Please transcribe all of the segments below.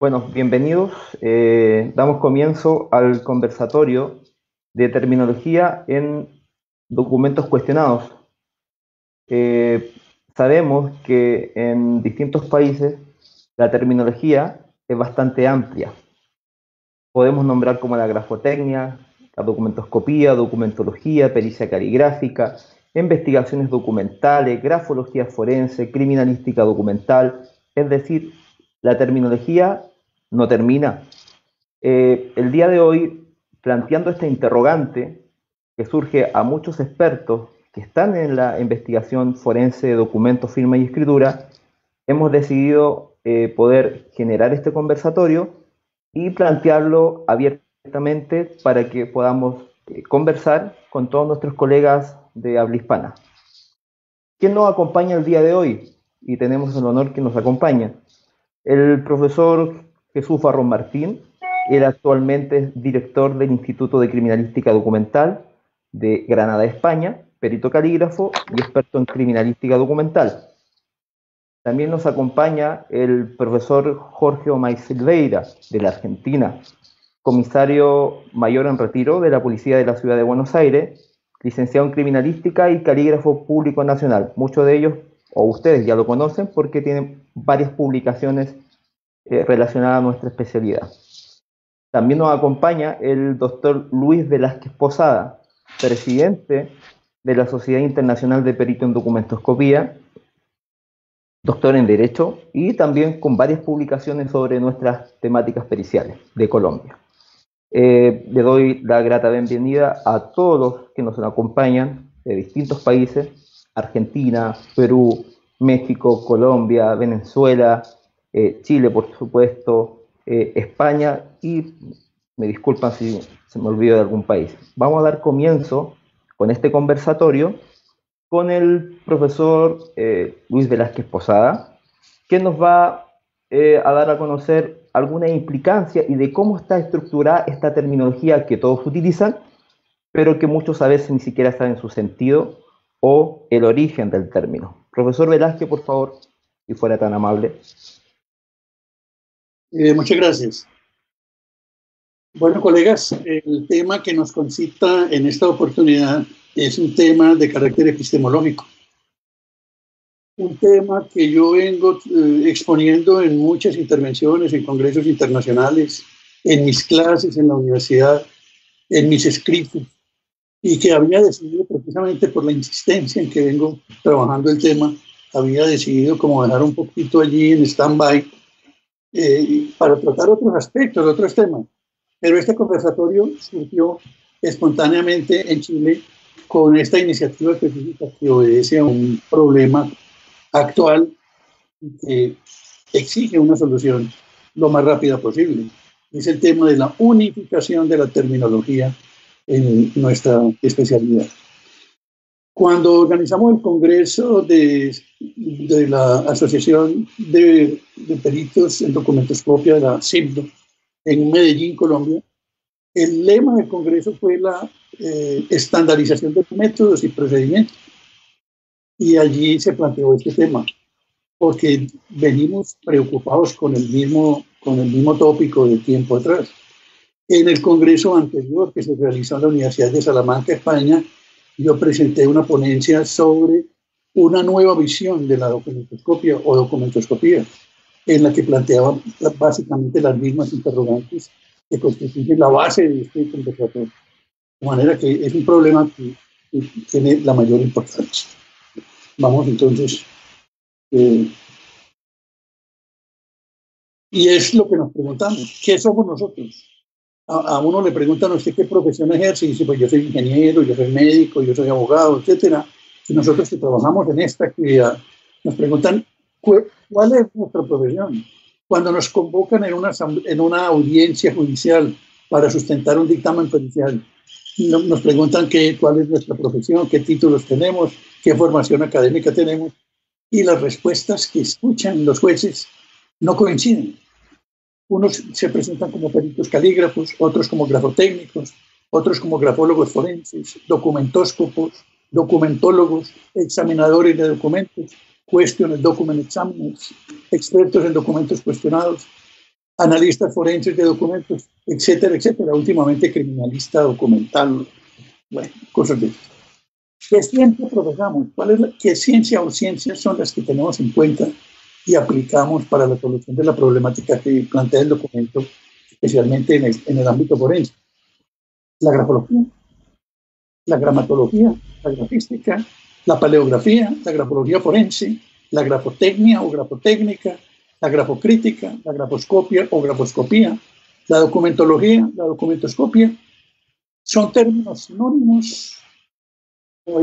Bueno, bienvenidos. Damos comienzo al conversatorio de terminología en documentos cuestionados. Sabemos que en distintos países la terminología es bastante amplia. Podemos nombrar como la grafotecnia, la documentoscopía, documentología, pericia caligráfica, investigaciones documentales, grafología forense, criminalística documental, es decir, la terminología no termina. El día de hoy, planteando este interrogante que surge a muchos expertos que están en la investigación forense de documentos, firma y escritura, hemos decidido poder generar este conversatorio y plantearlo abiertamente para que podamos conversar con todos nuestros colegas de habla hispana. ¿Quién nos acompaña el día de hoy? Y tenemos el honor que nos acompaña el profesor Jesús Barrón Martín. Él actualmente es director del Instituto de Criminalística Documental de Granada, España, perito calígrafo y experto en criminalística documental. También nos acompaña el profesor Jorge Omar Silveyra, de la Argentina, comisario mayor en retiro de la Policía de la Ciudad de Buenos Aires, licenciado en criminalística y calígrafo público nacional. Muchos de ellos, o ustedes ya lo conocen, porque tienen varias publicaciones relacionadas a nuestra especialidad. También nos acompaña el doctor Luis Velázquez Posada, presidente de la Sociedad Internacional de Peritos en Documentoscopía, doctor en Derecho, y también con varias publicaciones sobre nuestras temáticas periciales de Colombia. Le doy la grata bienvenida a todos los que nos acompañan de distintos países: Argentina, Perú, México, Colombia, Venezuela, Chile, por supuesto, España, y me disculpan si se me olvido de algún país. Vamos a dar comienzo con este conversatorio con el profesor Luis Velázquez Posada, que nos va a dar a conocer alguna implicancia y de cómo está estructurada esta terminología que todos utilizan, pero que muchos a veces ni siquiera saben su sentido o el origen del término. Profesor Velázquez, por favor, si fuera tan amable. Muchas gracias. Bueno, colegas, el tema que nos concita en esta oportunidad es un tema de carácter epistemológico. Un tema que yo vengo exponiendo en muchas intervenciones, en congresos internacionales, en mis clases, en la universidad, en mis escritos, y que había decidido, precisamente por la insistencia en que vengo trabajando el tema, había decidido como dejar un poquito allí en stand-by para tratar otros aspectos, otros temas. Pero este conversatorio surgió espontáneamente en Chile con esta iniciativa específica que obedece a un problema actual que exige una solución lo más rápida posible. Es el tema de la unificación de la terminología en nuestra especialidad. Cuando organizamos el congreso de la Asociación de Peritos en Documentoscopia, de la CIPDO, en Medellín, Colombia, el lema del congreso fue la estandarización de métodos y procedimientos. Y allí se planteó este tema, porque venimos preocupados con el mismo tópico de tiempo atrás. En el congreso anterior, que se realizó en la Universidad de Salamanca, España, yo presenté una ponencia sobre una nueva visión de la documentoscopia o documentoscopía, en la que planteaba básicamente las mismas interrogantes que constituyen la base de este conversatorio. De manera que es un problema que tiene la mayor importancia. Vamos entonces. Y es lo que nos preguntamos: ¿qué somos nosotros? A uno le preguntan a usted qué profesión ejerce, y dice: pues yo soy ingeniero, yo soy médico, yo soy abogado, etc. Y nosotros, que trabajamos en esta actividad, nos preguntan cuál es nuestra profesión. Cuando nos convocan en una audiencia judicial para sustentar un dictamen pericial, nos preguntan cuál es nuestra profesión, qué títulos tenemos, qué formación académica tenemos, y las respuestas que escuchan los jueces no coinciden. Unos se presentan como peritos calígrafos, otros como grafotécnicos, otros como grafólogos forenses, documentóscopos, documentólogos, examinadores de documentos, question and document examiners, expertos en documentos cuestionados. analistas forenses de documentos, etcétera, etcétera, últimamente criminalista documental, bueno, cosas de esto. ¿Qué ciencia profesamos? ¿Qué ciencia o ciencias son las que tenemos en cuenta y aplicamos para la solución de la problemática que plantea el documento, especialmente en el ámbito forense? La grafología, la gramatología, la grafística, la paleografía, la grafología forense, la grafotecnia o grafotécnica, la grafocrítica, la grafoscopia o grafoscopía, la documentología, la documentoscopia, son términos sinónimos.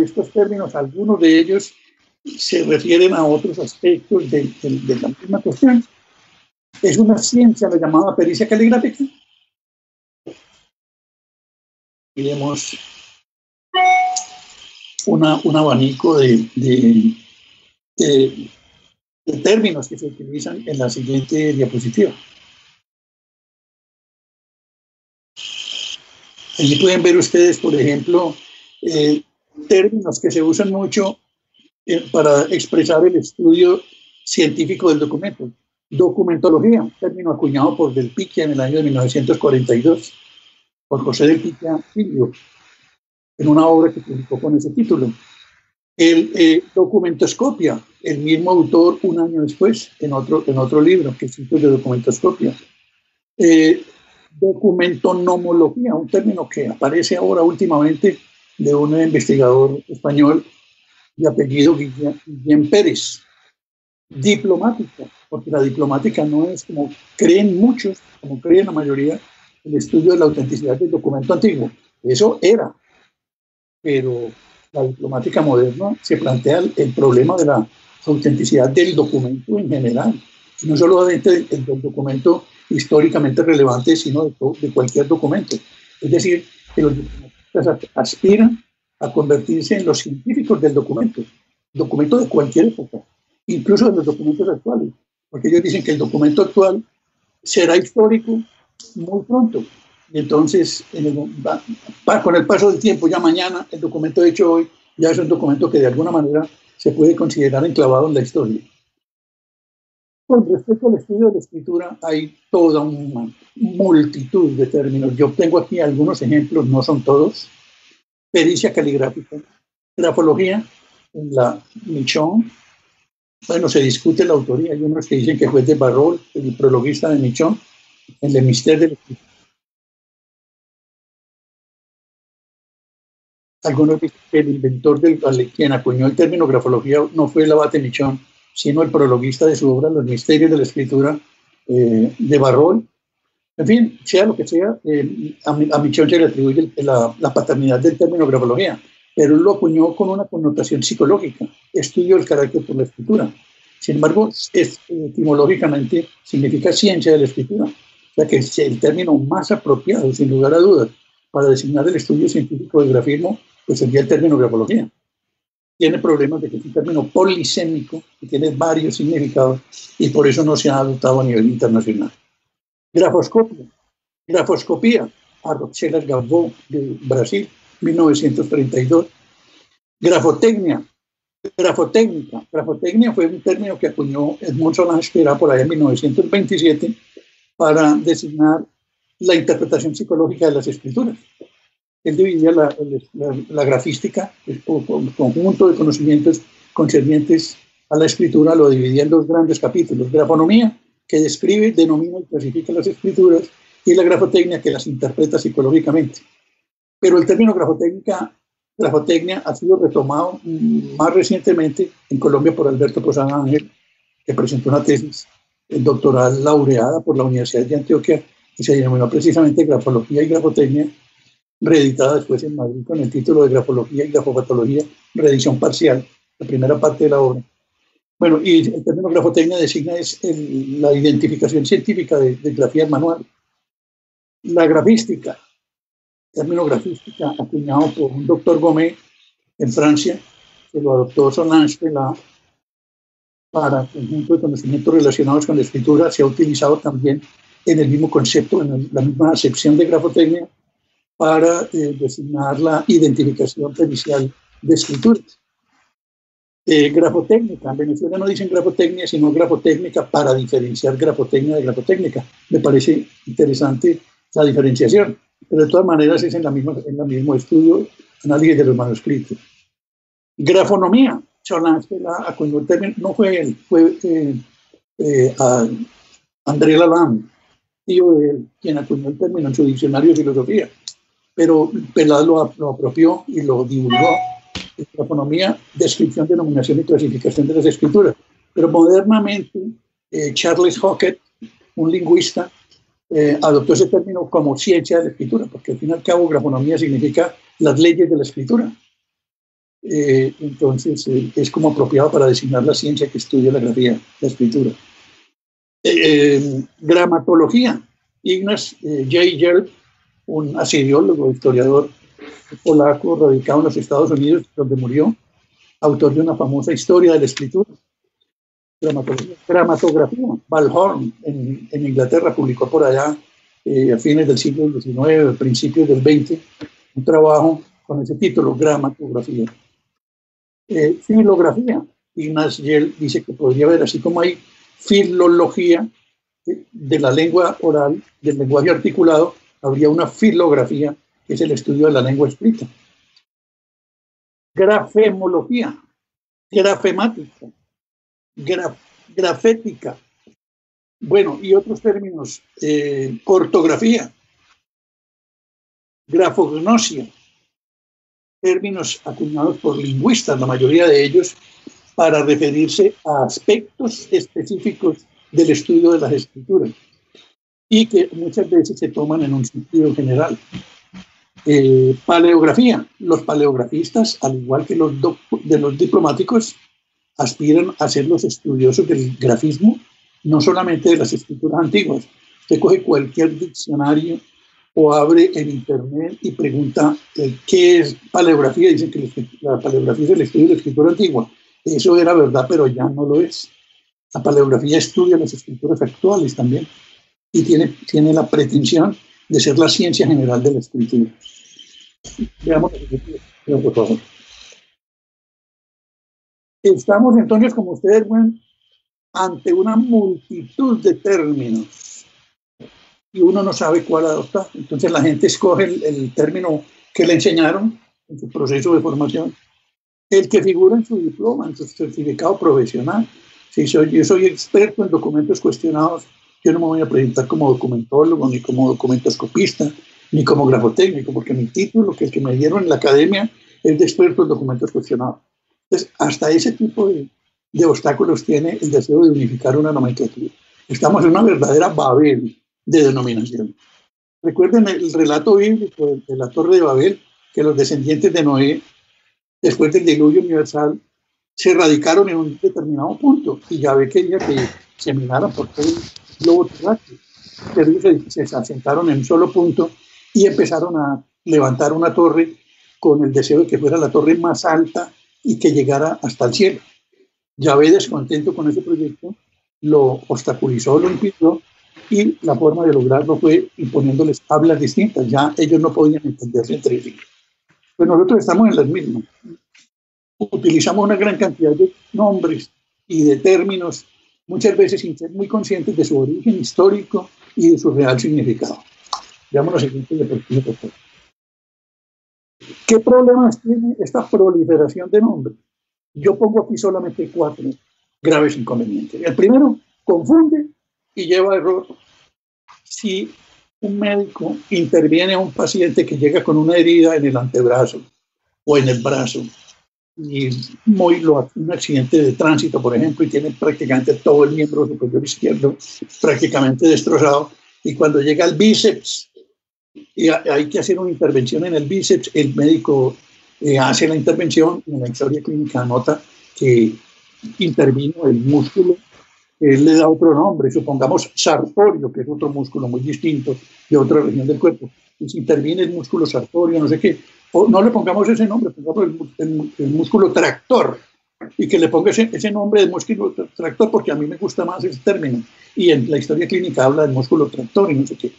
Estos términos, algunos de ellos se refieren a otros aspectos de la misma cuestión. Es una ciencia, la llamada pericia caligráfica. Tenemos un abanico de términos que se utilizan en la siguiente diapositiva. Allí pueden ver ustedes, por ejemplo, términos que se usan mucho para expresar el estudio científico del documento. Documentología, término acuñado por Del Picchia en el año de 1942, por José Del Picchia Filho, en una obra que publicó con ese título. Documentoscopia, el mismo autor un año después, en otro libro, que es el de Documentoscopia. Documentonomología, un término que aparece ahora últimamente, de un investigador español de apellido Guillén Pérez. Diplomática, porque la diplomática no es, como creen muchos, como creen la mayoría, el estudio de la autenticidad del documento antiguo. Eso era. Pero la diplomática moderna se plantea el problema de la autenticidad del documento en general. No solamente del documento históricamente relevante, sino de cualquier documento. Es decir, aspiran a convertirse en los científicos del documento de cualquier época, incluso de los documentos actuales, porque ellos dicen que el documento actual será histórico muy pronto, y entonces con el paso del tiempo, ya mañana, el documento hecho hoy, ya es un documento que de alguna manera se puede considerar enclavado en la historia. Con respecto al estudio de la escritura, hay toda una multitud de términos. Yo tengo aquí algunos ejemplos, no son todos. Pericia caligráfica, grafología, la Michon. Bueno, se discute la autoría. Hay unos que dicen que fue de Barrol, el prologuista de Michon, en el misterio de la escritura. Algunos dicen que el inventor, quien acuñó el término grafología, no fue el abate Michon, sino el prologuista de su obra Los misterios de la escritura, de Barrol. En fin, sea lo que sea, a Michon se le atribuye la paternidad del término grafología, pero él lo acuñó con una connotación psicológica, estudio del carácter por la escritura. Sin embargo, etimológicamente significa ciencia de la escritura, ya que es el término más apropiado, sin lugar a dudas, para designar el estudio científico del grafismo, pues sería el término grafología. Tiene problemas de que es un término polisémico, que tiene varios significados, y por eso no se ha adoptado a nivel internacional. Grafoscopia. Grafoscopía, Arrochelas Garbó, de Brasil, 1932. Grafotecnia. Grafotécnica. Grafotecnia fue un término que acuñó Edmond Solán, que era por allá en 1927, para designar la interpretación psicológica de las escrituras. Él dividía la grafística, el conjunto de conocimientos concernientes a la escritura, lo dividía en dos grandes capítulos. Grafonomía, que describe, denomina y clasifica las escrituras, y la grafotecnia, que las interpreta psicológicamente. Pero el término grafotecnia ha sido retomado más recientemente en Colombia por Alberto Posada Ángel, que presentó una tesis doctoral laureada por la Universidad de Antioquia, que se denominó precisamente Grafología y Grafotecnia, reeditada después en Madrid con el título de Grafología y Grafopatología, reedición parcial, la primera parte de la obra. Bueno, y el término grafotecnia designa es la identificación científica de grafías manuales. La grafística, término grafística acuñado por un doctor Gómez en Francia, que lo adoptó Solange, Pela, para conjunto de conocimientos relacionados con la escritura. Se ha utilizado también en el mismo concepto, en la misma acepción de grafotecnia, para designar la identificación pericial de escrituras. Grafotécnica. En Venezuela no dicen grafotecnia, sino grafotécnica, para diferenciar grafotecnia de grafotécnica. Me parece interesante la diferenciación, pero de todas maneras es en la misma, en el mismo estudio, análisis de los manuscritos. Grafonomía. Solange Pela acuñó el término, no fue él, fue André Lalande, tío de él, quien acuñó el término en su diccionario de filosofía, pero Pela lo apropió y lo divulgó. Grafonomía, descripción, denominación y clasificación de las escrituras. Pero modernamente, Charles Hockett, un lingüista, adoptó ese término como ciencia de la escritura, porque al fin y al cabo grafonomía significa las leyes de la escritura. Entonces es como apropiado para designar la ciencia que estudia la grafía, la escritura. Gramatología. Ignace J. Gerard, un asiriólogo, historiador polaco radicado en los Estados Unidos, donde murió, autor de una famosa historia de la escritura. Gramatografía. Balhorn, en Inglaterra, publicó por allá a fines del siglo XIX, principios del XX, un trabajo con ese título, gramatografía. Filografía. Ignaziel dice que podría haber, así como hay filología de la lengua oral, del lenguaje articulado, habría una filografía, que es el estudio de la lengua escrita. Grafemología, grafemática, grafética, bueno, y otros términos, ortografía, grafognosia, términos acuñados por lingüistas, la mayoría de ellos, para referirse a aspectos específicos del estudio de las escrituras, y que muchas veces se toman en un sentido general. Paleografía. Los paleografistas, al igual que los diplomáticos, aspiran a ser los estudiosos del grafismo, no solamente de las escrituras antiguas. Usted coge cualquier diccionario o abre en internet y pregunta ¿qué es paleografía? Dicen que la paleografía es el estudio de la escritura antigua. Eso era verdad, pero ya no lo es. La paleografía estudia las escrituras actuales también y tiene la pretensión de ser la ciencia general de la escritura. Veamos la siguiente, por favor. Estamos entonces, como ustedes ven, ante una multitud de términos y uno no sabe cuál adoptar. Entonces la gente escoge el término que le enseñaron en su proceso de formación, el que figura en su diploma, en su certificado profesional. Si yo soy experto en documentos cuestionados, yo no me voy a presentar como documentólogo, ni como documentoscopista, ni como grafotécnico, porque mi título, que es el que me dieron en la academia, es de experto en documentos cuestionados. Entonces, hasta ese tipo de obstáculos tiene el deseo de unificar una nomenclatura. Estamos en una verdadera Babel de denominación. Recuerden el relato bíblico de la Torre de Babel, que los descendientes de Noé, después del diluvio universal, se radicaron en un determinado punto, y ya ve que ellos se minaron por todo globo terráqueo, se asentaron en un solo punto y empezaron a levantar una torre con el deseo de que fuera la torre más alta y que llegara hasta el cielo. Yahvé, descontento con ese proyecto, lo obstaculizó, lo impidió, y la forma de lograrlo fue imponiéndoles hablas distintas. Ya ellos no podían entenderse entre sí. Pues nosotros estamos en las mismas. Utilizamos una gran cantidad de nombres y de términos, muchas veces sin ser muy conscientes de su origen histórico y de su real significado. Veamos lo siguiente, por favor. ¿Qué problemas tiene esta proliferación de nombres? Yo pongo aquí solamente 4 graves inconvenientes. El primero, confunde y lleva a error. Si un médico interviene a un paciente que llega con una herida en el antebrazo o en el brazo, y un accidente de tránsito, por ejemplo, y tiene prácticamente todo el miembro superior izquierdo prácticamente destrozado, y cuando llega al bíceps y hay que hacer una intervención en el bíceps, el médico hace la intervención, en la historia clínica anota que intervino el músculo, él le da otro nombre, supongamos sartorio, que es otro músculo muy distinto de otra región del cuerpo, y si interviene el músculo sartorio, no sé qué. O no le pongamos ese nombre, pongamos el músculo tractor, y que le ponga ese nombre de músculo tractor, porque a mí me gusta más ese término. Y en la historia clínica habla del músculo tractor y no sé qué.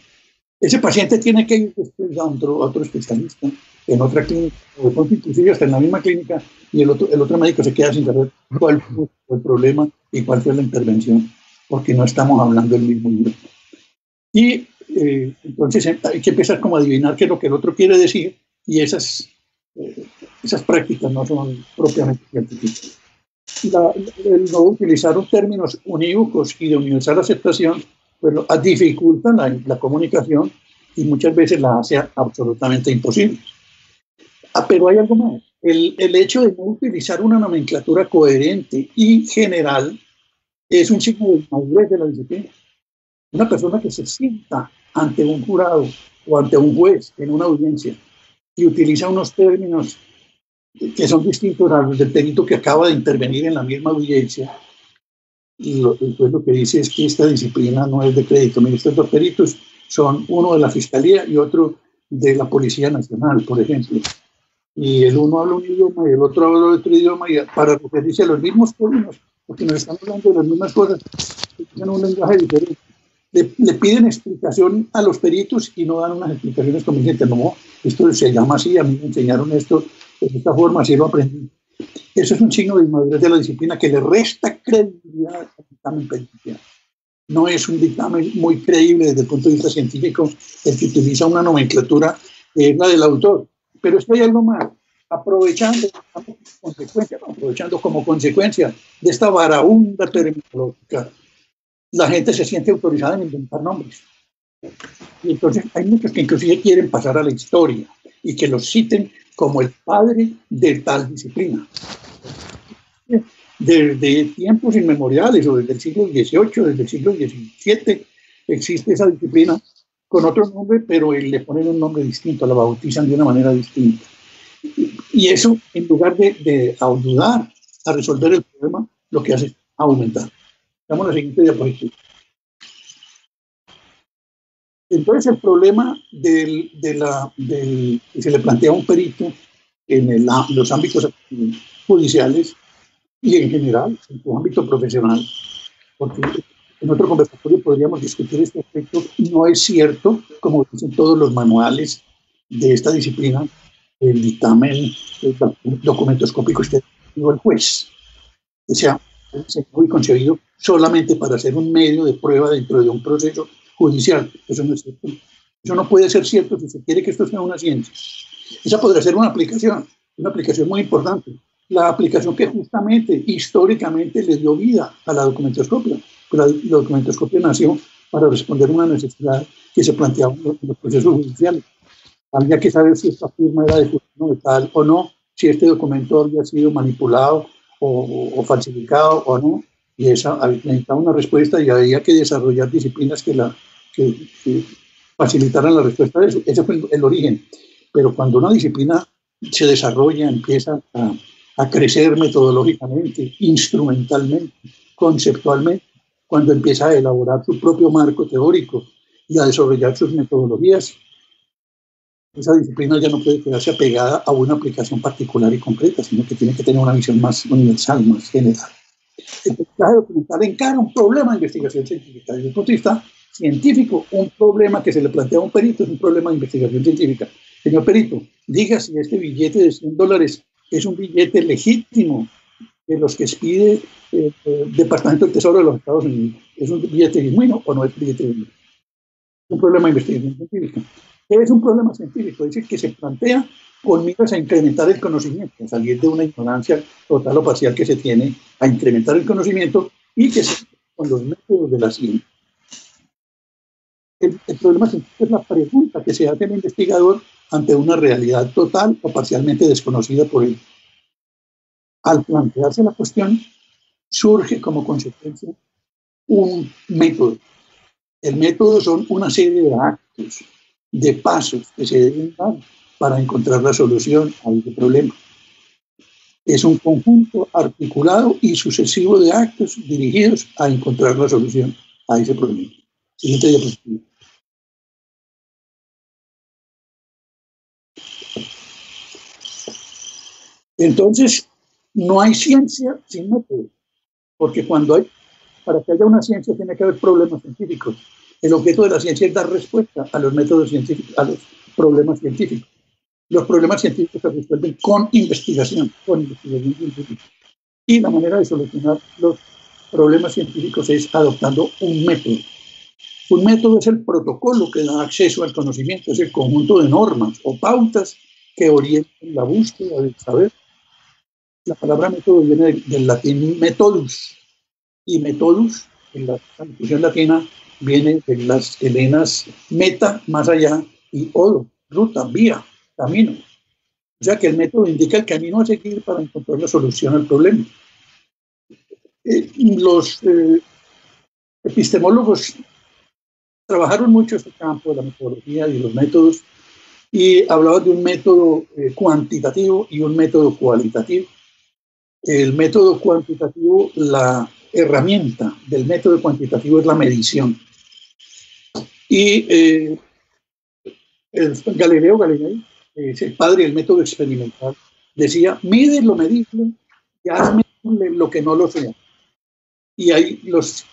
Ese paciente tiene que ir después a otro especialista en otra clínica, o inclusive hasta en la misma clínica, y el otro médico se queda sin saber cuál fue el problema y cuál fue la intervención, porque no estamos hablando del mismo idioma. Y entonces hay que empezar como a adivinar qué es lo que el otro quiere decir, y esas prácticas no son propiamente científicas. El no utilizar los términos unívoros y de universal aceptación pues dificulta la comunicación y muchas veces la hace absolutamente imposible. Pero hay algo más. El hecho de no utilizar una nomenclatura coherente y general es un signo de madurez de la disciplina. Una persona que se sienta ante un jurado o ante un juez en una audiencia y utiliza unos términos que son distintos a los del perito que acaba de intervenir en la misma audiencia, y pues lo que dice es que esta disciplina no es de crédito. Estos dos peritos son uno de la Fiscalía y otro de la Policía Nacional, por ejemplo. Y el uno habla un idioma y el otro habla otro idioma, y para referirse a los mismos términos, porque nos están hablando de las mismas cosas, tienen un lenguaje diferente. Le piden explicación a los peritos y no dan unas explicaciones convincentes. No, esto se llama así, a mí me enseñaron esto de esta forma, así lo aprendí. Eso es un signo de inmadurez de la disciplina que le resta credibilidad al dictamen pericial. No es un dictamen muy creíble desde el punto de vista científico el que utiliza una nomenclatura, la del autor. Pero esto hay algo más. Aprovechando como consecuencia de esta varaunda terminológica, la gente se siente autorizada en inventar nombres. Y entonces hay muchos que inclusive quieren pasar a la historia y que los citen como el padre de tal disciplina. Desde tiempos inmemoriales, o desde el siglo XVIII, desde el siglo XVII, existe esa disciplina con otro nombre, pero le ponen un nombre distinto, la bautizan de una manera distinta. Y eso, en lugar de ayudar a resolver el problema, lo que hace es aumentar. Vamos a la siguiente diapositiva. Entonces, el problema que se le plantea a un perito en los ámbitos judiciales y en general, en su ámbito profesional, porque en otro conversatorio podríamos discutir este aspecto, no es cierto, como dicen todos los manuales de esta disciplina, el dictamen documentoscópico está dirigido al juez. O sea, se fue concebido solamente para ser un medio de prueba dentro de un proceso judicial. Eso no es cierto. Eso no puede ser cierto si se quiere que esto sea una ciencia. Esa podrá ser una aplicación muy importante. La aplicación que justamente, históricamente, le dio vida a la documentoscopia. La documentoscopia nació para responder a una necesidad que se planteaba en los procesos judiciales. Había que saber si esta firma era de fulano de tal o no, si este documento había sido manipulado o falsificado o no. Y esa necesitaba una respuesta y había que desarrollar disciplinas que facilitaran la respuesta de eso. Ese fue el origen. Pero cuando una disciplina se desarrolla, empieza a crecer metodológicamente, instrumentalmente, conceptualmente, cuando empieza a elaborar su propio marco teórico y a desarrollar sus metodologías, esa disciplina ya no puede quedarse apegada a una aplicación particular y concreta, sino que tiene que tener una visión más universal, más general. El peritaje documental encara un problema de investigación científica. Desde el punto de vista científico, un problema que se le plantea a un perito es un problema de investigación científica. Señor perito, diga si este billete de $100 es un billete legítimo de los que expide el Departamento del Tesoro de los Estados Unidos. ¿Es un billete genuino o no es un billete genuino? Es un problema de investigación científica. ¿Qué es un problema científico? Es decir, que se plantea con miras a incrementar el conocimiento, a salir de una ignorancia total o parcial que se tiene, a incrementar el conocimiento y que se con los métodos de la ciencia. El problema es la pregunta que se hace el investigador ante una realidad total o parcialmente desconocida por él. Al plantearse la cuestión, surge como consecuencia un método. El método son una serie de actos, de pasos que se deben dar para encontrar la solución a ese problema. Es un conjunto articulado y sucesivo de actos dirigidos a encontrar la solución a ese problema. Siguiente diapositiva. Entonces, no hay ciencia sin método, porque para que haya una ciencia tiene que haber problemas científicos. El objeto de la ciencia es dar respuesta a los métodos científicos, a los problemas científicos. Los problemas científicos se resuelven con investigación científica. Y la manera de solucionar los problemas científicos es adoptando un método. Un método es el protocolo que da acceso al conocimiento, es el conjunto de normas o pautas que orientan la búsqueda del saber. La palabra método viene del latín metodus, y metodus, en la traducción latina, viene de las helenas meta, más allá, y odo, ruta, vía, camino. O sea que el método indica el camino a seguir para encontrar la solución al problema. Los epistemólogos trabajaron mucho este campo de la metodología y los métodos, y hablaban de un método cuantitativo y un método cualitativo. El método cuantitativo, la herramienta del método cuantitativo es la medición. Y Galileo Galilei, el padre del método experimental, decía: mide lo medible y hazme lo que no lo sea. Y ahí los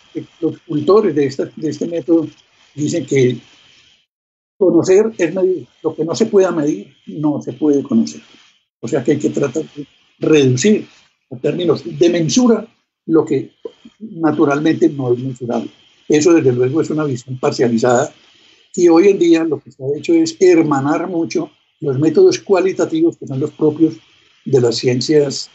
cultores de este método dicen que conocer es medir. Lo que no se pueda medir no se puede conocer. O sea que hay que tratar de reducir a términos de mensura lo que naturalmente no es mensurable. Eso desde luego es una visión parcializada, y hoy en día lo que se ha hecho es hermanar mucho los métodos cualitativos, que son los propios de las ciencias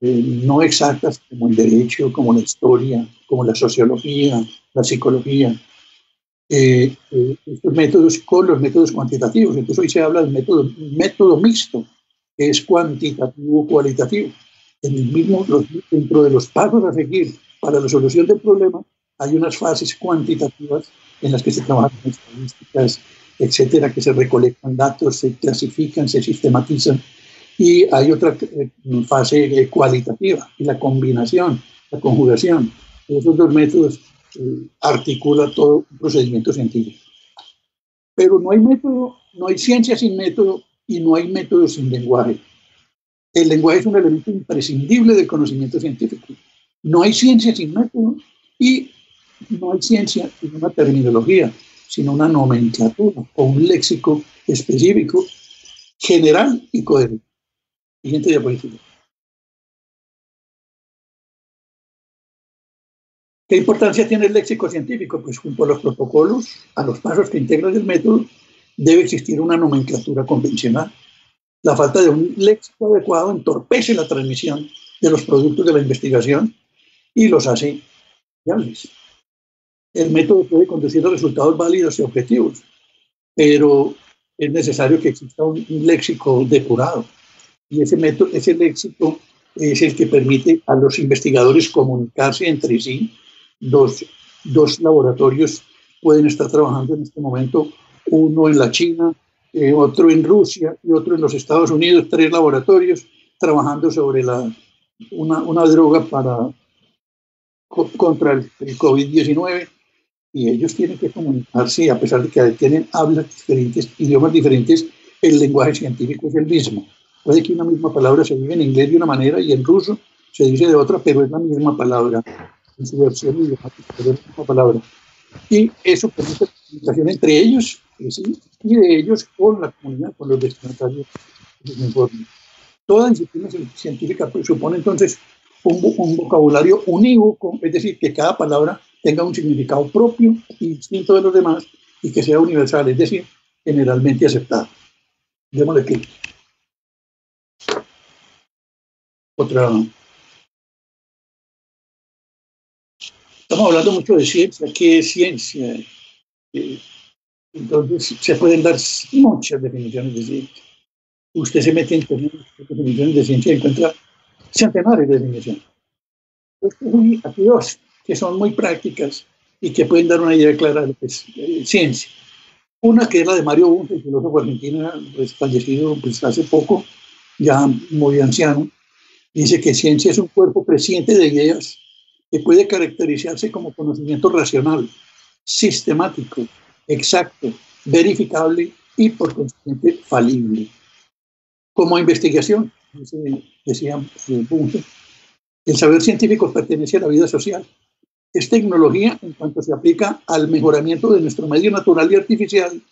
no exactas, como el derecho, como la historia, como la sociología, la psicología, estos métodos con los métodos cuantitativos. Entonces hoy se habla del método mixto, que es cuantitativo-cualitativo. Dentro de los pasos a seguir para la solución del problema hay unas fases cuantitativas en las que se trabajan estadísticas, etcétera, que se recolectan datos, se clasifican, se sistematizan, y hay otra fase cualitativa, y la combinación, la conjugación de esos dos métodos articula todo un procedimiento científico. Pero no hay método, no hay ciencia sin método, y no hay método sin lenguaje. El lenguaje es un elemento imprescindible del conocimiento científico. No hay ciencia sin método, y no hay ciencia sin una terminología, sino una nomenclatura o un léxico específico, general y coherente. Siguiente diapositiva. ¿Qué importancia tiene el léxico científico? Pues junto a los protocolos, a los pasos que integran el método, debe existir una nomenclatura convencional. La falta de un léxico adecuado entorpece la transmisión de los productos de la investigación y los hace fiables. El método puede conducir a resultados válidos y objetivos, pero es necesario que exista un léxico depurado. Y ese léxico es el que permite a los investigadores comunicarse entre sí. Dos laboratorios pueden estar trabajando en este momento, uno en la China, otro en Rusia y otro en los Estados Unidos, tres laboratorios trabajando sobre una droga contra el COVID-19, y ellos tienen que comunicarse, a pesar de que tienen hablas diferentes, idiomas diferentes, el lenguaje científico es el mismo. Puede que una misma palabra se diga en inglés de una manera y en ruso se dice de otra, pero es la misma palabra, en su versión idiomática, pero es la misma palabra. Y eso permite la comunicación entre ellos, ¿sí? Y de ellos con la comunidad, con los destinatarios del informe. Toda disciplina científica supone entonces un vocabulario unívoco, es decir, que cada palabra tenga un significado propio y distinto de los demás y que sea universal, es decir, generalmente aceptado. Démosle clic. Otra. Estamos hablando mucho de ciencia. ¿Qué es ciencia? Entonces, se pueden dar muchas definiciones de ciencia. Usted se mete en definiciones de ciencia y encuentra centenares de definiciones. Aquí dos, que son muy prácticas y que pueden dar una idea clara de lo que es ciencia. Una que es la de Mario Bunce, el filósofo argentino, fallecido hace poco, ya muy anciano. Dice que ciencia es un cuerpo creciente de ideas que puede caracterizarse como conocimiento racional, sistemático, exacto, verificable y por consiguiente falible. Como investigación, decía Bunce, el saber científico pertenece a la vida social, es tecnología en cuanto se aplica al mejoramiento de nuestro medio natural y artificial,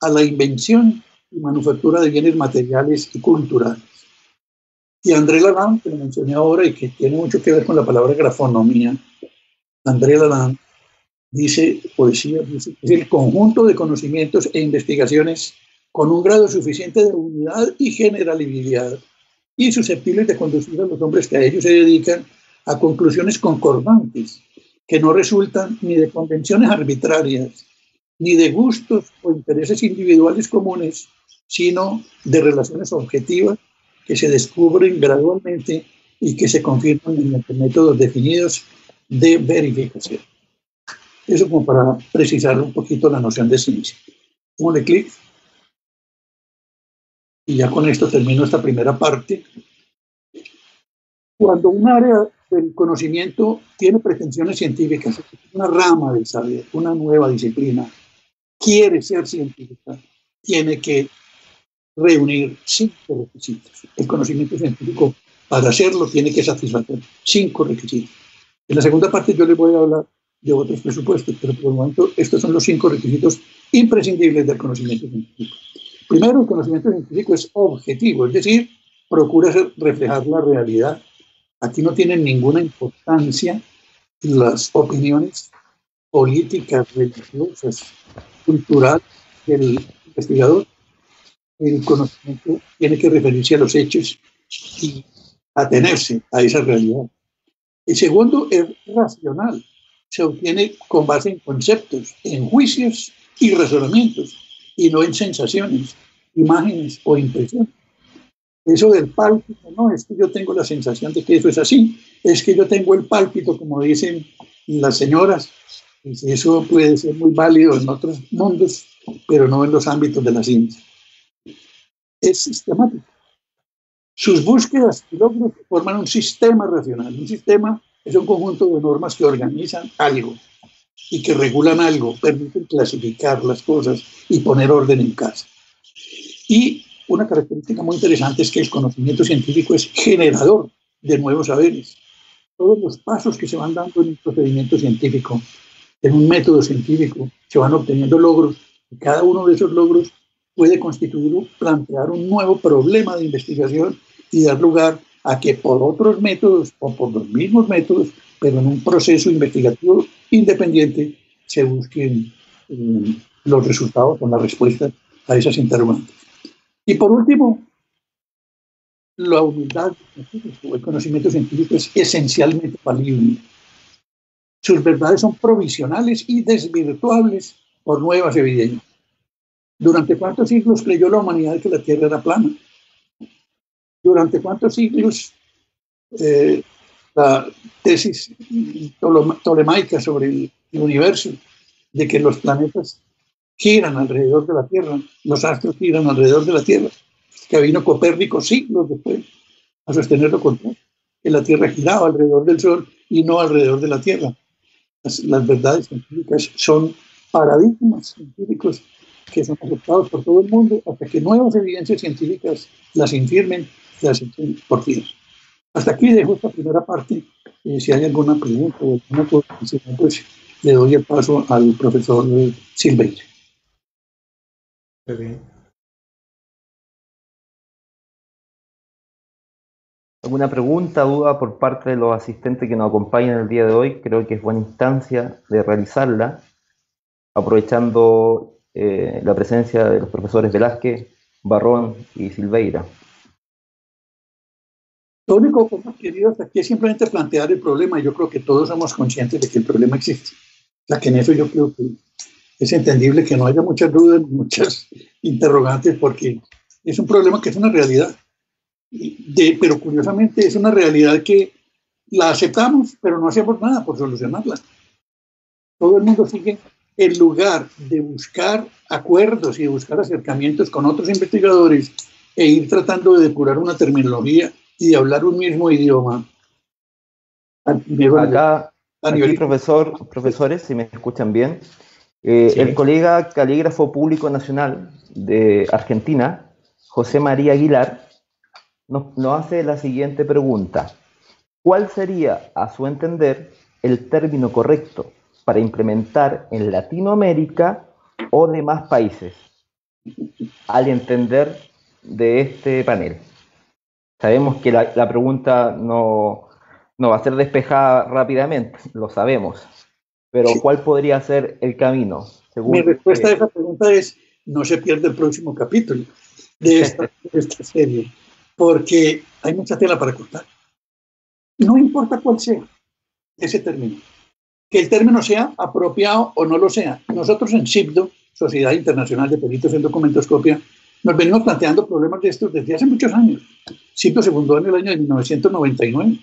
a la invención y manufactura de bienes materiales y culturales. Y André Lalande, que lo mencioné ahora y que tiene mucho que ver con la palabra grafonomía, André Lalande dice, poesía, dice, es el conjunto de conocimientos e investigaciones con un grado suficiente de unidad y generalidad y susceptibles de conducir a los hombres que a ellos se dedican a conclusiones concordantes, que no resultan ni de convenciones arbitrarias, ni de gustos o intereses individuales comunes, sino de relaciones objetivas que se descubren gradualmente y que se confirman mediante métodos definidos de verificación. Eso como para precisar un poquito la noción de ciencia. Ponle clic. Y ya con esto termino esta primera parte. Cuando un área del conocimiento tiene pretensiones científicas, una rama del saber, una nueva disciplina, quiere ser científica, tiene que reunir 5 requisitos. El conocimiento científico, para hacerlo, tiene que satisfacer 5 requisitos. En la segunda parte yo les voy a hablar de otros presupuestos, pero por el momento estos son los 5 requisitos imprescindibles del conocimiento científico. Primero, el conocimiento científico es objetivo, es decir, procura reflejar la realidad. Aquí no tienen ninguna importancia las opiniones políticas, religiosas, culturales del investigador. El conocimiento tiene que referirse a los hechos y atenerse a esa realidad. El segundo es racional. Se obtiene con base en conceptos, en juicios y razonamientos, y no en sensaciones, imágenes o impresiones. Eso del pálpito, no es que yo tengo la sensación de que eso es así, es que yo tengo el pálpito, como dicen las señoras. Pues eso puede ser muy válido en otros mundos, pero no en los ámbitos de la ciencia. Es sistemático. Sus búsquedas y logros forman un sistema racional. Un sistema es un conjunto de normas que organizan algo y que regulan algo, permiten clasificar las cosas y poner orden en casa. Y una característica muy interesante es que el conocimiento científico es generador de nuevos saberes. Todos los pasos que se van dando en un procedimiento científico, en un método científico, se van obteniendo logros, y cada uno de esos logros puede constituir, plantear un nuevo problema de investigación y dar lugar a que por otros métodos o por los mismos métodos, pero en un proceso investigativo independiente, se busquen los resultados o la respuesta a esas interrogantes. Y por último, la humildad. El conocimiento científico es esencialmente falible. Sus verdades son provisionales y desvirtuables por nuevas evidencias. ¿Durante cuántos siglos creyó la humanidad que la Tierra era plana? ¿Durante cuántos siglos la tesis tolemaica sobre el universo, de que los planetas giran alrededor de la Tierra, los astros giran alrededor de la Tierra, que vino Copérnico siglos después a sostener lo contrario, que la Tierra giraba alrededor del Sol y no alrededor de la Tierra? Las verdades científicas son paradigmas científicos que son aceptados por todo el mundo hasta que nuevas evidencias científicas las infirmen, por fin. Hasta aquí dejo esta primera parte. Si hay alguna pregunta o alguna cosa, pues le doy el paso al profesor Silveyra. Muy bien. ¿Alguna pregunta, duda por parte de los asistentes que nos acompañan el día de hoy? Creo que es buena instancia de realizarla, aprovechando la presencia de los profesores Velázquez, Barrón y Silveyra. Lo único que hemos querido hasta aquí es simplemente plantear el problema, y yo creo que todos somos conscientes de que el problema existe. O sea, que en eso yo creo que es entendible que no haya muchas dudas, muchas interrogantes, porque es un problema que es una realidad. Pero curiosamente es una realidad que la aceptamos, pero no hacemos nada por solucionarla. Todo el mundo sigue, en lugar de buscar acuerdos y de buscar acercamientos con otros investigadores e ir tratando de depurar una terminología y de hablar un mismo idioma. Acá, aquí, profesores, si me escuchan bien, sí. El colega calígrafo público nacional de Argentina, José María Aguilar, nos hace la siguiente pregunta. ¿Cuál sería, a su entender, el término correcto para implementar en Latinoamérica o demás países, al entender de este panel. Sabemos que la pregunta no va a ser despejada rápidamente, lo sabemos, pero sí. ¿Cuál podría ser el camino? Según mi respuesta a esa pregunta es, no se pierda el próximo capítulo de esta serie, porque hay mucha tela para cortar. No importa cuál sea ese término, que el término sea apropiado o no lo sea. Nosotros en CIPDO, Sociedad Internacional de Peritos en Documentoscopia, nos venimos planteando problemas de estos desde hace muchos años. CIPDO se fundó en el año de 1999,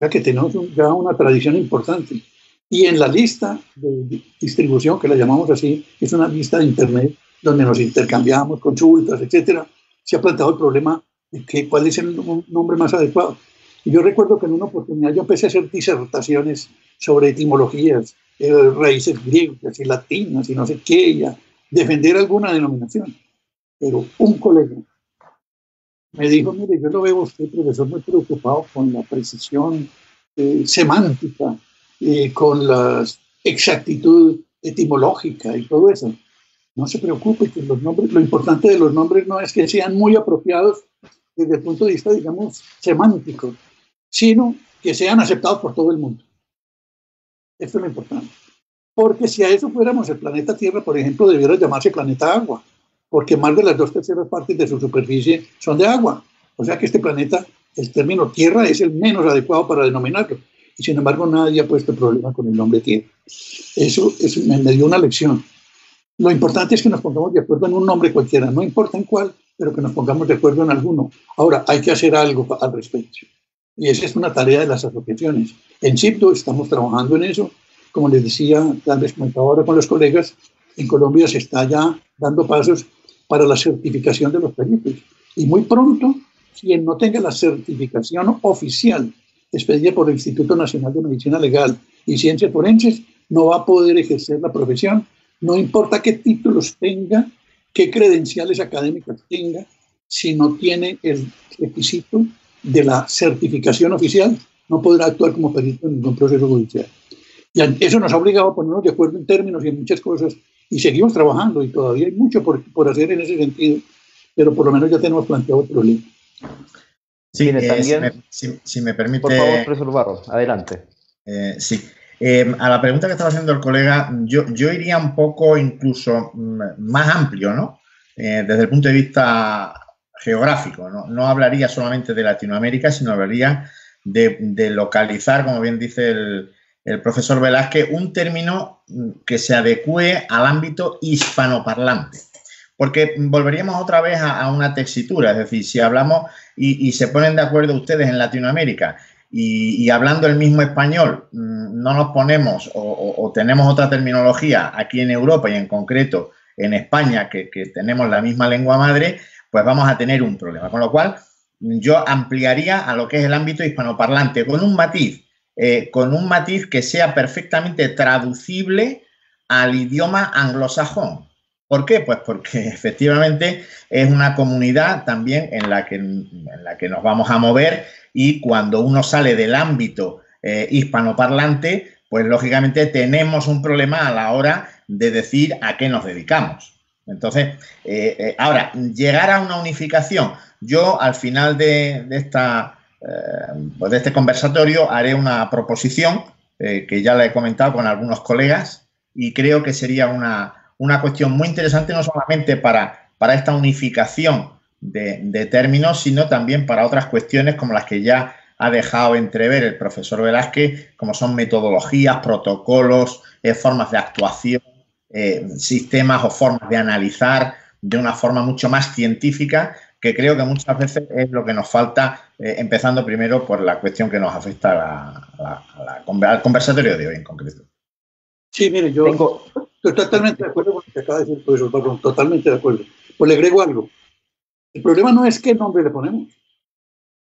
ya que tenemos ya una tradición importante. Y en la lista de distribución, que la llamamos así, es una lista de Internet donde nos intercambiamos consultas, etcétera, se ha planteado el problema de que, cuál es el nombre más adecuado. Y yo recuerdo que en una oportunidad yo empecé a hacer disertaciones sobre etimologías, raíces griegas y latinas y no sé qué, y a defender alguna denominación. Pero un colega me dijo, mire, yo lo veo a usted, profesor, muy preocupado con la precisión semántica, con la exactitud etimológica y todo eso. No se preocupe, que los nombres, lo importante de los nombres no es que sean muy apropiados desde el punto de vista, digamos, semántico, sino que sean aceptados por todo el mundo. Esto es lo importante. Porque si a eso fuéramos, el planeta Tierra, por ejemplo, debiera llamarse planeta agua, porque más de las 2/3 partes de su superficie son de agua. O sea que este planeta, el término Tierra, es el menos adecuado para denominarlo. Y sin embargo, nadie ha puesto problema con el nombre Tierra. Eso me dio una lección. Lo importante es que nos pongamos de acuerdo en un nombre cualquiera, no importa en cuál, pero que nos pongamos de acuerdo en alguno. Ahora, hay que hacer algo al respecto. Y esa es una tarea de las asociaciones. En CIPDO estamos trabajando en eso. Como les decía, tal vez comentaba ahora con los colegas, en Colombia se está ya dando pasos para la certificación de los peritos. Y muy pronto, quien no tenga la certificación oficial expedida por el Instituto Nacional de Medicina Legal y Ciencias Forenses, no va a poder ejercer la profesión, no importa qué títulos tenga, qué credenciales académicas tenga, si no tiene el requisito de la certificación oficial, no podrá actuar como perito en ningún proceso judicial. Y eso nos ha obligado a ponernos de acuerdo en términos y en muchas cosas, y seguimos trabajando, y todavía hay mucho por hacer en ese sentido, pero por lo menos ya tenemos planteado el problema. Sí, si me permite... Por favor, profesor Barrón, adelante. Sí. A la pregunta que estaba haciendo el colega, yo iría un poco incluso más amplio, ¿no? Desde el punto de vista geográfico, ¿no? No hablaría solamente de Latinoamérica, sino hablaría de localizar, como bien dice el profesor Velázquez, un término que se adecue al ámbito hispanoparlante. Porque volveríamos otra vez a una tesitura, es decir, si hablamos y se ponen de acuerdo ustedes en Latinoamérica y hablando el mismo español, no nos ponemos o tenemos otra terminología aquí en Europa y en concreto en España que tenemos la misma lengua madre, pues vamos a tener un problema. Con lo cual, yo ampliaría a lo que es el ámbito hispanoparlante con un matiz que sea perfectamente traducible al idioma anglosajón. ¿Por qué? Pues porque efectivamente es una comunidad también en la que nos vamos a mover y cuando uno sale del ámbito hispanoparlante, pues lógicamente tenemos un problema a la hora de decir a qué nos dedicamos. Entonces, ahora, llegar a una unificación. Yo al final de este conversatorio haré una proposición que ya la he comentado con algunos colegas y creo que sería una cuestión muy interesante, no solamente para esta unificación de términos, sino también para otras cuestiones como las que ya ha dejado entrever el profesor Velázquez, como son metodologías, protocolos, formas de actuación, sistemas o formas de analizar de una forma mucho más científica, que creo que muchas veces es lo que nos falta, empezando primero por la cuestión que nos afecta al conversatorio de hoy en concreto. Sí, mire, yo... Estoy totalmente de acuerdo con lo que acaba de decir el profesor Barrón, totalmente de acuerdo. Pues le agrego algo. El problema no es qué nombre le ponemos,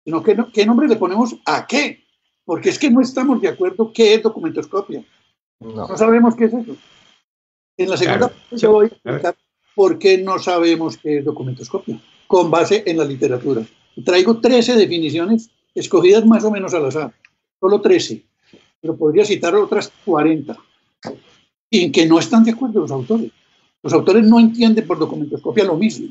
sino qué nombre le ponemos a qué. Porque es que no estamos de acuerdo qué es documentoscopia. No sabemos qué es eso. En la segunda parte yo voy a explicar por qué no sabemos qué es documentoscopia, con base en la literatura. Traigo 13 definiciones escogidas más o menos al azar. Solo 13. pero podría citar otras 40, en que no están de acuerdo los autores. Los autores no entienden por documentoscopia lo mismo.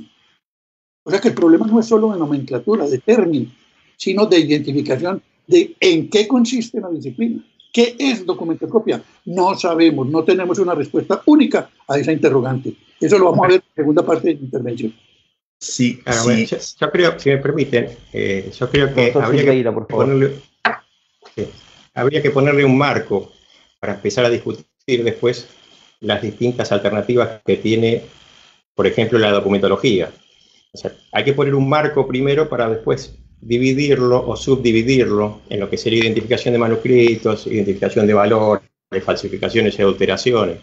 O sea que el problema no es solo de nomenclatura, de términos, sino de identificación de en qué consiste la disciplina. ¿Qué es documentoscopia? No sabemos, no tenemos una respuesta única a esa interrogante. Eso lo vamos a ver en la segunda parte de la intervención. Sí, a ver, sí. Yo creo, si me permiten, yo creo que, habría que ponerle un marco para empezar a discutir después las distintas alternativas que tiene, por ejemplo, la documentología. O sea, hay que poner un marco primero para después dividirlo o subdividirlo en lo que sería identificación de manuscritos, identificación de valores, falsificaciones y adulteraciones.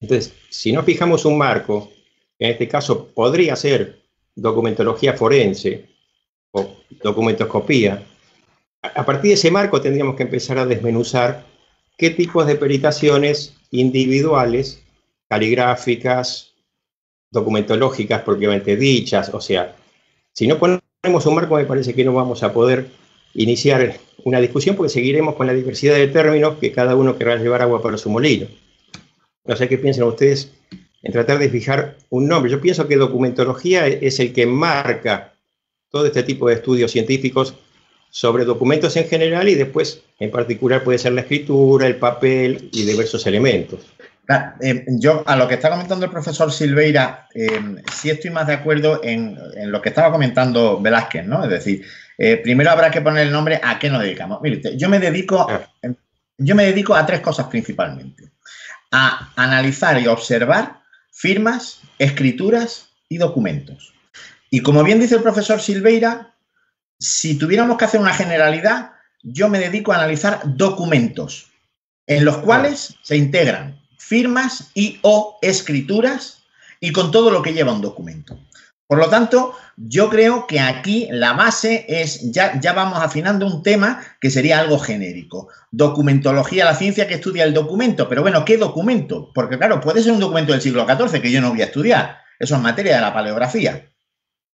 Entonces, si no fijamos un marco, en este caso podría ser documentología forense o documentoscopía, a partir de ese marco tendríamos que empezar a desmenuzar qué tipos de peritaciones individuales, caligráficas, documentológicas propiamente dichas. O sea, si no ponemos un marco, me parece que no vamos a poder iniciar una discusión porque seguiremos con la diversidad de términos que cada uno querrá llevar agua para su molino. No sé qué piensan ustedes en tratar de fijar un nombre. Yo pienso que documentología es el que marca todo este tipo de estudios científicos sobre documentos en general y después, en particular, puede ser la escritura, el papel y diversos elementos. Yo, a lo que está comentando el profesor Silveyra, sí estoy más de acuerdo en lo que estaba comentando Velázquez, ¿no? Es decir, primero habrá que poner el nombre a qué nos dedicamos. Mire, yo me dedico a tres cosas principalmente. A analizar y observar firmas, escrituras y documentos. Y como bien dice el profesor Silveyra, si tuviéramos que hacer una generalidad, yo me dedico a analizar documentos en los cuales se integran firmas y o escrituras y con todo lo que lleva un documento. Por lo tanto, yo creo que aquí la base es, ya vamos afinando un tema que sería algo genérico. Documentología, la ciencia que estudia el documento, pero bueno, ¿qué documento? Porque claro, puede ser un documento del siglo XIV que yo no voy a estudiar, eso es materia de la paleografía.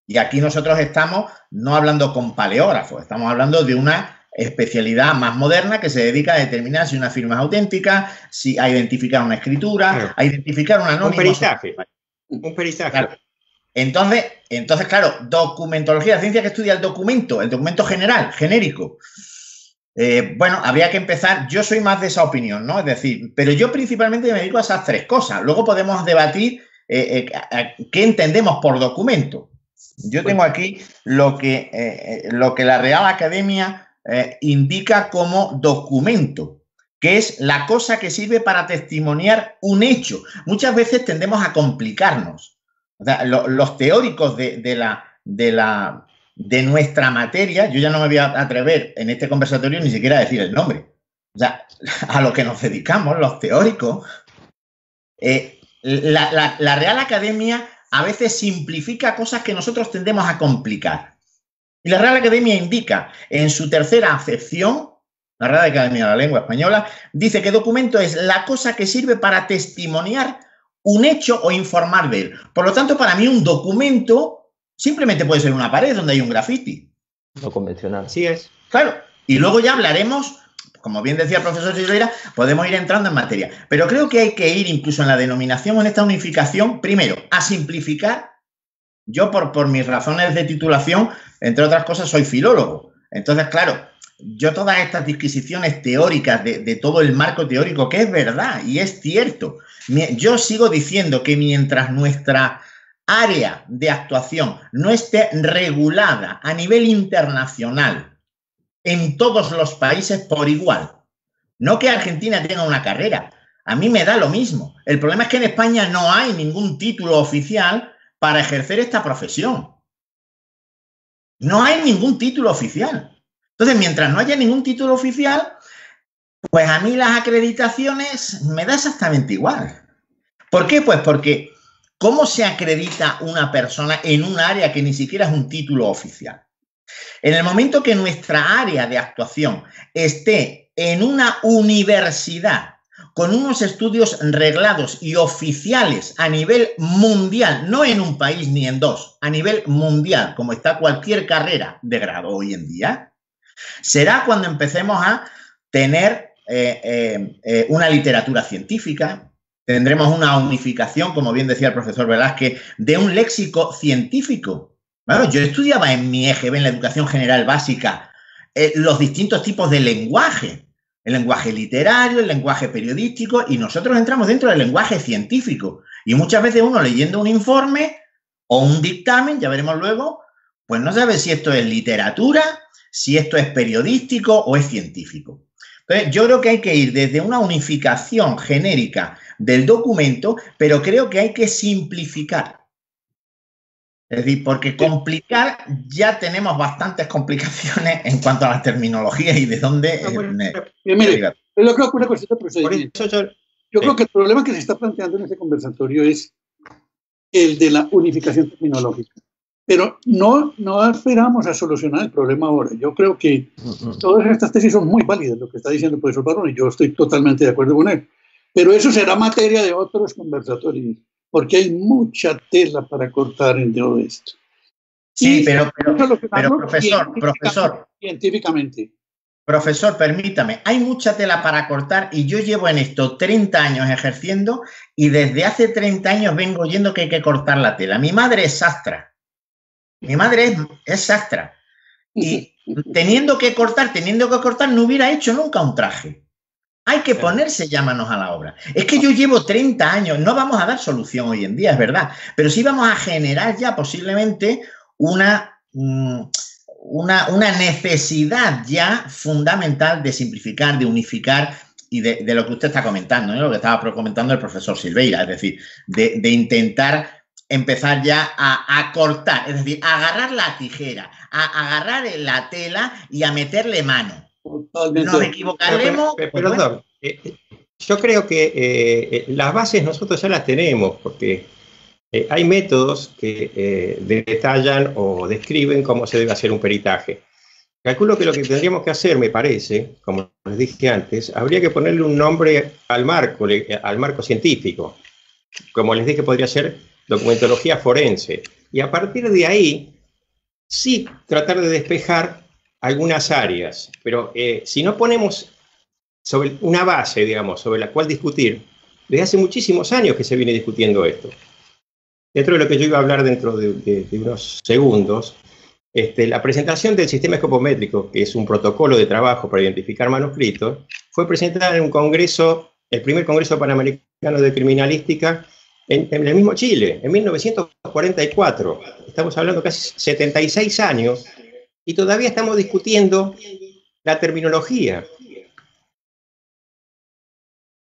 Y aquí nosotros estamos no hablando con paleógrafos, estamos hablando de una especialidad más moderna que se dedica a determinar si una firma es auténtica, si a identificar una escritura, a identificar un anónimo. Un peritaje. Claro. Entonces, claro, documentología, la ciencia que estudia el documento general, genérico. Bueno, habría que empezar, yo soy más de esa opinión, ¿no? Es decir, pero yo principalmente me dedico a esas tres cosas. Luego podemos debatir qué entendemos por documento. Yo tengo aquí lo que la Real Academia indica como documento, que es la cosa que sirve para testimoniar un hecho. Muchas veces tendemos a complicarnos. O sea, los teóricos de nuestra materia, yo ya no me voy a atrever en este conversatorio ni siquiera a decir el nombre. O sea, a lo que nos dedicamos, los teóricos. La Real Academia a veces simplifica cosas que nosotros tendemos a complicar. Y la Real Academia indica, en su tercera acepción, la Real Academia de la Lengua Española, dice que documento es la cosa que sirve para testimoniar un hecho o informar de él. Por lo tanto, para mí un documento simplemente puede ser una pared donde hay un grafiti. No convencional. Así es. Claro. Y luego ya hablaremos, como bien decía el profesor Silveyra, podemos ir entrando en materia. Pero creo que hay que ir incluso en la denominación, en esta unificación, primero, a simplificar. Yo, por mis razones de titulación, entre otras cosas, soy filólogo. Entonces, claro, yo todas estas disquisiciones teóricas de todo el marco teórico, que es verdad y es cierto, yo sigo diciendo que mientras nuestra área de actuación no esté regulada a nivel internacional en todos los países por igual, no que Argentina tenga una carrera, a mí me da lo mismo. El problema es que en España no hay ningún título oficial para ejercer esta profesión. No hay ningún título oficial. Entonces, mientras no haya ningún título oficial, pues a mí las acreditaciones me da exactamente igual. ¿Por qué? Pues porque ¿cómo se acredita una persona en un área que ni siquiera es un título oficial? En el momento que nuestra área de actuación esté en una universidad con unos estudios reglados y oficiales a nivel mundial, no en un país ni en dos, a nivel mundial, como está cualquier carrera de grado hoy en día, será cuando empecemos a tener una literatura científica, tendremos una unificación, como bien decía el profesor Velázquez, de un léxico científico. Bueno, yo estudiaba en mi EGB, en la Educación General Básica, los distintos tipos de lenguaje, el lenguaje literario, el lenguaje periodístico, y nosotros entramos dentro del lenguaje científico. Y muchas veces uno leyendo un informe o un dictamen, ya veremos luego, pues no sabe si esto es literatura, si esto es periodístico o es científico. Entonces, yo creo que hay que ir desde una unificación genérica del documento, pero creo que hay que simplificar. Es decir, porque complicar, ya tenemos bastantes complicaciones en cuanto a las terminologías y de dónde... No, bueno, mire, yo creo que una cuestión procedente. Yo creo que el problema que se está planteando en este conversatorio es el de la unificación terminológica. Pero no esperamos a solucionar el problema ahora. Yo creo que todas estas tesis son muy válidas, lo que está diciendo el profesor Barrón, y yo estoy totalmente de acuerdo con él. Pero eso será materia de otros conversatorios, porque hay mucha tela para cortar en todo esto. Sí, pero profesor. Científicamente. Profesor, permítame, hay mucha tela para cortar y yo llevo en esto 30 años ejerciendo y desde hace 30 años vengo oyendo que hay que cortar la tela. Mi madre es sastra. Mi madre es sastra. Y teniendo que cortar, no hubiera hecho nunca un traje. Hay que ponerse ya manos a la obra. Es que yo llevo 30 años, no vamos a dar solución hoy en día, es verdad, pero sí vamos a generar ya posiblemente una necesidad ya fundamental de simplificar, de unificar y de lo que usted está comentando, ¿no? Lo que estaba comentando el profesor Silveyra, es decir, de intentar empezar ya a cortar, es decir, a agarrar la tijera, a agarrar la tela y a meterle mano. Totalmente. Nos equivocaremos. Pero bueno. Perdón, yo creo que las bases nosotros ya las tenemos, porque... hay métodos que detallan o describen cómo se debe hacer un peritaje. Calculo que lo que tendríamos que hacer, me parece, como les dije antes, habría que ponerle un nombre al marco científico. Como les dije, podría ser documentología forense. Y a partir de ahí, sí, tratar de despejar algunas áreas. Pero si no ponemos sobre una base, digamos, sobre la cual discutir, desde hace muchísimos años que se viene discutiendo esto. Dentro de lo que yo iba a hablar dentro de unos segundos, la presentación del sistema escopométrico, que es un protocolo de trabajo para identificar manuscritos, fue presentada en un congreso, el primer congreso panamericano de criminalística, en el mismo Chile, en 1944. Estamos hablando casi 76 años y todavía estamos discutiendo la terminología.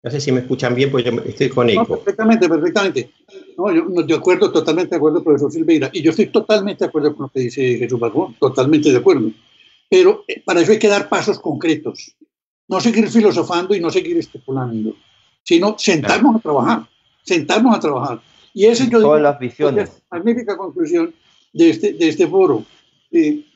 No sé si me escuchan bien, pues yo estoy con eco. No, perfectamente. No, yo acuerdo, totalmente de acuerdo, profesor Silveyra. Y yo estoy totalmente de acuerdo con lo que dice Jesús Barrón, totalmente de acuerdo. Pero para eso hay que dar pasos concretos. No seguir filosofando y no seguir especulando, sino sentarnos a trabajar. Sentarnos a trabajar. Y esa yo digo, las visiones. Es la magnífica conclusión de este foro.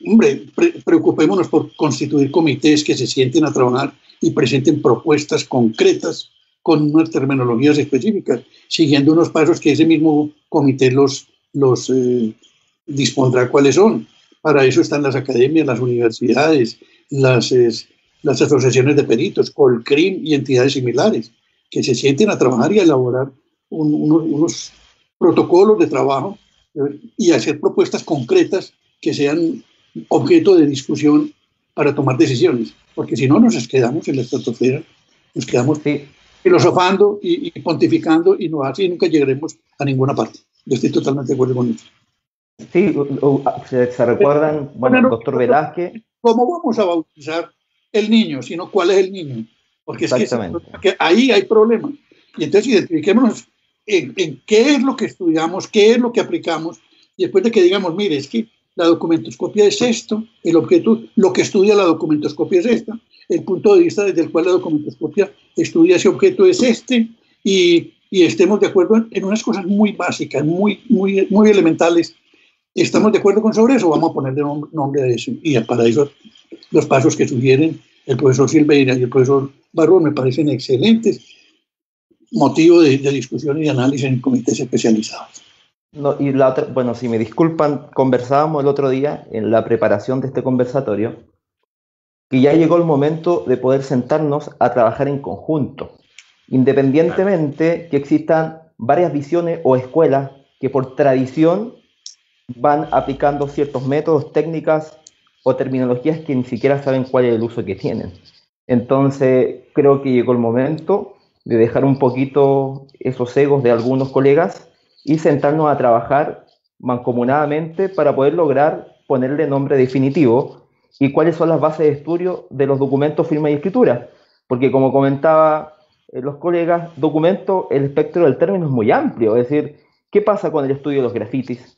Hombre, preocupémonos por constituir comités que se sienten a trabajar y presenten propuestas concretas con unas terminologías específicas, siguiendo unos pasos que ese mismo comité los dispondrá cuáles son. Para eso están las academias, las universidades, las asociaciones de peritos, Colcrim y entidades similares, que se sienten a trabajar y a elaborar unos protocolos de trabajo y hacer propuestas concretas que sean objeto de discusión para tomar decisiones, porque si no nos quedamos en la estratosfera, nos quedamos... Sí. Filosofando y pontificando y no así nunca llegaremos a ninguna parte. Yo estoy totalmente de acuerdo con eso. Sí, se recuerdan, bueno, el doctor Velázquez. ¿Cómo vamos a bautizar el niño, sino cuál es el niño? Porque es que ahí hay problemas. Y entonces identifiquémonos en qué es lo que estudiamos, qué es lo que aplicamos, y después de que digamos, mire, es que la documentoscopia es esto, el objeto, lo que estudia la documentoscopia es esta, el punto de vista desde el cual la documentoscopia estudia ese objeto es este, y estemos de acuerdo en unas cosas muy básicas, muy elementales. ¿Estamos de acuerdo sobre eso? Vamos a ponerle nombre a eso. Y para eso los pasos que sugieren el profesor Silveyra y el profesor Barrón me parecen excelentes motivo de discusión y de análisis en comités especializados. No, y la otra, bueno, si me disculpan, conversábamos el otro día en la preparación de este conversatorio que ya llegó el momento de poder sentarnos a trabajar en conjunto, independientemente que existan varias visiones o escuelas que por tradición van aplicando ciertos métodos, técnicas o terminologías que ni siquiera saben cuál es el uso que tienen. Entonces, creo que llegó el momento de dejar un poquito esos egos de algunos colegas y sentarnos a trabajar mancomunadamente para poder lograr ponerle nombre definitivo y cuáles son las bases de estudio de los documentos, firma y escritura. Porque como comentaba los colegas, documento, el espectro del término es muy amplio. Es decir, ¿qué pasa con el estudio de los grafitis?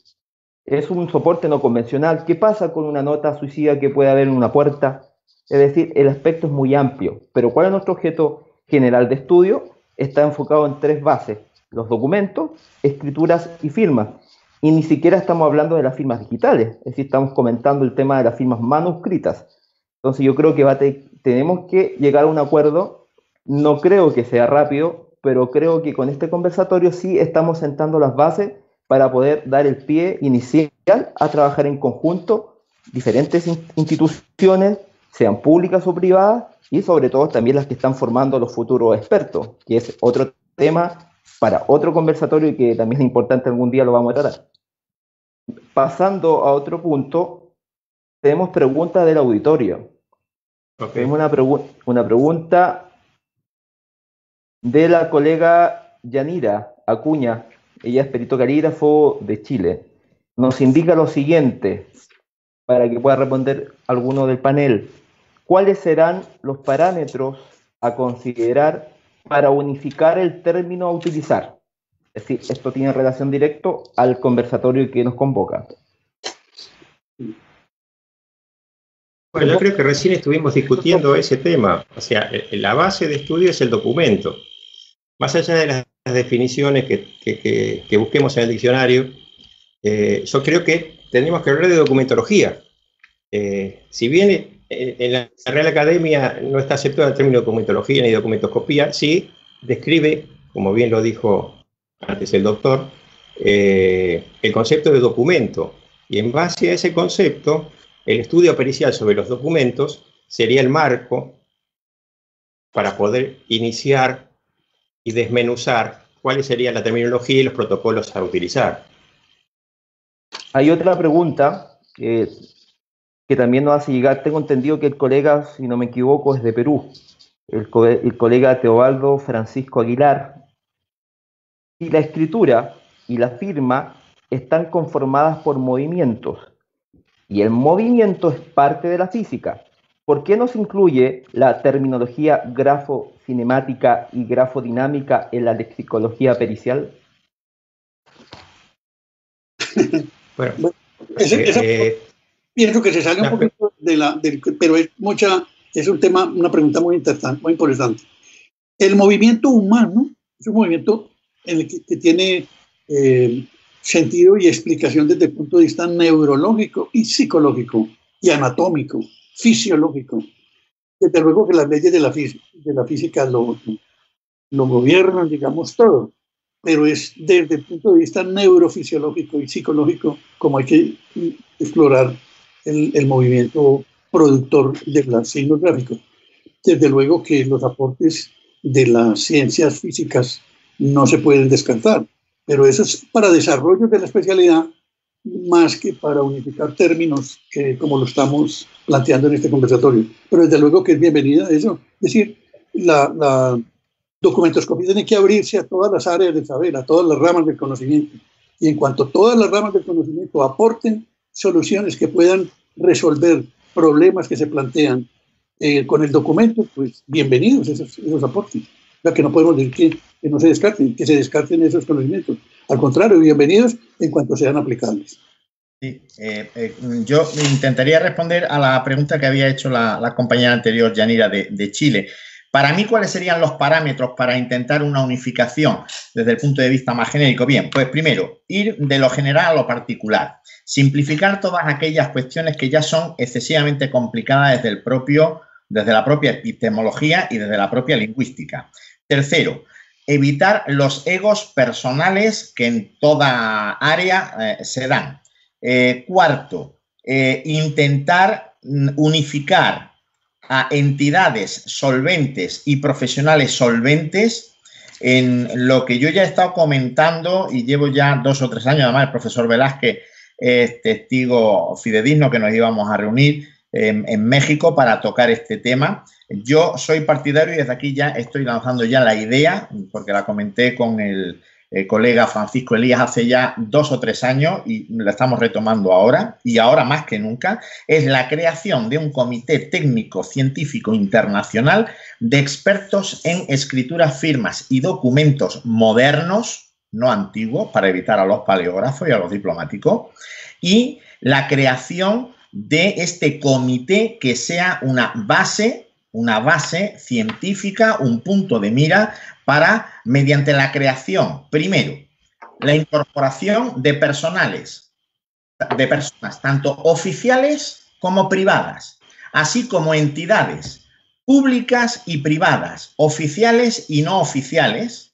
Es un soporte no convencional. ¿Qué pasa con una nota suicida que puede haber en una puerta? Es decir, el aspecto es muy amplio. Pero ¿cuál es nuestro objeto general de estudio? Está enfocado en tres bases: los documentos, escrituras y firmas. Y ni siquiera estamos hablando de las firmas digitales, es decir, estamos comentando el tema de las firmas manuscritas. Entonces yo creo que tenemos que llegar a un acuerdo. No creo que sea rápido, pero creo que con este conversatorio sí estamos sentando las bases para poder dar el pie inicial a trabajar en conjunto diferentes instituciones, sean públicas o privadas, y sobre todo también las que están formando los futuros expertos, que es otro tema para otro conversatorio y que también es importante, algún día lo vamos a tratar. Pasando a otro punto, tenemos preguntas del auditorio. Okay. Tenemos una pregunta de la colega Yanira Acuña. Ella es perito calígrafo de Chile. Nos indica lo siguiente, para que pueda responder alguno del panel: ¿cuáles serán los parámetros a considerar para unificar el término a utilizar? Es decir, esto tiene relación directa al conversatorio que nos convoca. Bueno, yo creo que recién estuvimos discutiendo ese tema. O sea, la base de estudio es el documento. Más allá de las definiciones que busquemos en el diccionario, yo creo que tenemos que hablar de documentología. Si bien en la Real Academia no está aceptado el término documentología ni documentoscopía, sí describe, como bien lo dijo antes el doctor, el concepto de documento. Y en base a ese concepto, el estudio pericial sobre los documentos sería el marco para poder iniciar y desmenuzar cuáles serían la terminología y los protocolos a utilizar. Hay otra pregunta que también nos hace llegar. Tengo entendido que el colega, si no me equivoco, es de Perú, el colega Teobaldo Francisco Aguilar. Si la escritura y la firma están conformadas por movimientos, y el movimiento es parte de la física, ¿por qué no se incluye la terminología grafocinemática y grafodinámica en la lexicología pericial? Bueno, pienso que se sale un poquito de la... pero es un tema, una pregunta muy interesante, muy importante. El movimiento humano es un movimiento en el que tiene sentido y explicación desde el punto de vista neurológico y psicológico y anatómico, fisiológico. Desde luego que las leyes de la física lo gobiernan, digamos, todo, pero es desde el punto de vista neurofisiológico y psicológico como hay que explorar el movimiento productor de los signos gráficos. Desde luego que los aportes de las ciencias físicas no se pueden descartar, pero eso es para desarrollo de la especialidad más que para unificar términos, como lo estamos planteando en este conversatorio. Pero desde luego que es bienvenida eso. Es decir, la documentoscopía tiene que abrirse a todas las áreas del saber, a todas las ramas del conocimiento. Y en cuanto todas las ramas del conocimiento aporten soluciones que puedan resolver problemas que se plantean con el documento, pues bienvenidos esos aportes. O sea, que no podemos decir que no se descarten, que se descarten esos conocimientos. Al contrario, bienvenidos en cuanto sean aplicables. Sí, yo intentaría responder a la pregunta que había hecho la compañera anterior, Yanira, de Chile. Para mí, ¿cuáles serían los parámetros para intentar una unificación desde el punto de vista más genérico? Bien, pues primero, ir de lo general a lo particular. Simplificar todas aquellas cuestiones que ya son excesivamente complicadas desde la propia epistemología y desde la propia lingüística. Tercero, evitar los egos personales que en toda área se dan. Cuarto, intentar unificar a entidades solventes y profesionales solventes en lo que yo ya he estado comentando y llevo ya 2 o 3 años. Además, el profesor Velázquez es testigo fidedigno que nos íbamos a reunir en México para tocar este tema. Yo soy partidario y desde aquí ya estoy lanzando ya la idea, porque la comenté con el colega Francisco Elías hace ya 2 o 3 años y la estamos retomando ahora, y ahora más que nunca, es la creación de un comité técnico-científico internacional de expertos en escrituras, firmas y documentos modernos, no antiguos, para evitar a los paleógrafos y a los diplomáticos, y la creación de este comité que sea una base científica, un punto de mira para, mediante la creación, primero, la incorporación de personas, tanto oficiales como privadas, así como entidades públicas y privadas, oficiales y no oficiales,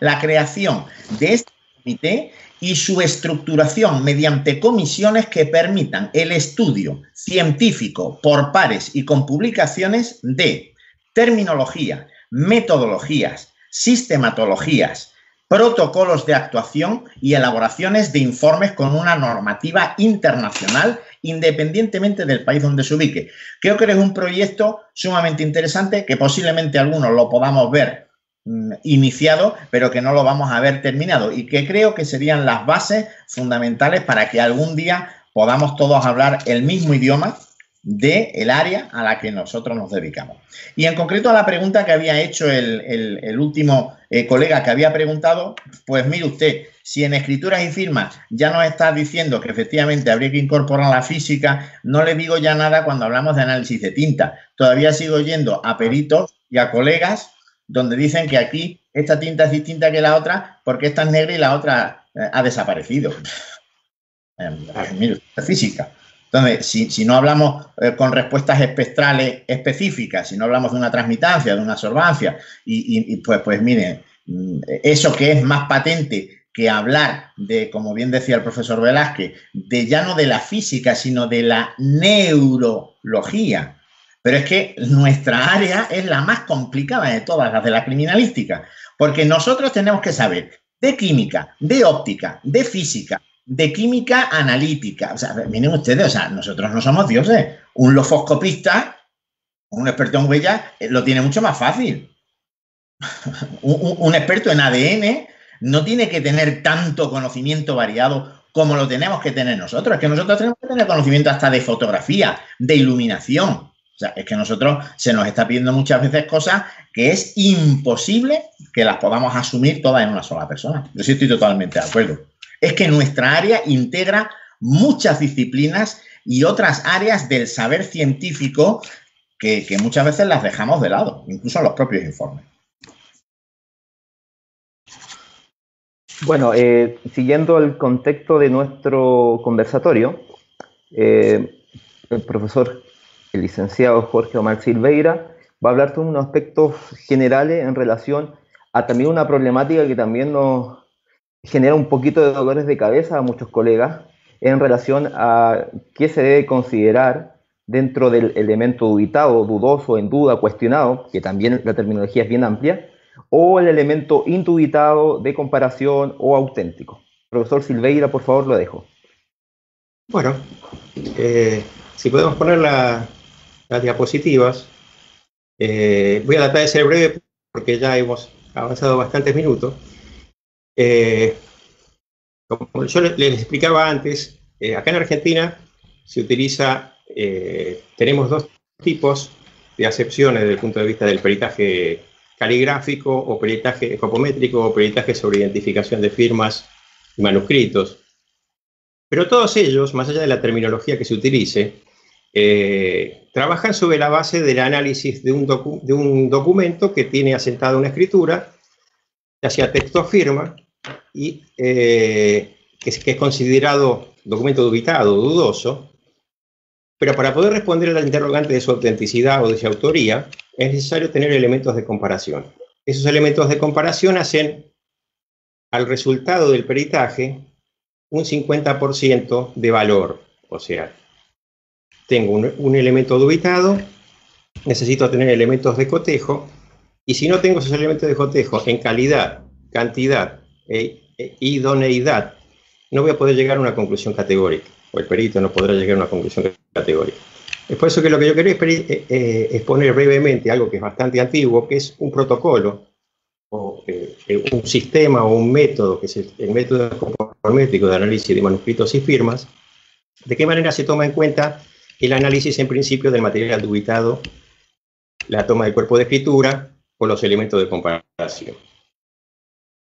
la creación de este comité y su estructuración mediante comisiones que permitan el estudio científico por pares y con publicaciones de terminología, metodologías, sistematologías, protocolos de actuación y elaboraciones de informes con una normativa internacional independientemente del país donde se ubique. Creo que es un proyecto sumamente interesante que posiblemente algunos lo podamos ver iniciado, pero que no lo vamos a ver terminado, y que creo que serían las bases fundamentales para que algún día podamos todos hablar el mismo idioma del área a la que nosotros nos dedicamos. Y en concreto a la pregunta que había hecho el último colega que había preguntado, pues mire usted, si en escrituras y firmas ya nos está diciendo que efectivamente habría que incorporar la física, no le digo ya nada cuando hablamos de análisis de tinta. Todavía sigo yendo a peritos y a colegas donde dicen que aquí esta tinta es distinta que la otra porque esta es negra y la otra ha desaparecido. Mira, es física. Entonces, si no hablamos con respuestas espectrales específicas, si no hablamos de una transmitancia, de una absorbancia, y pues miren, eso que es más patente que hablar de, como bien decía el profesor Velázquez, de ya no de la física, sino de la neurología. Pero es que nuestra área es la más complicada de todas las de la criminalística, porque nosotros tenemos que saber de química, de óptica, de física, de química analítica. O sea, miren ustedes, o sea, nosotros no somos dioses. Un lofoscopista, un experto en huellas, lo tiene mucho más fácil. Un experto en ADN no tiene que tener tanto conocimiento variado como lo tenemos que tener nosotros. Es que nosotros tenemos que tener conocimiento hasta de fotografía, de iluminación. O sea, es que nosotros se nos está pidiendo muchas veces cosas que es imposible que las podamos asumir todas en una sola persona. Yo sí estoy totalmente de acuerdo. Es que nuestra área integra muchas disciplinas y otras áreas del saber científico que muchas veces las dejamos de lado, incluso en los propios informes. Bueno, siguiendo el contexto de nuestro conversatorio, el profesor, el licenciado Jorge Omar Silveyra, va a hablar sobre unos aspectos generales en relación a también una problemática que también nos genera un poquito de dolores de cabeza a muchos colegas en relación a qué se debe considerar dentro del elemento dubitado, dudoso, en duda, cuestionado, que también la terminología es bien amplia, o el elemento indubitado, de comparación o auténtico. Profesor Silveyra, por favor, lo dejo. Bueno, si podemos poner las diapositivas, voy a tratar de ser breve porque ya hemos avanzado bastantes minutos. Como yo les explicaba antes, acá en Argentina se utiliza, tenemos 2 tipos de acepciones desde el punto de vista del peritaje caligráfico o peritaje copométrico o peritaje sobre identificación de firmas y manuscritos. Pero todos ellos, más allá de la terminología que se utilice, trabajan sobre la base del análisis de un documento que tiene asentada una escritura, ya sea texto o firma, y que es considerado documento dubitado, dudoso, pero para poder responder a la interrogante de su autenticidad o de su autoría, es necesario tener elementos de comparación. Esos elementos de comparación hacen al resultado del peritaje un 50% de valor, o sea, tengo un elemento dubitado necesito tener elementos de cotejo, y si no tengo esos elementos de cotejo en calidad, cantidad e idoneidad, no voy a poder llegar a una conclusión categórica, o el perito no podrá llegar a una conclusión categórica. Es por eso que lo que yo quería exponer brevemente algo que es bastante antiguo, que es un protocolo, o un sistema o un método, que es el método conformétrico de análisis de manuscritos y firmas, de qué manera se toma en cuenta el análisis en principio del material dubitado, la toma del cuerpo de escritura o los elementos de comparación.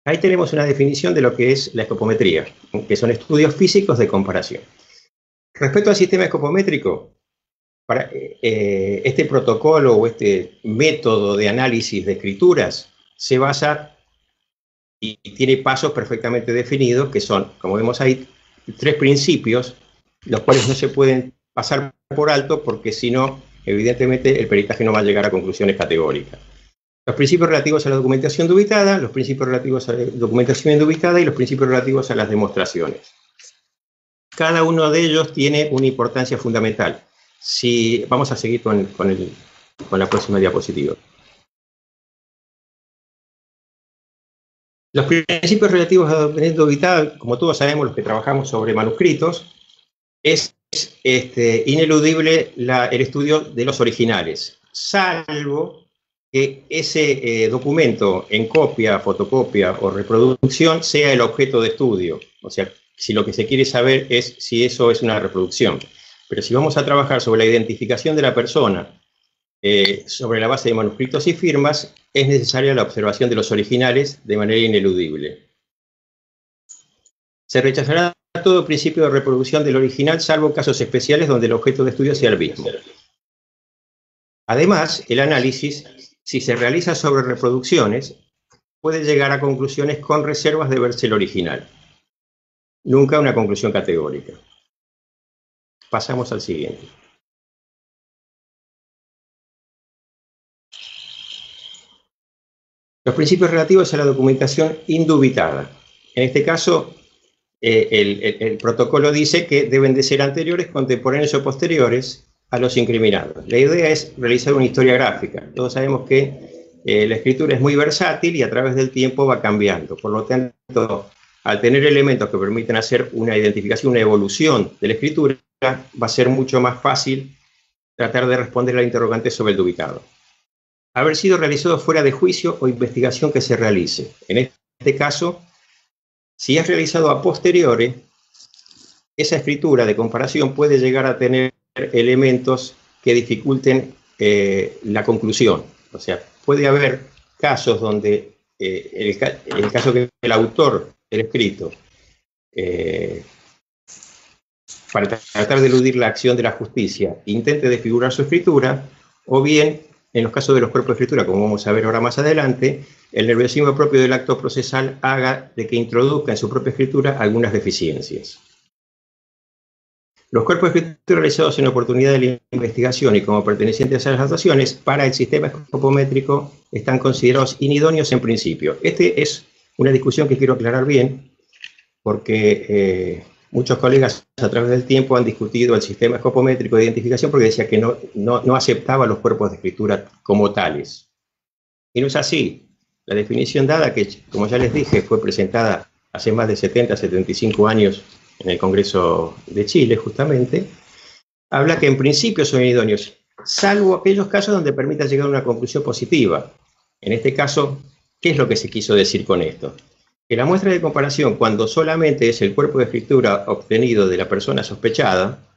Ahí tenemos una definición de lo que es la escopometría, que son estudios físicos de comparación. Respecto al sistema escopométrico, para este protocolo o este método de análisis de escrituras se basa y tiene pasos perfectamente definidos, que son, como vemos ahí, tres principios, los cuales no se pueden pasar por alto porque si no, evidentemente, el peritaje no va a llegar a conclusiones categóricas. Los principios relativos a la documentación dubitada, los principios relativos a la documentación indubitada y los principios relativos a las demostraciones. Cada uno de ellos tiene una importancia fundamental. Si vamos a seguir con la próxima diapositiva. Los principios relativos a la documentación dubitada, como todos sabemos los que trabajamos sobre manuscritos, es ineludible el estudio de los originales, salvo que ese documento en copia, fotocopia o reproducción sea el objeto de estudio. O sea, si lo que se quiere saber es si eso es una reproducción. Pero si vamos a trabajar sobre la identificación de la persona sobre la base de manuscritos y firmas, es necesaria la observación de los originales de manera ineludible. Se rechazará todo principio de reproducción del original, salvo casos especiales donde el objeto de estudio sea el mismo. Además, el análisis, si se realiza sobre reproducciones, puede llegar a conclusiones con reservas de verse el original. Nunca una conclusión categórica. Pasamos al siguiente. Los principios relativos a la documentación indubitada. En este caso, el protocolo dice que deben de ser anteriores, contemporáneos o posteriores a los incriminados. La idea es realizar una historia gráfica. Todos sabemos que la escritura es muy versátil y a través del tiempo va cambiando. Por lo tanto, al tener elementos que permiten hacer una identificación, una evolución de la escritura, va a ser mucho más fácil tratar de responder a la interrogante sobre el dubitado. Haber sido realizado fuera de juicio o investigación que se realice. En este caso, si es realizado a posteriori, esa escritura de comparación puede llegar a tener elementos que dificulten la conclusión. O sea, puede haber casos donde, el caso que el autor del escrito, para tratar de eludir la acción de la justicia, intente desfigurar su escritura, o bien, en los casos de los cuerpos de escritura, como vamos a ver ahora más adelante, el nerviosismo propio del acto procesal haga de que introduzca en su propia escritura algunas deficiencias. Los cuerpos de escritura realizados en oportunidad de la investigación y como pertenecientes a las actuaciones para el sistema escopométrico están considerados inidóneos en principio. Esta es una discusión que quiero aclarar bien, porque muchos colegas a través del tiempo han discutido el sistema escopométrico de identificación porque decía que no aceptaba los cuerpos de escritura como tales. Y no es así. La definición dada, que como ya les dije, fue presentada hace más de 70, 75 años en el Congreso de Chile, justamente, habla que en principio son idóneos, salvo aquellos casos donde permita llegar a una conclusión positiva. En este caso, ¿qué es lo que se quiso decir con esto? Que la muestra de comparación, cuando solamente es el cuerpo de escritura obtenido de la persona sospechada,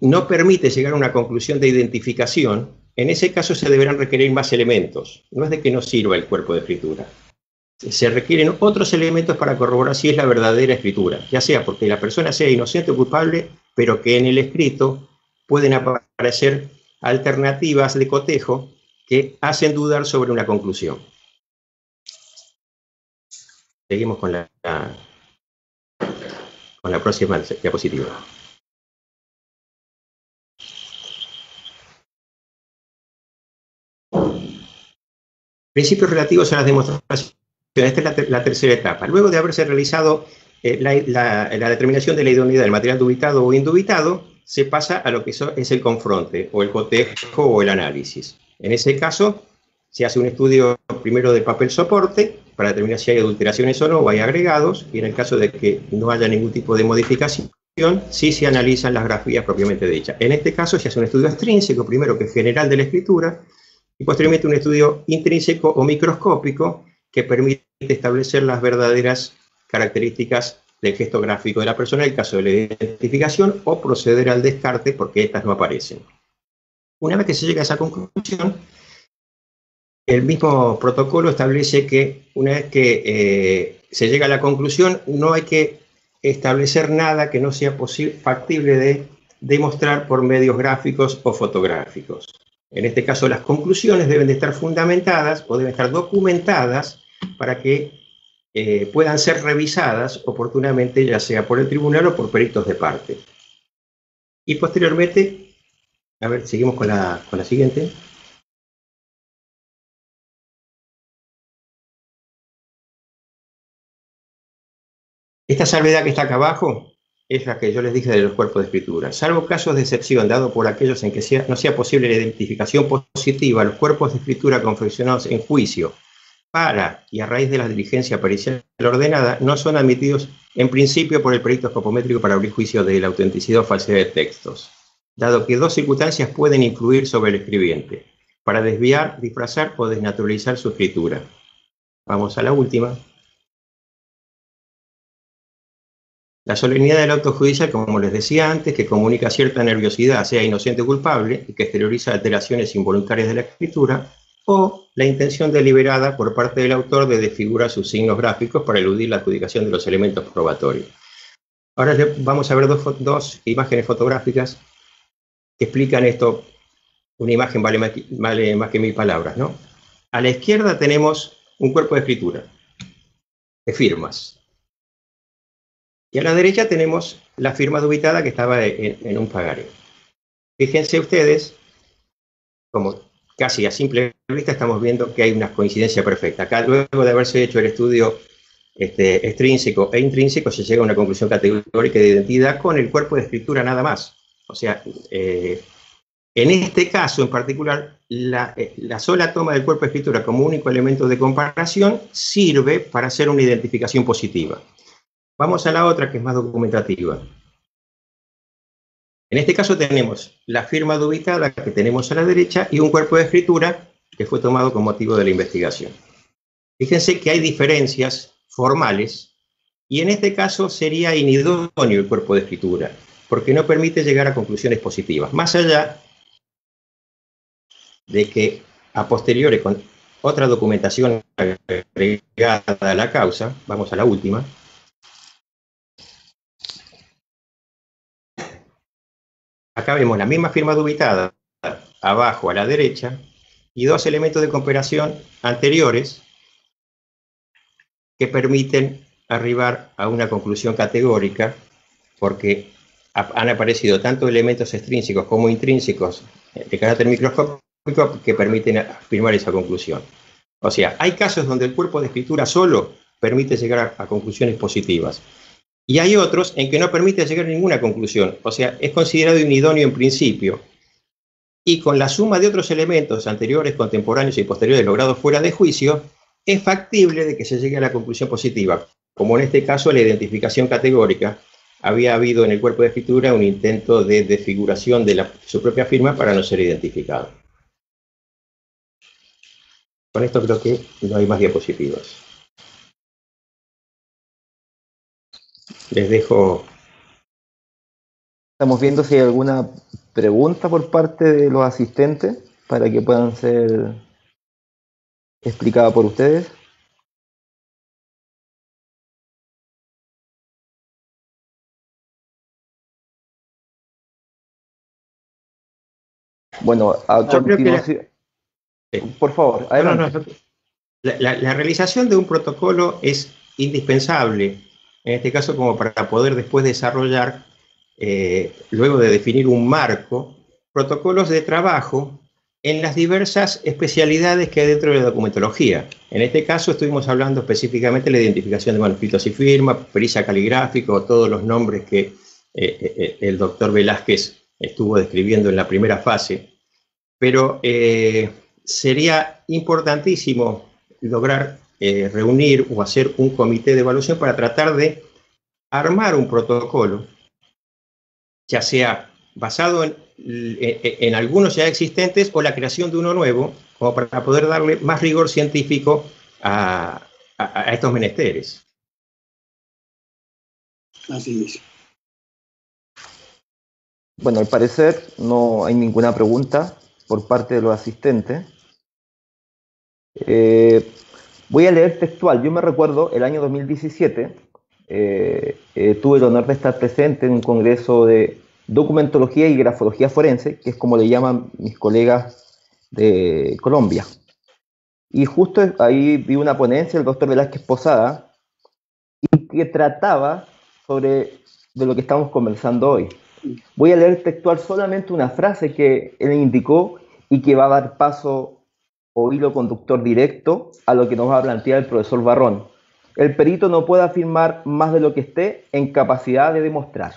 no permite llegar a una conclusión de identificación. En ese caso se deberán requerir más elementos. No es de que no sirva el cuerpo de escritura. Se requieren otros elementos para corroborar si es la verdadera escritura, ya sea porque la persona sea inocente o culpable, pero que en el escrito pueden aparecer alternativas de cotejo que hacen dudar sobre una conclusión. Seguimos con la próxima diapositiva. Principios relativos a las demostraciones. Esta es la tercera etapa. Luego de haberse realizado la determinación de la idoneidad del material dubitado o indubitado, se pasa a lo que es el confronte, o el cotejo, o el análisis. En ese caso, se hace un estudio primero de papel soporte, para determinar si hay adulteraciones o no, o hay agregados, y en el caso de que no haya ningún tipo de modificación, sí se analizan las grafías propiamente dichas. En este caso se hace un estudio extrínseco, primero que es general de la escritura, y posteriormente un estudio intrínseco o microscópico, que permite establecer las verdaderas características del gesto gráfico de la persona en el caso de la identificación, o proceder al descarte porque estas no aparecen. Una vez que se llega a esa conclusión, el mismo protocolo establece que una vez que se llega a la conclusión, no hay que establecer nada que no sea factible de demostrar por medios gráficos o fotográficos. En este caso, las conclusiones deben de estar fundamentadas o deben estar documentadas para que puedan ser revisadas oportunamente, ya sea por el tribunal o por peritos de parte. Y posteriormente, a ver, seguimos con la siguiente. Esta salvedad que está acá abajo es la que yo les dije de los cuerpos de escritura. Salvo casos de excepción, dado por aquellos en que no sea posible la identificación positiva, los cuerpos de escritura confeccionados en juicio para y a raíz de la diligencia pericial ordenada no son admitidos en principio por el perito escopométrico para abrir juicio de la autenticidad o falsedad de textos, dado que dos circunstancias pueden influir sobre el escribiente, para desviar, disfrazar o desnaturalizar su escritura. Vamos a la última. La solemnidad del auto judicial, como les decía antes, que comunica cierta nerviosidad, sea inocente o culpable, y que exterioriza alteraciones involuntarias de la escritura, o la intención deliberada por parte del autor de desfigurar sus signos gráficos para eludir la adjudicación de los elementos probatorios. Ahora vamos a ver dos imágenes fotográficas que explican esto. Una imagen vale más que 1000 palabras, ¿no? A la izquierda tenemos un cuerpo de escritura, de firmas. Y a la derecha tenemos la firma dubitada que estaba en un pagaré. Fíjense ustedes, como casi a simple vista estamos viendo que hay una coincidencia perfecta. Acá, luego de haberse hecho el estudio extrínseco e intrínseco, se llega a una conclusión categórica de identidad con el cuerpo de escritura nada más. O sea, en este caso en particular, la sola toma del cuerpo de escritura como único elemento de comparación sirve para hacer una identificación positiva. Vamos a la otra, que es más documentativa. En este caso tenemos la firma dubitada que tenemos a la derecha y un cuerpo de escritura que fue tomado con motivo de la investigación. Fíjense que hay diferencias formales y en este caso sería inidóneo el cuerpo de escritura porque no permite llegar a conclusiones positivas. Más allá de que a posteriori con otra documentación agregada a la causa, vamos a la última. Acá vemos la misma firma dubitada, abajo a la derecha, y dos elementos de comparación anteriores que permiten arribar a una conclusión categórica, porque han aparecido tanto elementos extrínsecos como intrínsecos de carácter microscópico que permiten afirmar esa conclusión. O sea, hay casos donde el cuerpo de escritura solo permite llegar a conclusiones positivas. Y hay otros en que no permite llegar a ninguna conclusión, o sea, es considerado inidóneo en principio. Y con la suma de otros elementos anteriores, contemporáneos y posteriores logrados fuera de juicio, es factible de que se llegue a la conclusión positiva. Como en este caso, la identificación categórica. Había habido en el cuerpo de escritura un intento de desfiguración de su propia firma para no ser identificado. Con esto creo que no hay más diapositivas. Les dejo. Estamos viendo si hay alguna pregunta por parte de los asistentes para que puedan ser explicadas por ustedes. Bueno, a continuación. Por favor, adelante. La realización de un protocolo es indispensable. En este caso, como para poder después desarrollar, luego de definir un marco, protocolos de trabajo en las diversas especialidades que hay dentro de la documentología. En este caso estuvimos hablando específicamente de la identificación de manuscritos y firmas, pericia caligráfico, todos los nombres que el doctor Velázquez estuvo describiendo en la primera fase, pero sería importantísimo lograr reunir o hacer un comité de evaluación para tratar de armar un protocolo, ya sea basado en algunos ya existentes o la creación de uno nuevo, como para poder darle más rigor científico a estos menesteres. Así es. Bueno, al parecer no hay ninguna pregunta por parte de los asistentes. Voy a leer textual. Yo me recuerdo el año 2017, tuve el honor de estar presente en un congreso de documentología y grafología forense, que es como le llaman mis colegas de Colombia. Y justo ahí vi una ponencia del doctor Velázquez Posada y que trataba sobre de lo que estamos conversando hoy. Voy a leer textual solamente una frase que él indicó y que va a dar paso o hilo conductor directo a lo que nos va a plantear el profesor Barrón. El perito no puede afirmar más de lo que esté en capacidad de demostrar.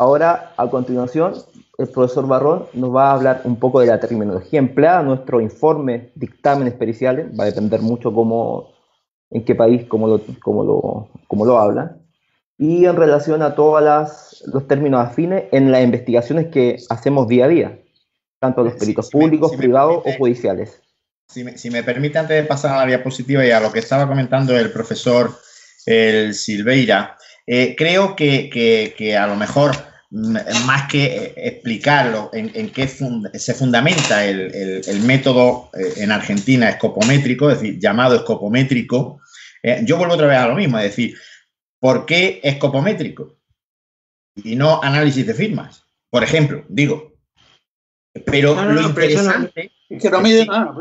Ahora, a continuación, el profesor Barrón nos va a hablar un poco de la terminología empleada, nuestro informe, dictámenes periciales, va a depender mucho cómo, en qué país, cómo lo hablan, y en relación a todos los términos afines en las investigaciones que hacemos día a día, tanto los peritos públicos, privados o judiciales. Si me permite, antes de pasar a la diapositiva y a lo que estaba comentando el profesor Silveyra, creo que a lo mejor, más que explicarlo en qué se fundamenta el método en Argentina escopométrico, es decir, llamado escopométrico, yo vuelvo otra vez a lo mismo, es decir, ¿por qué escopométrico? Y no análisis de firmas, por ejemplo, digo. Pero lo interesante... Que no mide nada.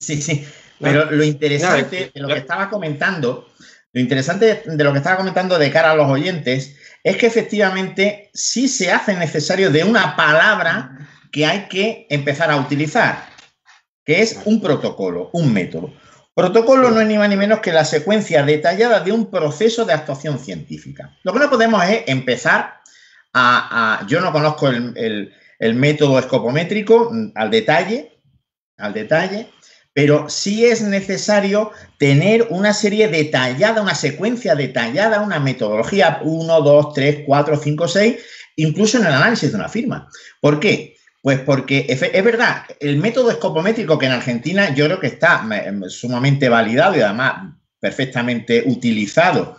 Sí, sí, pero lo interesante de lo que estaba comentando... Lo interesante de lo que estaba comentando de cara a los oyentes es que efectivamente sí se hace necesario de una palabra que hay que empezar a utilizar, que es un protocolo, un método. Protocolo no es ni más ni menos que la secuencia detallada de un proceso de actuación científica. Lo que no podemos es empezar a yo no conozco el método escopométrico al detalle, pero sí es necesario tener una serie detallada, una secuencia detallada, una metodología 1, 2, 3, 4, 5, 6, incluso en el análisis de una firma. ¿Por qué? Pues porque es verdad, el método escopométrico, que en Argentina yo creo que está sumamente validado y además perfectamente utilizado,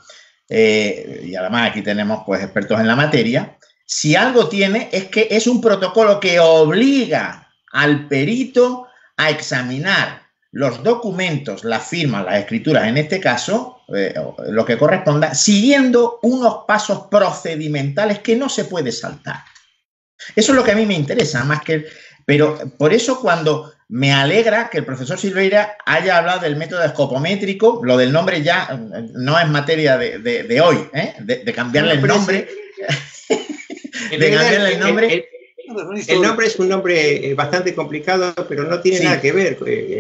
y además aquí tenemos pues expertos en la materia, si algo tiene es que es un protocolo que obliga al perito a examinar los documentos, las firmas, las escrituras, en este caso, lo que corresponda, siguiendo unos pasos procedimentales que no se puede saltar. Eso es lo que a mí me interesa, más que... Pero por eso cuando me alegra que el profesor Silveyra haya hablado del método escopométrico, lo del nombre ya no es materia de hoy, ¿eh? De cambiarle el nombre. De cambiarle el nombre... El nombre es un nombre bastante complicado, pero no tiene nada que ver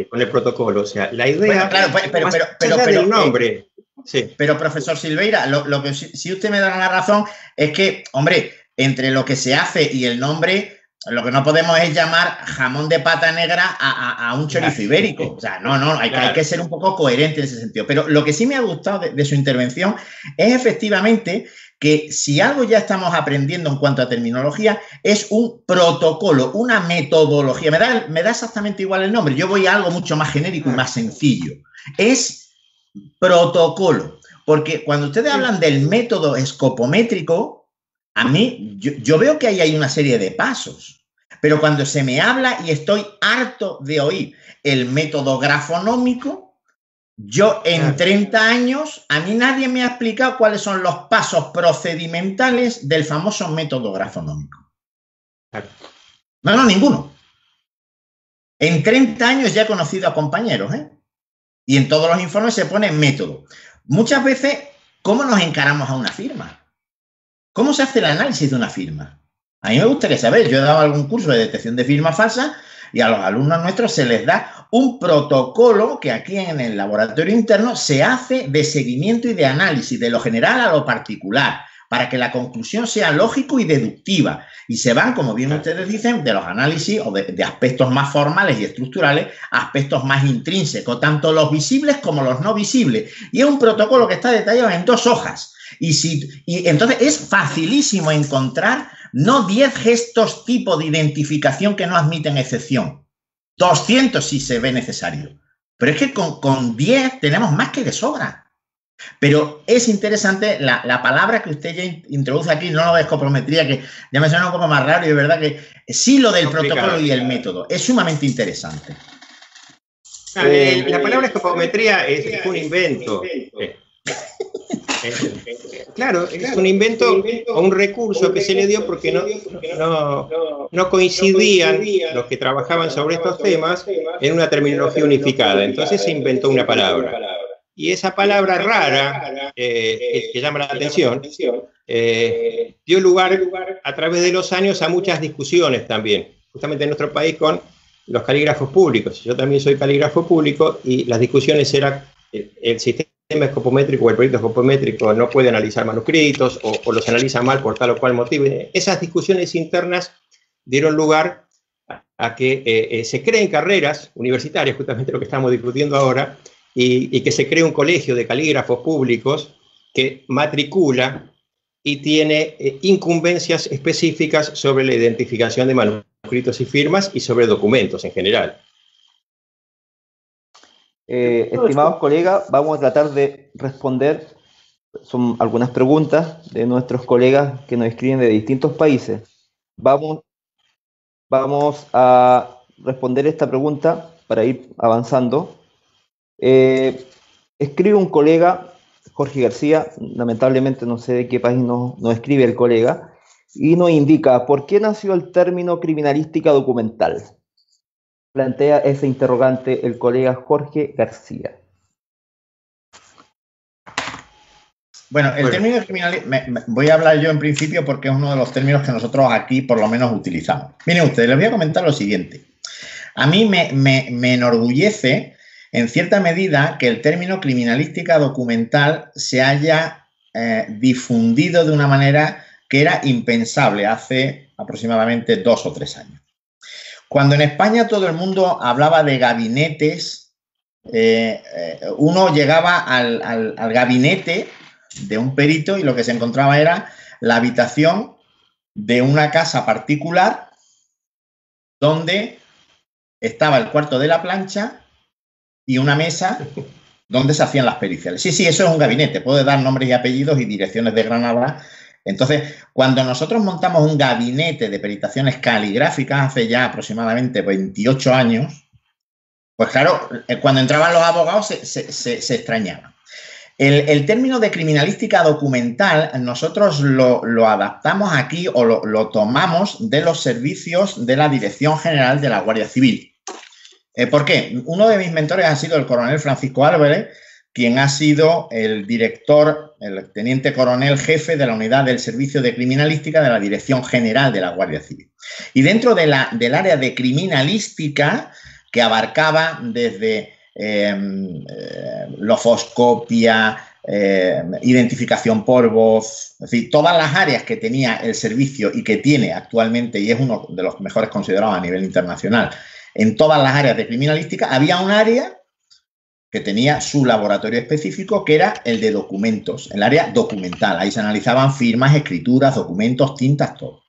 con el protocolo. O sea, la idea... Bueno, claro, pero el nombre. Sí. Pero, profesor Silveyra, lo que si usted me da la razón es que, hombre, entre lo que se hace y el nombre, lo que no podemos es llamar jamón de pata negra a un chorizo ibérico. O sea, no, hay que ser un poco coherente en ese sentido. Pero lo que sí me ha gustado de su intervención es efectivamente... que si algo ya estamos aprendiendo en cuanto a terminología, es un protocolo, una metodología. Me da exactamente igual el nombre. Yo voy a algo mucho más genérico y más sencillo. Es protocolo. Porque cuando ustedes hablan del método escopométrico, a mí, yo veo que ahí hay una serie de pasos. Pero cuando se me habla, y estoy harto de oír el método grafonómico, yo en 30 años, a mí nadie me ha explicado cuáles son los pasos procedimentales del famoso método grafonómico. No, ninguno. En 30 años ya he conocido a compañeros, ¿eh? Y en todos los informes se pone método. Muchas veces, ¿cómo nos encaramos a una firma? ¿Cómo se hace el análisis de una firma? A mí me gustaría saber, yo he dado algún curso de detección de firmas falsas, y a los alumnos nuestros se les da un protocolo que aquí en el laboratorio interno se hace de seguimiento y de análisis, de lo general a lo particular. para que la conclusión sea lógico y deductiva, y se van, como bien ustedes dicen, de los análisis o de aspectos más formales y estructurales a aspectos más intrínsecos, tanto los visibles como los no visibles, y es un protocolo que está detallado en 2 hojas, y entonces es facilísimo encontrar no 10 gestos tipo de identificación que no admiten excepción, 200 si se ve necesario, pero es que con 10 tenemos más que de sobra. Pero es interesante la palabra que usted ya introduce aquí, no la descoprometría, que ya me suena un poco más raro, y es verdad que sí, lo del protocolo y el método es sumamente interesante. La palabra escopometría es un invento. Claro, es un invento o un recurso que se le dio porque no coincidían los que trabajaban sobre estos temas en una terminología unificada. Entonces se inventó una palabra. Y esa palabra rara, que llama la atención, dio lugar a través de los años a muchas discusiones también, justamente en nuestro país con los calígrafos públicos. Yo también soy calígrafo público y las discusiones eran el sistema escopométrico o el proyecto escopométrico no puede analizar manuscritos o los analiza mal por tal o cual motivo. Esas discusiones internas dieron lugar a que se creen carreras universitarias, justamente lo que estamos discutiendo ahora, y que se cree un colegio de calígrafos públicos que matricula y tiene incumbencias específicas sobre la identificación de manuscritos y firmas y sobre documentos en general. Estimados colegas, vamos a tratar de responder, son algunas preguntas de nuestros colegas que nos escriben de distintos países. Vamos a responder esta pregunta para ir avanzando. Escribe un colega, Jorge García, lamentablemente no sé de qué país nos escribe el colega, y nos indica, ¿por qué nació el término criminalística documental? Plantea ese interrogante el colega Jorge García. Bueno, el término criminalística, voy a hablar yo en principio porque es uno de los términos que nosotros aquí por lo menos utilizamos. Miren ustedes, les voy a comentar lo siguiente. A mí me enorgullece, en cierta medida, que el término criminalística documental se haya difundido de una manera que era impensable hace aproximadamente 2 o 3 años. Cuando en España todo el mundo hablaba de gabinetes, uno llegaba al gabinete de un perito y lo que se encontraba era la habitación de una casa particular donde estaba el cuarto de la plancha y una mesa donde se hacían las pericias. Sí, eso es un gabinete, puede dar nombres y apellidos y direcciones de Granada. Entonces, cuando nosotros montamos un gabinete de peritaciones caligráficas hace ya aproximadamente 28 años, pues claro, cuando entraban los abogados se extrañaban. El término de criminalística documental nosotros lo adaptamos aquí o lo tomamos de los servicios de la Dirección General de la Guardia Civil. ¿Por qué? Uno de mis mentores ha sido el coronel Francisco Álvarez, quien ha sido el director, el teniente coronel jefe de la unidad del Servicio de Criminalística de la Dirección General de la Guardia Civil. Y dentro de del área de criminalística, que abarcaba desde grafoscopia, identificación por voz, es decir, todas las áreas que tenía el servicio y que tiene actualmente, y es uno de los mejores considerados a nivel internacional, en todas las áreas de criminalística, había un área que tenía su laboratorio específico, que era el de documentos, el área documental. Ahí se analizaban firmas, escrituras, documentos, tintas, todo.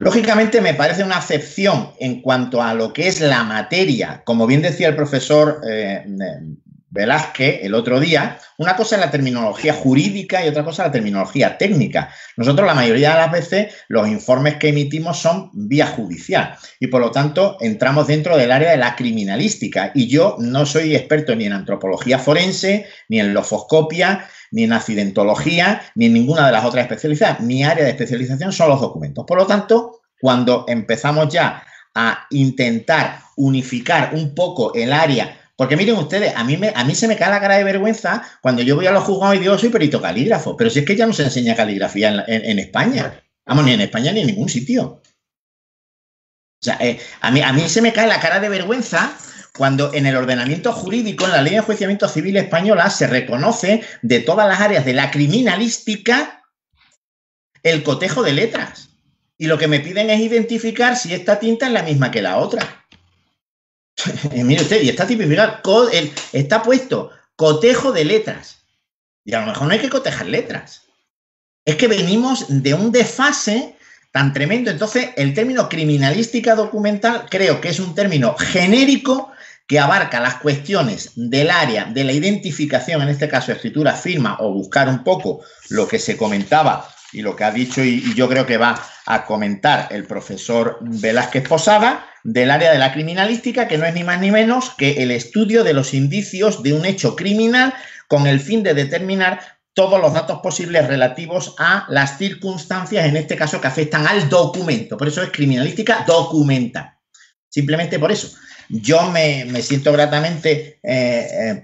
Lógicamente, me parece una acepción en cuanto a lo que es la materia. Como bien decía el profesor Velázquez el otro día, una cosa es la terminología jurídica y otra cosa es la terminología técnica. Nosotros la mayoría de las veces los informes que emitimos son vía judicial y por lo tanto entramos dentro del área de la criminalística, y yo no soy experto ni en antropología forense, ni en grafoscopia, ni en accidentología, ni en ninguna de las otras especialidades. Mi área de especialización son los documentos. Por lo tanto, cuando empezamos ya a intentar unificar un poco el área. Porque miren ustedes, a mí se me cae la cara de vergüenza cuando yo voy a los juzgados y digo, soy perito calígrafo, pero si es que ya no se enseña caligrafía en España. Vamos, ni en España ni en ningún sitio. O sea, a mí se me cae la cara de vergüenza cuando en el ordenamiento jurídico, en la Ley de Enjuiciamiento Civil Española, se reconoce de todas las áreas de la criminalística el cotejo de letras. Y lo que me piden es identificar si esta tinta es la misma que la otra. Mire usted, y está tipificado, está puesto cotejo de letras. Y a lo mejor no hay que cotejar letras. Es que venimos de un desfase tan tremendo. Entonces, el término criminalística documental creo que es un término genérico que abarca las cuestiones del área de la identificación, en este caso escritura, firma, o buscar un poco lo que se comentaba y lo que ha dicho, y yo creo que va a comentar el profesor Velázquez Posada, del área de la criminalística, que no es ni más ni menos que el estudio de los indicios de un hecho criminal con el fin de determinar todos los datos posibles relativos a las circunstancias, en este caso, que afectan al documento. Por eso es criminalística documental. Simplemente por eso. Yo me siento gratamente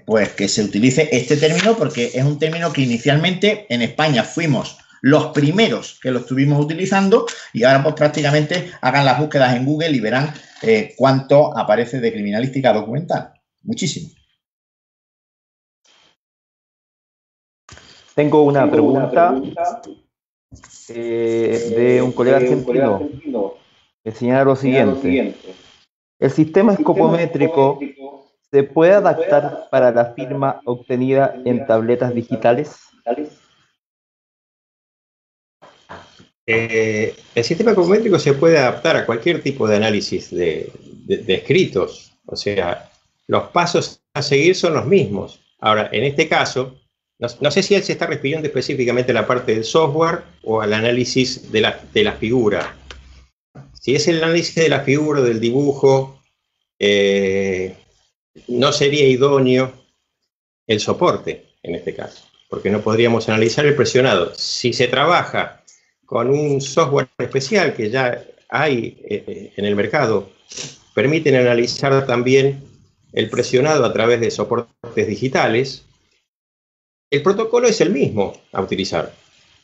pues que se utilice este término, porque es un término que inicialmente en España fuimos los primeros que lo estuvimos utilizando, y ahora pues prácticamente hagan las búsquedas en Google y verán cuánto aparece de criminalística documental. Muchísimo. Tengo una pregunta de un colega argentino. Me señala lo siguiente. ¿El sistema escopométrico se puede adaptar para la firma obtenida en tabletas digitales? El sistema escopométrico se puede adaptar a cualquier tipo de análisis de escritos. O sea, los pasos a seguir son los mismos. Ahora, en este caso, no sé si él se está refiriendo específicamente a la parte del software o al análisis de la figura. Si es el análisis de la figura, del dibujo, no sería idóneo el soporte en este caso, porque no podríamos analizar el presionado. Si se trabaja con un software especial que ya hay en el mercado, permiten analizar también el presionado a través de soportes digitales. El protocolo es el mismo a utilizar.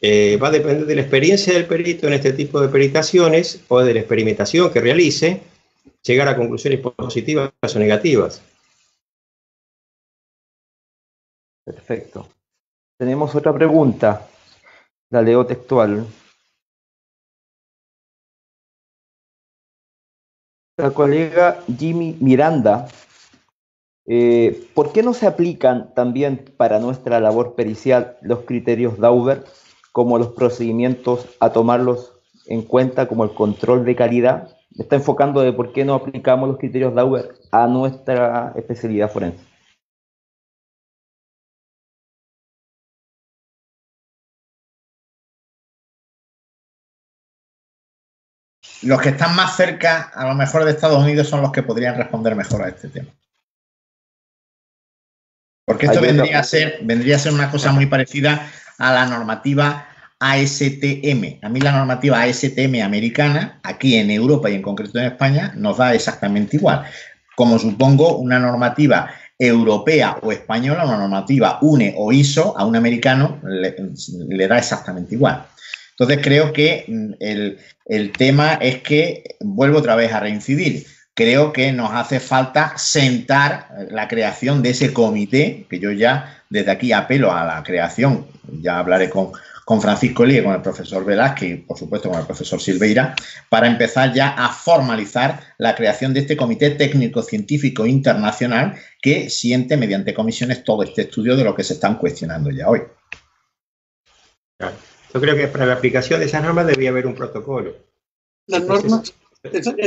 Va a depender de la experiencia del perito en este tipo de peritaciones o de la experimentación que realice, llegar a conclusiones positivas o negativas. Perfecto. Tenemos otra pregunta. La leo textual. La colega Jimmy Miranda. ¿Por qué no se aplican también para nuestra labor pericial los criterios Dauber, como los procedimientos a tomarlos en cuenta, como el control de calidad? Me está enfocando de por qué no aplicamos los criterios Dauber a nuestra especialidad forense. Los que están más cerca, a lo mejor, de Estados Unidos son los que podrían responder mejor a este tema. Porque esto vendría a ser una cosa muy parecida a la normativa ASTM. A mí la normativa ASTM americana, aquí en Europa y en concreto en España, nos da exactamente igual. Como supongo, una normativa europea o española, una normativa UNE o ISO, a un americano le da exactamente igual. Entonces creo que el tema es que, vuelvo otra vez a reincidir, creo que nos hace falta sentar la creación de ese comité, que yo ya desde aquí apelo a la creación, ya hablaré con Francisco Elie, con el profesor Velázquez y por supuesto con el profesor Silveyra, para empezar ya a formalizar la creación de este comité técnico-científico internacional que siente mediante comisiones todo este estudio de lo que se están cuestionando ya hoy. Yo creo que para la aplicación de esas normas debía haber un protocolo. Las normas...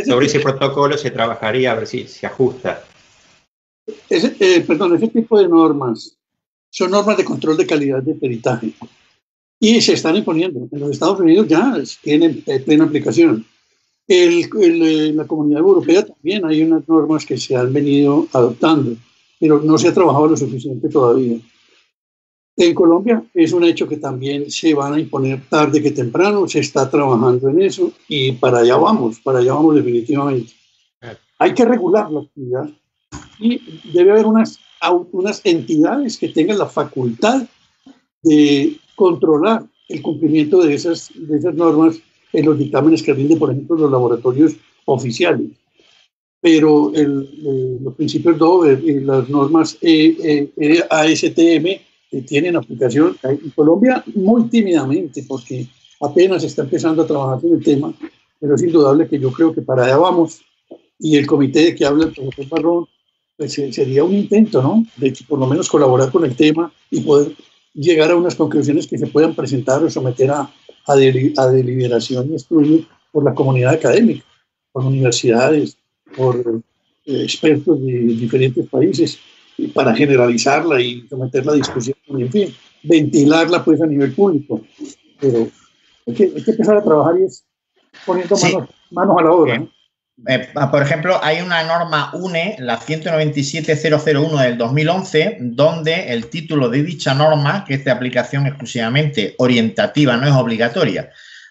Sobre ese protocolo se trabajaría a ver si se ajusta. Ese tipo de normas son normas de control de calidad de peritaje y se están imponiendo. En los Estados Unidos ya tienen plena aplicación. En la Comunidad Europea también hay unas normas que se han venido adoptando, pero no se ha trabajado lo suficiente todavía. En Colombia es un hecho que también se van a imponer tarde que temprano, se está trabajando en eso y para allá vamos definitivamente. Hay que regular la actividad y debe haber unas entidades que tengan la facultad de controlar el cumplimiento de esas normas en los dictámenes que rinden, por ejemplo, los laboratorios oficiales. Pero los principios Dover y las normas ASTM tienen aplicación en Colombia muy tímidamente, porque apenas está empezando a trabajar en el tema, pero es indudable que yo creo que para allá vamos, y el comité de que habla el profesor Barrón, pues sería un intento, ¿no?, de por lo menos colaborar con el tema y poder llegar a unas conclusiones que se puedan presentar o someter a deliberación y estudio por la comunidad académica, por universidades, por expertos de diferentes países, y para generalizarla y someterla a discusión, y en fin, ventilarla pues a nivel público. Pero hay que empezar a trabajar y es poniendo manos a la obra, ¿no? Por ejemplo, hay una norma UNE, la 197.001 del 2011, donde el título de dicha norma, que es de aplicación exclusivamente orientativa, no es obligatoria,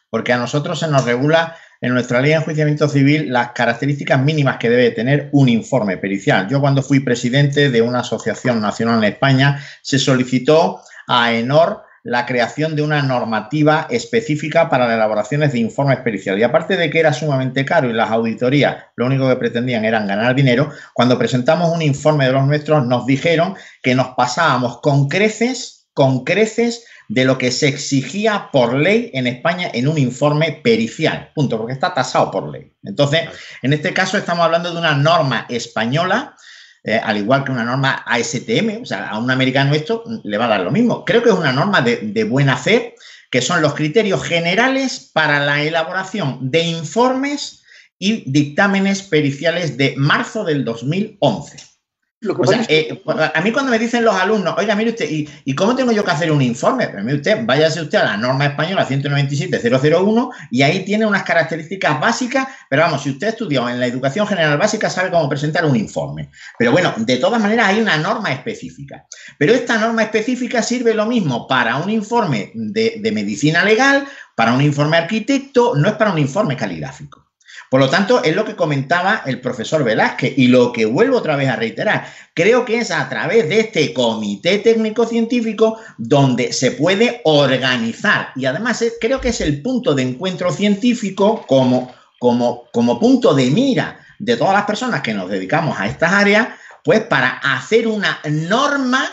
porque a nosotros se nos regula en nuestra ley de enjuiciamiento civil las características mínimas que debe tener un informe pericial. Yo, cuando fui presidente de una asociación nacional en España, se solicitó a ENOR la creación de una normativa específica para las elaboraciones de informes periciales. Y aparte de que era sumamente caro y las auditorías lo único que pretendían eran ganar dinero, cuando presentamos un informe de los nuestros nos dijeron que nos pasábamos con creces, de lo que se exigía por ley en España en un informe pericial, punto, porque está tasado por ley. Entonces, en este caso estamos hablando de una norma española, al igual que una norma ASTM, o sea, a un americano esto le va a dar lo mismo. Creo que es una norma de buena fe, que son los criterios generales para la elaboración de informes y dictámenes periciales de marzo del 2011. O sea, a mí cuando me dicen los alumnos, oiga, mire usted, ¿y cómo tengo yo que hacer un informe? Pues mire usted, váyase usted a la norma española 197.001 y ahí tiene unas características básicas, pero vamos, si usted estudió en la educación general básica sabe cómo presentar un informe. Pero bueno, de todas maneras hay una norma específica. Pero esta norma específica sirve lo mismo para un informe de medicina legal, para un informe arquitecto, no es para un informe caligráfico. Por lo tanto, es lo que comentaba el profesor Velázquez y lo que vuelvo otra vez a reiterar. Creo que es a través de este comité técnico-científico donde se puede organizar. Y además creo que es el punto de encuentro científico como punto de mira de todas las personas que nos dedicamos a estas áreas, pues para hacer una norma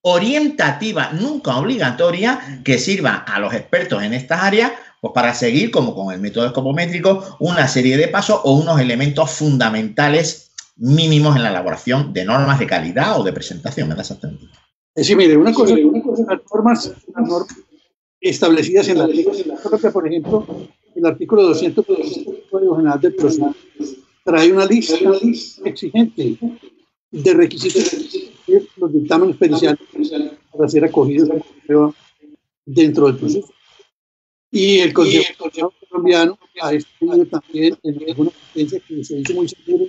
orientativa, nunca obligatoria, que sirva a los expertos en estas áreas, pues para seguir, como con el método escopométrico, una serie de pasos o unos elementos fundamentales mínimos en la elaboración de normas de calidad o de presentación, ¿verdad? Exactamente. Sí, mire, una cosa, las normas establecidas en la ley, por ejemplo, el artículo 200 del Código General del Proceso trae una lista exigente de requisitos de los dictámenes periciales para ser acogidos dentro del proceso. Y el Consejo Colombiano ha estudiado también en alguna sentencia que se hizo muy seguro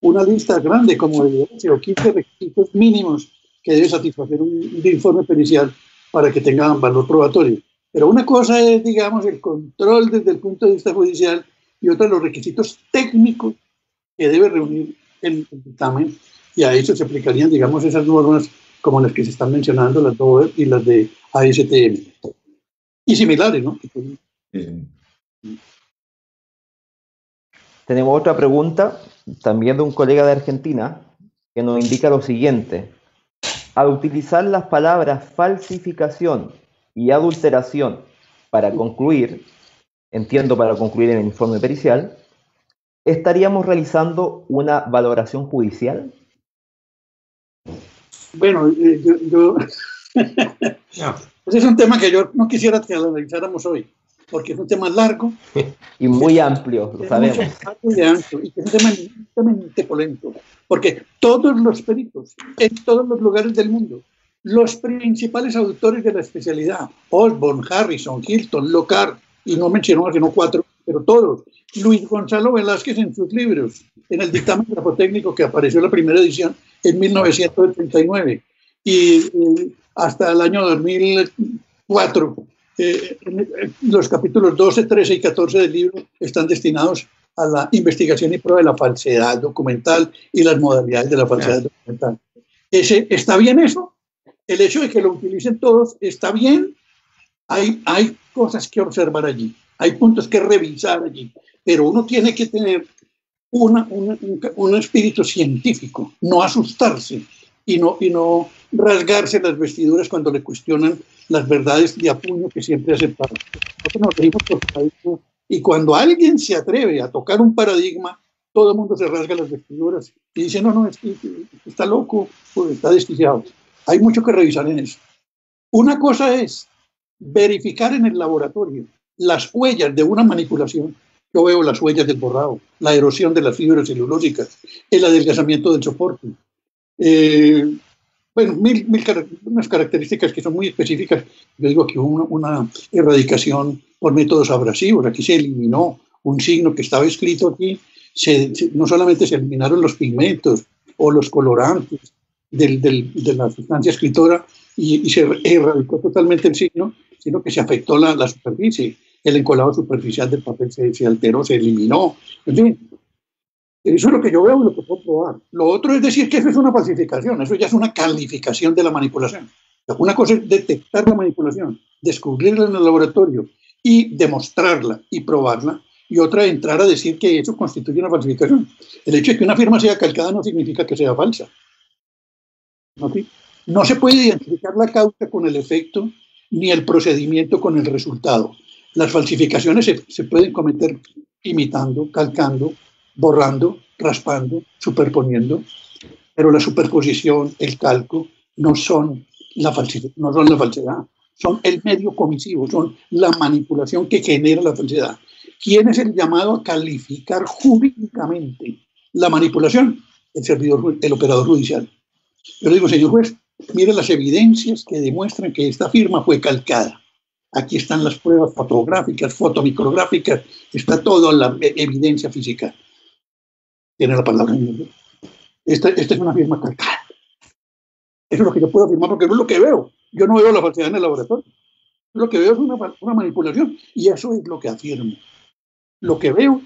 una lista grande, como de 10 o 15 requisitos mínimos que debe satisfacer un informe pericial para que tengan valor probatorio. Pero una cosa es, digamos, el control desde el punto de vista judicial y otra los requisitos técnicos que debe reunir el dictamen, y a eso se aplicarían, digamos, esas normas como las que se están mencionando, las DOE y las de ASTM. Y similares, ¿no? Tenemos otra pregunta, también de un colega de Argentina, que nos indica lo siguiente. Al utilizar las palabras falsificación y adulteración para concluir, entiendo para concluir en el informe pericial, ¿estaríamos realizando una valoración judicial? Bueno, yo... Ese es un tema que yo no quisiera que lo analizáramos hoy, porque es un tema largo. Y muy amplio, lo sabemos. Muy amplio, y es un tema eminentemente polémico, porque todos los peritos, en todos los lugares del mundo, los principales autores de la especialidad, Osborne, Harrison, Hilton, Lockhart, y no mencionó sino 4, pero todos, Luis Gonzalo Velázquez en sus libros, en el dictamen grafotécnico que apareció en la primera edición en 1939, y hasta el año 2004, los capítulos 12, 13 y 14 del libro están destinados a la investigación y prueba de la falsedad documental y las modalidades de la falsedad documental. ¿Está bien eso? El hecho de que lo utilicen todos, ¿está bien? Hay cosas que observar allí, hay puntos que revisar allí, pero uno tiene que tener un espíritu científico, no asustarse y no rasgarse las vestiduras cuando le cuestionan las verdades de apuño que siempre aceptaron. Nosotros nos regimos por paradigmas, y cuando alguien se atreve a tocar un paradigma, todo el mundo se rasga las vestiduras y dice, no, no, está loco, pues está desquiciado. Hay mucho que revisar en eso. Una cosa es verificar en el laboratorio las huellas de una manipulación. Yo veo las huellas del borrado, la erosión de las fibras celulósicas, el adelgazamiento del soporte. Bueno, unas características que son muy específicas. Yo digo que hubo una erradicación por métodos abrasivos. Aquí se eliminó un signo que estaba escrito aquí. No solamente se eliminaron los pigmentos o los colorantes de la sustancia escritora y se erradicó totalmente el signo, sino que se afectó la superficie. El encolado superficial del papel se alteró, se eliminó. En fin, eso es lo que yo veo y lo que puedo probar. Lo otro es decir que eso es una falsificación, eso ya es una calificación de la manipulación. Una cosa es detectar la manipulación, descubrirla en el laboratorio y demostrarla y probarla, y otra entrar a decir que eso constituye una falsificación. El hecho de que una firma sea calcada no significa que sea falsa. ¿Okay? No se puede identificar la causa con el efecto ni el procedimiento con el resultado. Las falsificaciones se pueden cometer imitando, calcando, borrando, raspando, superponiendo, pero la superposición, el calco, no son la falsedad, son el medio comisivo, son la manipulación que genera la falsedad. ¿Quién es el llamado a calificar jurídicamente la manipulación? El operador judicial. Yo le digo, señor juez, mire las evidencias que demuestran que esta firma fue calcada. Aquí están las pruebas fotográficas, fotomicrográficas, está toda la evidencia física. Tiene la palabra. Esta es una firma calcada. Eso es lo que yo puedo afirmar porque no es lo que veo. Yo no veo la falsedad en el laboratorio. Lo que veo es una manipulación y eso es lo que afirmo. Lo que veo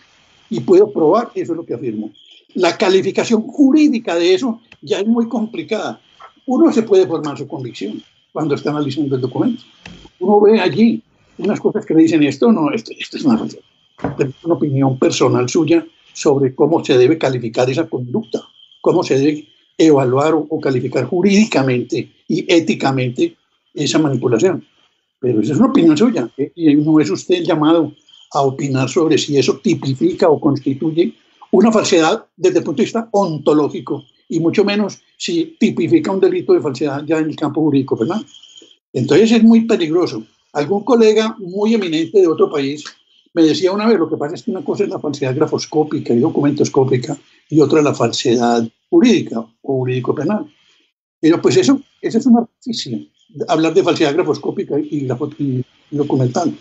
y puedo probar, eso es lo que afirmo. La calificación jurídica de eso ya es muy complicada. Uno se puede formar su convicción cuando está analizando el documento. Uno ve allí unas cosas que le dicen esto, no, esto es una opinión personal suya sobre cómo se debe calificar esa conducta, cómo se debe evaluar o calificar jurídicamente y éticamente esa manipulación. Pero esa es una opinión suya, ¿eh? Y no es usted llamado a opinar sobre si eso tipifica o constituye una falsedad desde el punto de vista ontológico, y mucho menos si tipifica un delito de falsedad ya en el campo jurídico, ¿verdad? Entonces es muy peligroso. Algún colega muy eminente de otro país me decía una vez, lo que pasa es que una cosa es la falsedad grafoscópica y documentoscópica y otra la falsedad jurídica o jurídico-penal. Pero pues eso es una artificia, hablar de falsedad grafoscópica y documental.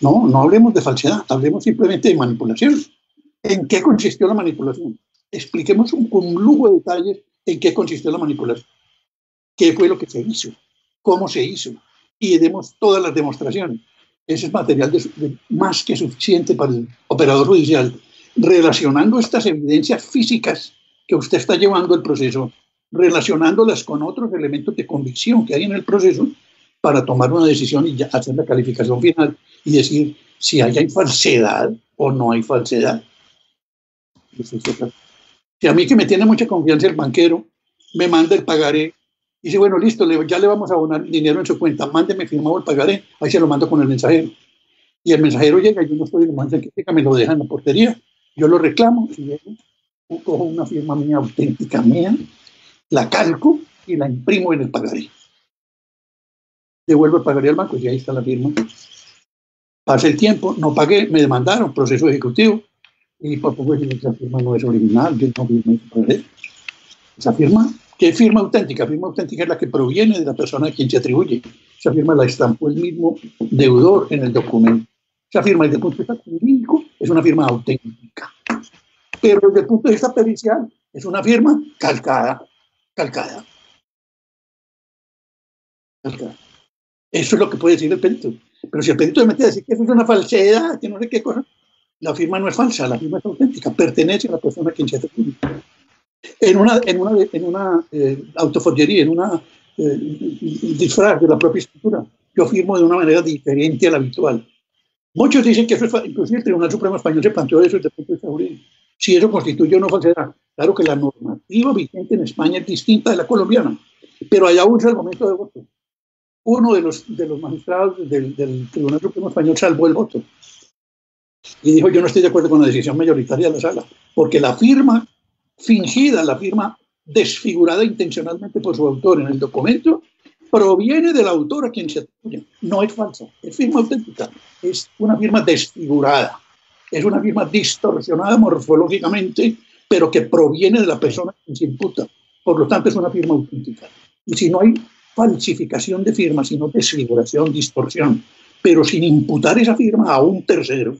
No hablemos de falsedad, hablemos simplemente de manipulación. ¿En qué consistió la manipulación? Expliquemos con lujo de detalles en qué consistió la manipulación. ¿Qué fue lo que se hizo? ¿Cómo se hizo? Y demos todas las demostraciones. Ese es material más que suficiente para el operador judicial. Relacionando estas evidencias físicas que usted está llevando al proceso, relacionándolas con otros elementos de convicción que hay en el proceso, para tomar una decisión y ya hacer la calificación final y decir si hay falsedad o no hay falsedad. Si a mí, que me tiene mucha confianza el banquero, me manda el pagaré y dice, bueno, listo, ya le vamos a abonar dinero en su cuenta, mándeme firmado el pagaré, ahí se lo mando con el mensajero. Y el mensajero llega, yo no estoy en la, me lo deja en la portería, yo lo reclamo, y llego, cojo una firma mía, auténtica mía, la calco y la imprimo en el pagaré. Devuelvo el pagaré al banco y ahí está la firma. Pasa el tiempo, no pagué, me demandaron, proceso ejecutivo. Y por poco esa firma no es original, yo no firmé esa firma. ¿Qué firma auténtica? Firma auténtica es la que proviene de la persona a quien se atribuye. Esa firma la estampó el mismo deudor en el documento. Esa firma desde el punto de vista jurídico es una firma auténtica. Pero desde el punto de vista pericial es una firma calcada. Calcada. Eso es lo que puede decir el perito. Pero si el perito me mete a decir que eso es una falsedad, que no sé qué cosa, la firma no es falsa, la firma es auténtica, pertenece a la persona a quien se atribuye. En una autoforjería, en una disfraz de la propia escritura, yo firmo de una manera diferente a la habitual. Muchos dicen que eso es, inclusive el Tribunal Supremo Español se planteó eso desde el punto de vista jurídico. Si eso constituye o no falsedad. Claro que la normativa vigente en España es distinta de la colombiana, pero allá usa el momento de voto. uno de los magistrados del Tribunal Supremo Español salvó el voto y dijo: yo no estoy de acuerdo con la decisión mayoritaria de la sala, porque la firma fingida, la firma desfigurada intencionalmente por su autor en el documento, proviene del autor a quien se atribuye. No es falsa, es firma auténtica, es una firma desfigurada, es una firma distorsionada morfológicamente, pero que proviene de la persona que se imputa. Por lo tanto, es una firma auténtica. Y si no hay falsificación de firma, sino desfiguración, distorsión, pero sin imputar esa firma a un tercero,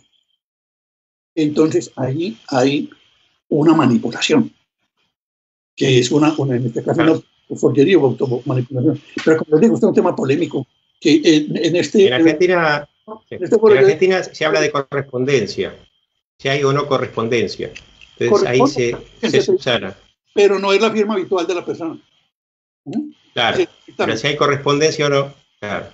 entonces ahí hay una manipulación, que es una en este caso, una forjería o automanipulación. Pero como les digo, este es un tema polémico. Que en Argentina se habla de correspondencia, si hay o no correspondencia. Entonces ahí se subsana. Pero no es la firma habitual de la persona. ¿No? Claro, pero si hay correspondencia o no, claro.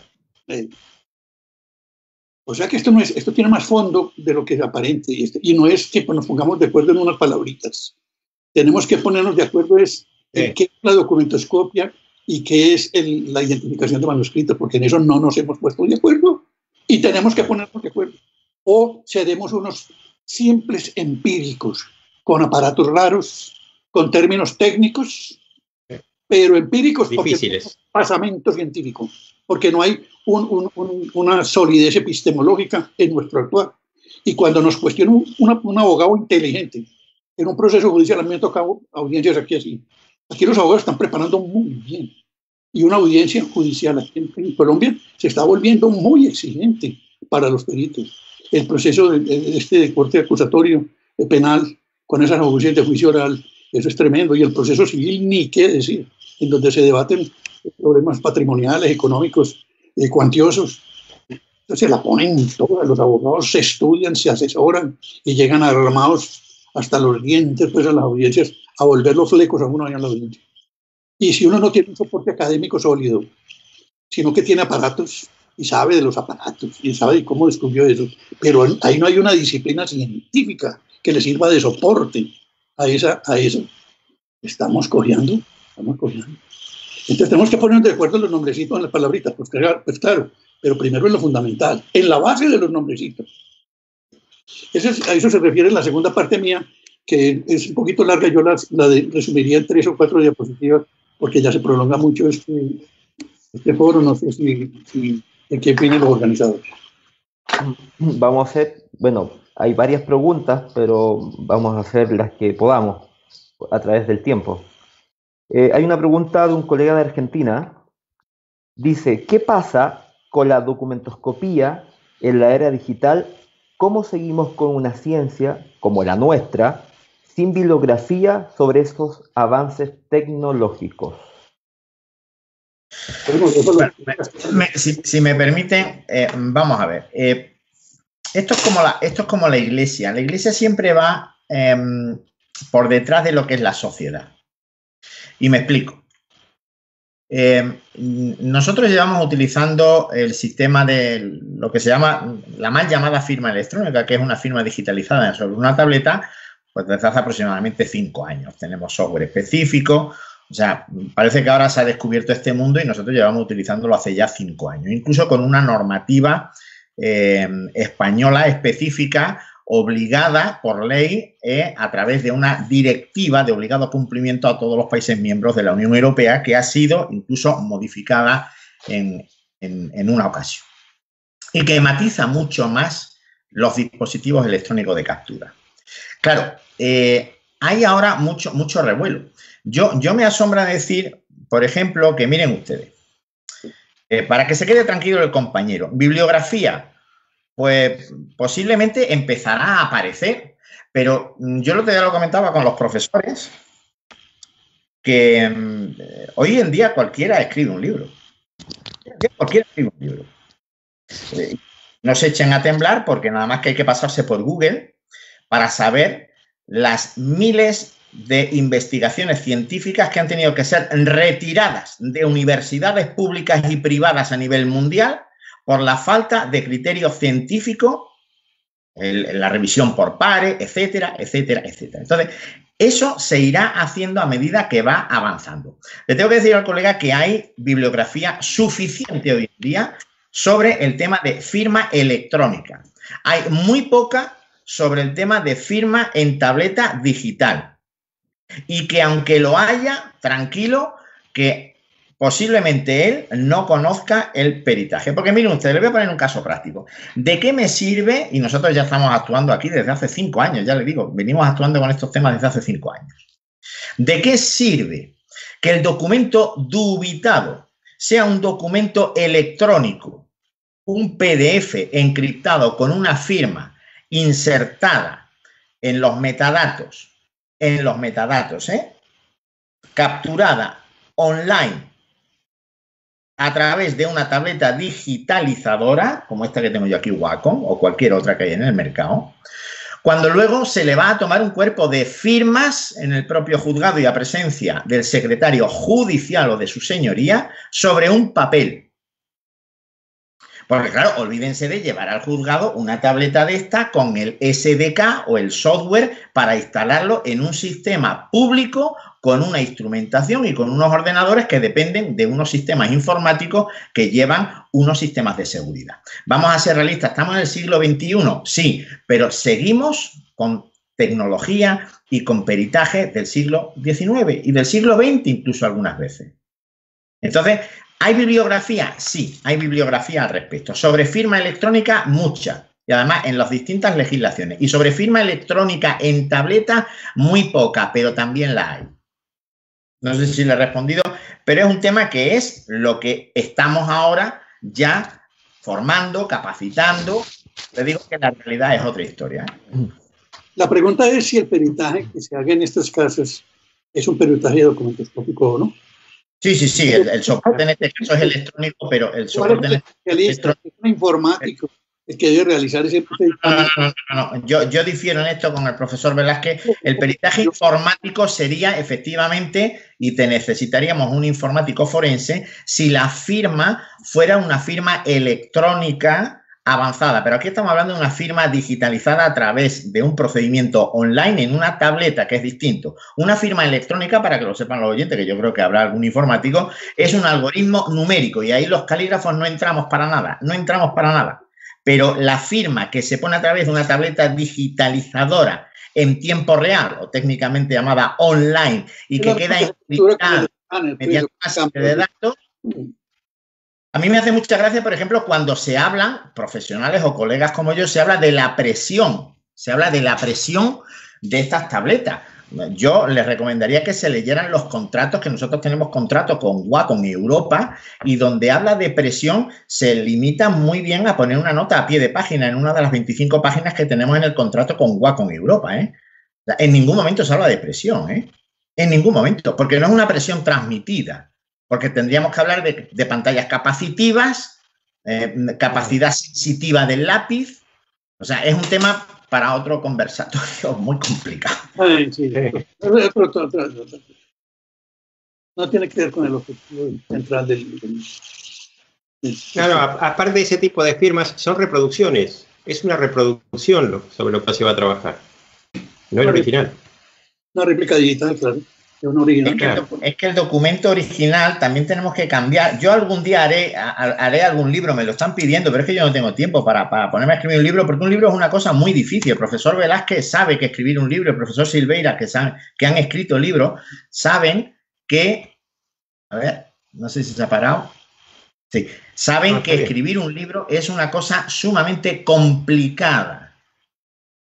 O sea que esto tiene más fondo de lo que es aparente. Y no es que nos pongamos de acuerdo en unas palabritas. Tenemos que ponernos de acuerdo en qué es la documentoscopia y qué es la identificación de manuscritos, porque en eso no nos hemos puesto de acuerdo y tenemos que ponernos de acuerdo. O seremos unos simples empíricos, con aparatos raros, con términos técnicos, pero empíricos difíciles, porque no hay basamento científico, porque no hay una solidez epistemológica en nuestro actuar. Y cuando nos cuestiona un abogado inteligente, en un proceso judicial, a mí me toca audiencias aquí así. Aquí los abogados están preparando muy bien. Y una audiencia judicial aquí en Colombia se está volviendo muy exigente para los peritos. El proceso de corte acusatorio penal, con esas audiencias de juicio oral, eso es tremendo. Y el proceso civil, ni qué decir, en donde se debaten problemas patrimoniales, económicos, cuantiosos. Entonces la ponen todas, los abogados se estudian, se asesoran y llegan armados hasta los dientes, pues, a las audiencias, a volver los flecos a uno allá en la audiencia. Y si uno no tiene un soporte académico sólido, sino que tiene aparatos, y sabe de los aparatos, y sabe de cómo descubrió eso, pero ahí no hay una disciplina científica que le sirva de soporte a eso. Estamos cojeando. Entonces tenemos que poner de acuerdo los nombrecitos en las palabritas, pues claro, pero primero en lo fundamental, en la base de los nombrecitos. A eso se refiere la segunda parte mía, que es un poquito larga. Yo la resumiría en 3 o 4 diapositivas, porque ya se prolonga mucho este foro. No sé si en qué opinan los organizadores. Vamos a hacer, bueno, hay varias preguntas, pero vamos a hacer las que podamos a través del tiempo. Hay una pregunta de un colega de Argentina. Dice: ¿qué pasa con la documentoscopía en la era digital? ¿Cómo seguimos con una ciencia como la nuestra sin bibliografía sobre esos avances tecnológicos? Si me permiten, vamos a ver. Esto es como la iglesia. La iglesia siempre va por detrás de lo que es la sociedad. Y me explico. Nosotros llevamos utilizando el sistema de lo que se llama la mal llamada firma electrónica, que es una firma digitalizada sobre una tableta, pues desde hace aproximadamente 5 años. Tenemos software específico, o sea, parece que ahora se ha descubierto este mundo y nosotros llevamos utilizándolo hace ya 5 años, incluso con una normativa española específica, obligada por ley a través de una directiva de obligado cumplimiento a todos los países miembros de la Unión Europea, que ha sido incluso modificada en una ocasión y que matiza mucho más los dispositivos electrónicos de captura. Claro, hay ahora mucho revuelo. Yo me asombra decir, por ejemplo, que miren ustedes, para que se quede tranquilo el compañero, bibliografía, pues posiblemente empezará a aparecer, pero yo lo comentaba con los profesores, que hoy en día cualquiera escribe un libro. No se echen a temblar, porque nada más que hay que pasarse por Google para saber las miles de investigaciones científicas que han tenido que ser retiradas de universidades públicas y privadas a nivel mundial por la falta de criterio científico, la revisión por pares, etcétera, etcétera, etcétera. Entonces, Eso se irá haciendo a medida que va avanzando. Le tengo que decir al colega que hay bibliografía suficiente hoy en día sobre el tema de firma electrónica. Hay muy poca sobre el tema de firma en tableta digital. Y que aunque lo haya, tranquilo, que posiblemente él no conozca el peritaje. Porque miren ustedes, les voy a poner un caso práctico. ¿De qué me sirve? Y nosotros ya estamos actuando aquí desde hace 5 años, ya les digo, venimos actuando con estos temas desde hace 5 años. ¿De qué sirve que el documento dubitado sea un documento electrónico, un PDF encriptado con una firma insertada en los metadatos, capturada online a través de una tableta digitalizadora, como esta que tengo yo aquí, Wacom, o cualquier otra que hay en el mercado, cuando luego se le va a tomar un cuerpo de firmas en el propio juzgado y a presencia del secretario judicial o de su señoría sobre un papel? Porque claro, olvídense de llevar al juzgado una tableta de esta con el SDK o el software para instalarlo en un sistema público con una instrumentación y con unos ordenadores que dependen de unos sistemas informáticos que llevan unos sistemas de seguridad. Vamos a ser realistas, estamos en el siglo XXI, sí, pero seguimos con tecnología y con peritajes del siglo XIX y del siglo XX incluso algunas veces. Entonces, ¿hay bibliografía? Sí, hay bibliografía al respecto. Sobre firma electrónica, mucha. Y además en las distintas legislaciones. Y sobre firma electrónica en tableta, muy poca, pero también la hay. No sé si le he respondido, pero es un tema que es lo que estamos ahora ya formando, capacitando. Le digo que la realidad es otra historia. La pregunta es si el peritaje que se haga en estos casos es un peritaje documentoscópico o no. Sí, sí, sí, el soporte en este caso es electrónico, pero el soporte en este caso es informático, el que debe realizar ese peritaje. No. Yo difiero en esto con el profesor Velázquez. El peritaje informático sería efectivamente, y te necesitaríamos un informático forense, si la firma fuera una firma electrónica avanzada, pero aquí estamos hablando de una firma digitalizada a través de un procedimiento online en una tableta, que es distinto. Una firma electrónica, para que lo sepan los oyentes, que yo creo que habrá algún informático, es un algoritmo numérico y ahí los calígrafos no entramos para nada, Pero la firma que se pone a través de una tableta digitalizadora en tiempo real o técnicamente llamada online y que queda inscrita mediante una serie de datos. A mí me hace mucha gracia, por ejemplo, cuando se hablan, profesionales o colegas como yo, se habla de la presión, de estas tabletas. Yo les recomendaría que se leyeran los contratos, que nosotros tenemos contratos con Wacom Europa, y donde habla de presión se limita muy bien a poner una nota a pie de página en una de las 25 páginas que tenemos en el contrato con Wacom Europa, ¿eh? En ningún momento se habla de presión, ¿eh? En ningún momento, porque no es una presión transmitida. Porque tendríamos que hablar de pantallas capacitivas, capacidad sensitiva del lápiz. O sea, es un tema para otro conversatorio muy complicado. Ay, sí, no tiene que ver con el objetivo central del... Claro, aparte de ese tipo de firmas, son reproducciones. Es una reproducción sobre lo que se va a trabajar. No el original. Una réplica digital, claro. Es que el documento original también tenemos que cambiar. Yo algún día haré algún libro, me lo están pidiendo, pero es que yo no tengo tiempo para ponerme a escribir un libro, porque un libro es una cosa muy difícil. El profesor Velázquez sabe que escribir un libro, el profesor Silveyra, que han escrito libros, saben que... A ver, no sé si se ha parado. Sí, saben que escribir un libro es una cosa sumamente complicada.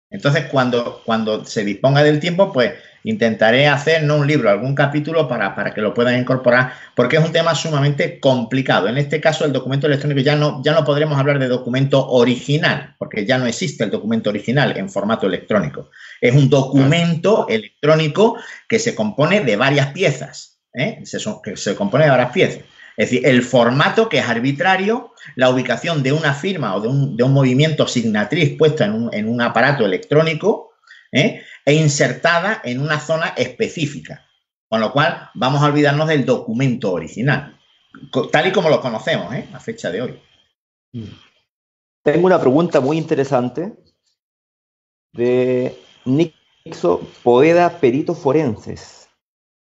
Entonces, cuando se disponga del tiempo, pues... intentaré hacer, no un libro, algún capítulo para que lo puedan incorporar, porque es un tema sumamente complicado. En este caso, el documento electrónico ya no podremos hablar de documento original, porque ya no existe el documento original en formato electrónico. Es un documento electrónico que se compone de varias piezas, ¿eh? Es decir, el formato, que es arbitrario, la ubicación de una firma o de un movimiento signatriz puesto en un aparato electrónico, ¿eh? E insertada en una zona específica, con lo cual vamos a olvidarnos del documento original, tal y como lo conocemos, ¿eh? A fecha de hoy. Tengo una pregunta muy interesante de Nick hizo Poeda Peritos Forenses.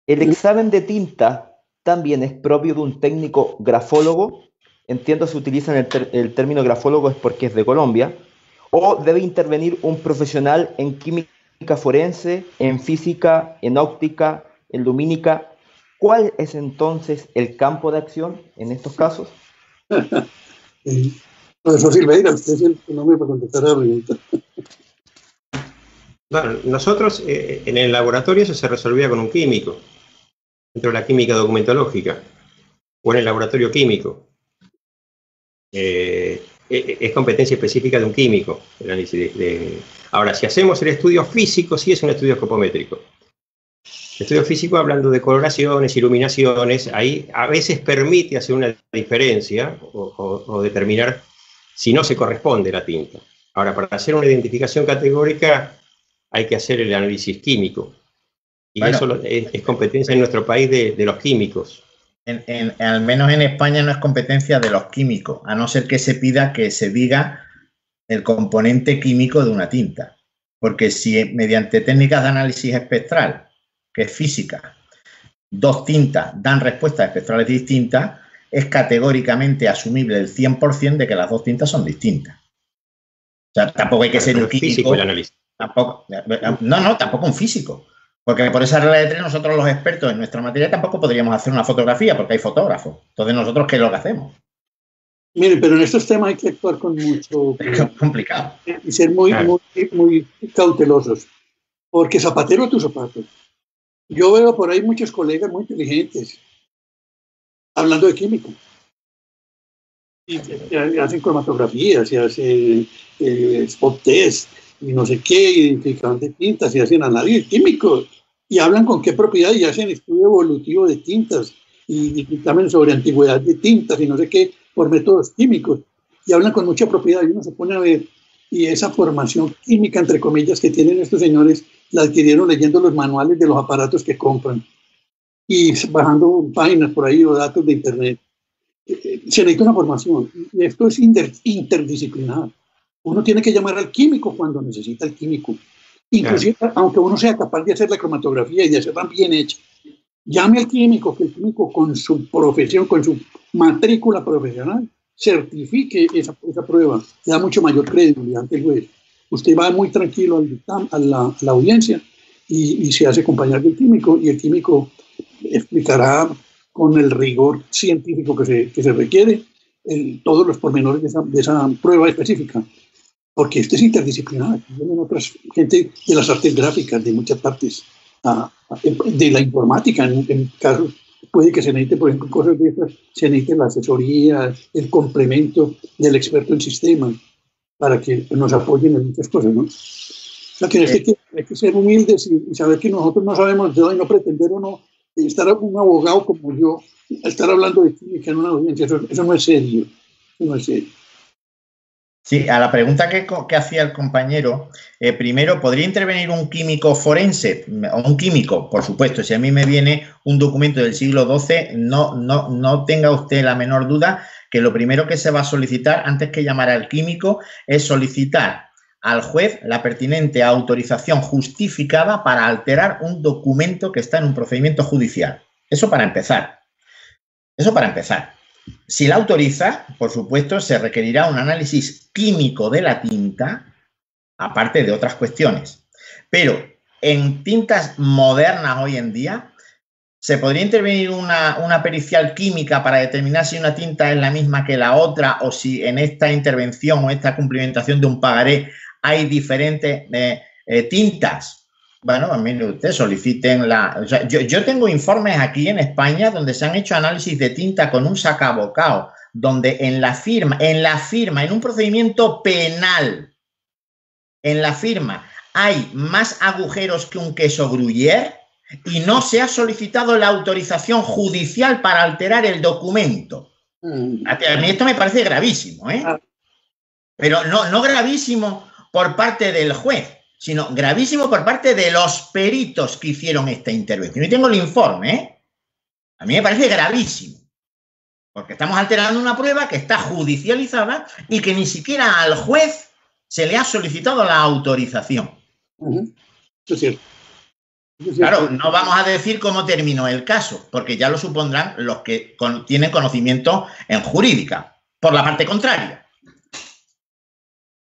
El examen de tinta también es propio de un técnico grafólogo. Entiendo si utilizan el término grafólogo es porque es de Colombia. O debe intervenir un profesional en química forense, en física, en óptica, en lumínica. ¿Cuál es entonces el campo de acción en estos casos? Profesor Silveyra, usted es el nombre para contestar a la pregunta. Bueno, nosotros en el laboratorio eso se resolvía con un químico, dentro de la química documentológica, o en el laboratorio químico. Es competencia específica de un químico el análisis Ahora, si hacemos el estudio físico, sí es un estudio escopométrico. Estudio físico, hablando de coloraciones, iluminaciones, ahí a veces permite hacer una diferencia o determinar si no se corresponde la tinta. Ahora, para hacer una identificación categórica hay que hacer el análisis químico. Y bueno, eso es competencia en nuestro país de los químicos. Al menos en España no es competencia de los químicos, a no ser que se pida que se diga el componente químico de una tinta. Porque si mediante técnicas de análisis espectral, que es física, dos tintas dan respuestas espectrales distintas, es categóricamente asumible el 100% de que las dos tintas son distintas. O sea, tampoco hay que ser un químico. Tampoco un físico. Porque por esa regla de tres, nosotros los expertos en nuestra materia tampoco podríamos hacer una fotografía, porque hay fotógrafos. Entonces, ¿nosotros qué es lo que hacemos? Miren, pero en estos temas hay que actuar con mucho... Es complicado. Y ser muy, claro, muy cautelosos. Porque zapatero tu zapato. Yo veo por ahí muchos colegas muy inteligentes hablando de químico. Y hacen cromatografías, y hacen spot test, y no sé qué, identifican de tintas, y hacen análisis químicos, y hablan con qué propiedad, y hacen estudio evolutivo de tintas, y dictamen sobre antigüedad de tintas, y no sé qué, por métodos químicos, y hablan con mucha propiedad, y uno se pone a ver, y esa formación química, entre comillas, que tienen estos señores, la adquirieron leyendo los manuales de los aparatos que compran y bajando páginas por ahí o datos de internet. Se necesita una formación. Esto es interdisciplinar. Uno tiene que llamar al químico cuando necesita el químico. Inclusive, claro, aunque uno sea capaz de hacer la cromatografía y de hacerla bien hecha, llame al químico, que el químico con su profesión, con su matrícula profesional, certifique esa prueba. Le da mucho mayor credibilidad ante el juez. Usted va muy tranquilo a la audiencia y se hace acompañar del químico, y el químico explicará con el rigor científico que se requiere todos los pormenores de esa prueba específica. Porque esto es interdisciplinar. Vienen otras gente de las artes gráficas, de muchas partes, de la informática en casos. Puede que se necesite, por ejemplo, cosas de estas, se necesite la asesoría, el complemento del experto en sistemas, para que nos apoyen en muchas cosas, ¿no? O sea, que hay que ser humildes y saber que nosotros no sabemos de dónde, no pretender uno estar un abogado como yo, estar hablando de química en una audiencia, eso no es serio, eso no es serio. Sí, a la pregunta que hacía el compañero, primero, ¿podría intervenir un químico forense? O un químico, por supuesto. Si a mí me viene un documento del siglo XII, no tenga usted la menor duda que lo primero que se va a solicitar, antes que llamar al químico, es solicitar al juez la pertinente autorización justificada para alterar un documento que está en un procedimiento judicial. Eso para empezar. Eso para empezar. Si la autoriza, por supuesto, se requerirá un análisis químico de la tinta, aparte de otras cuestiones. Pero en tintas modernas hoy en día, ¿se podría intervenir una pericial química para determinar si una tinta es la misma que la otra o si en esta intervención o esta cumplimentación de un pagaré hay diferentes tintas? Bueno, mire usted, soliciten la... O sea, yo tengo informes aquí en España donde se han hecho análisis de tinta con un sacabocado, donde en la firma, en un procedimiento penal, en la firma hay más agujeros que un queso gruyère y no se ha solicitado la autorización judicial para alterar el documento. A mí esto me parece gravísimo, ¿eh? Pero no gravísimo por parte del juez, sino gravísimo por parte de los peritos que hicieron esta intervención. Y tengo el informe, ¿eh? A mí me parece gravísimo, porque estamos alterando una prueba que está judicializada y que ni siquiera al juez se le ha solicitado la autorización. Eso es cierto. Claro, no vamos a decir cómo terminó el caso, porque ya lo supondrán los que tienen conocimiento en jurídica, por la parte contraria.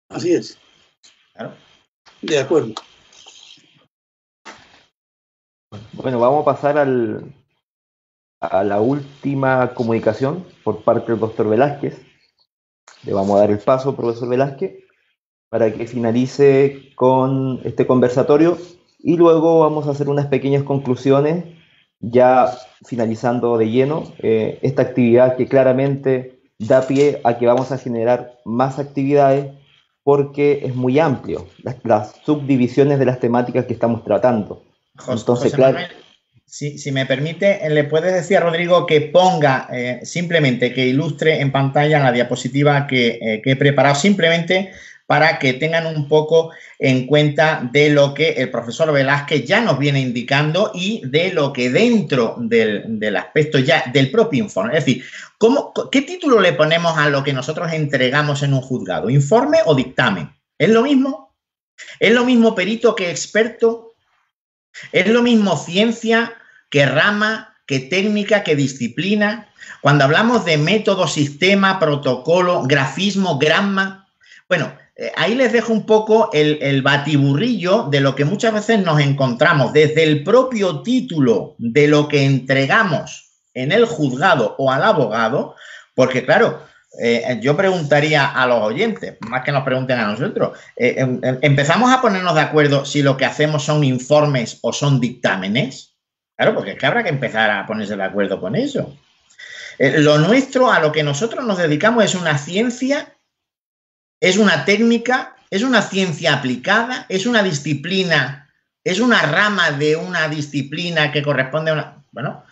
Así es. Claro. De acuerdo. Bueno, vamos a pasar a la última comunicación por parte del doctor Velázquez. Le vamos a dar el paso, profesor Velázquez, para que finalice con este conversatorio. Y luego vamos a hacer unas pequeñas conclusiones, ya finalizando de lleno esta actividad que claramente da pie a que vamos a generar más actividades porque es muy amplio, las subdivisiones de las temáticas que estamos tratando. Entonces, José Manuel, si me permite, le puedes decir a Rodrigo que ponga, simplemente que ilustre en pantalla la diapositiva que he preparado, simplemente para que tengan un poco en cuenta de lo que el profesor Velázquez ya nos viene indicando y de lo que dentro del aspecto ya del propio informe. Es decir, ¿qué título le ponemos a lo que nosotros entregamos en un juzgado? ¿Informe o dictamen? ¿Es lo mismo? ¿Es lo mismo perito que experto? ¿Es lo mismo ciencia que rama, que técnica, que disciplina? Cuando hablamos de método, sistema, protocolo, grafismo, gramma, bueno, ahí les dejo un poco el batiburrillo de lo que muchas veces nos encontramos desde el propio título de lo que entregamos en el juzgado o al abogado, porque claro, yo preguntaría a los oyentes, más que nos pregunten a nosotros, ¿empezamos a ponernos de acuerdo si lo que hacemos son informes o son dictámenes? Claro, porque es que habrá que empezar a ponerse de acuerdo con eso. Lo nuestro, a lo que nosotros nos dedicamos, es una ciencia. ¿Es una técnica? ¿Es una ciencia aplicada? ¿Es una disciplina? ¿Es una rama de una disciplina que corresponde a una...? Bueno,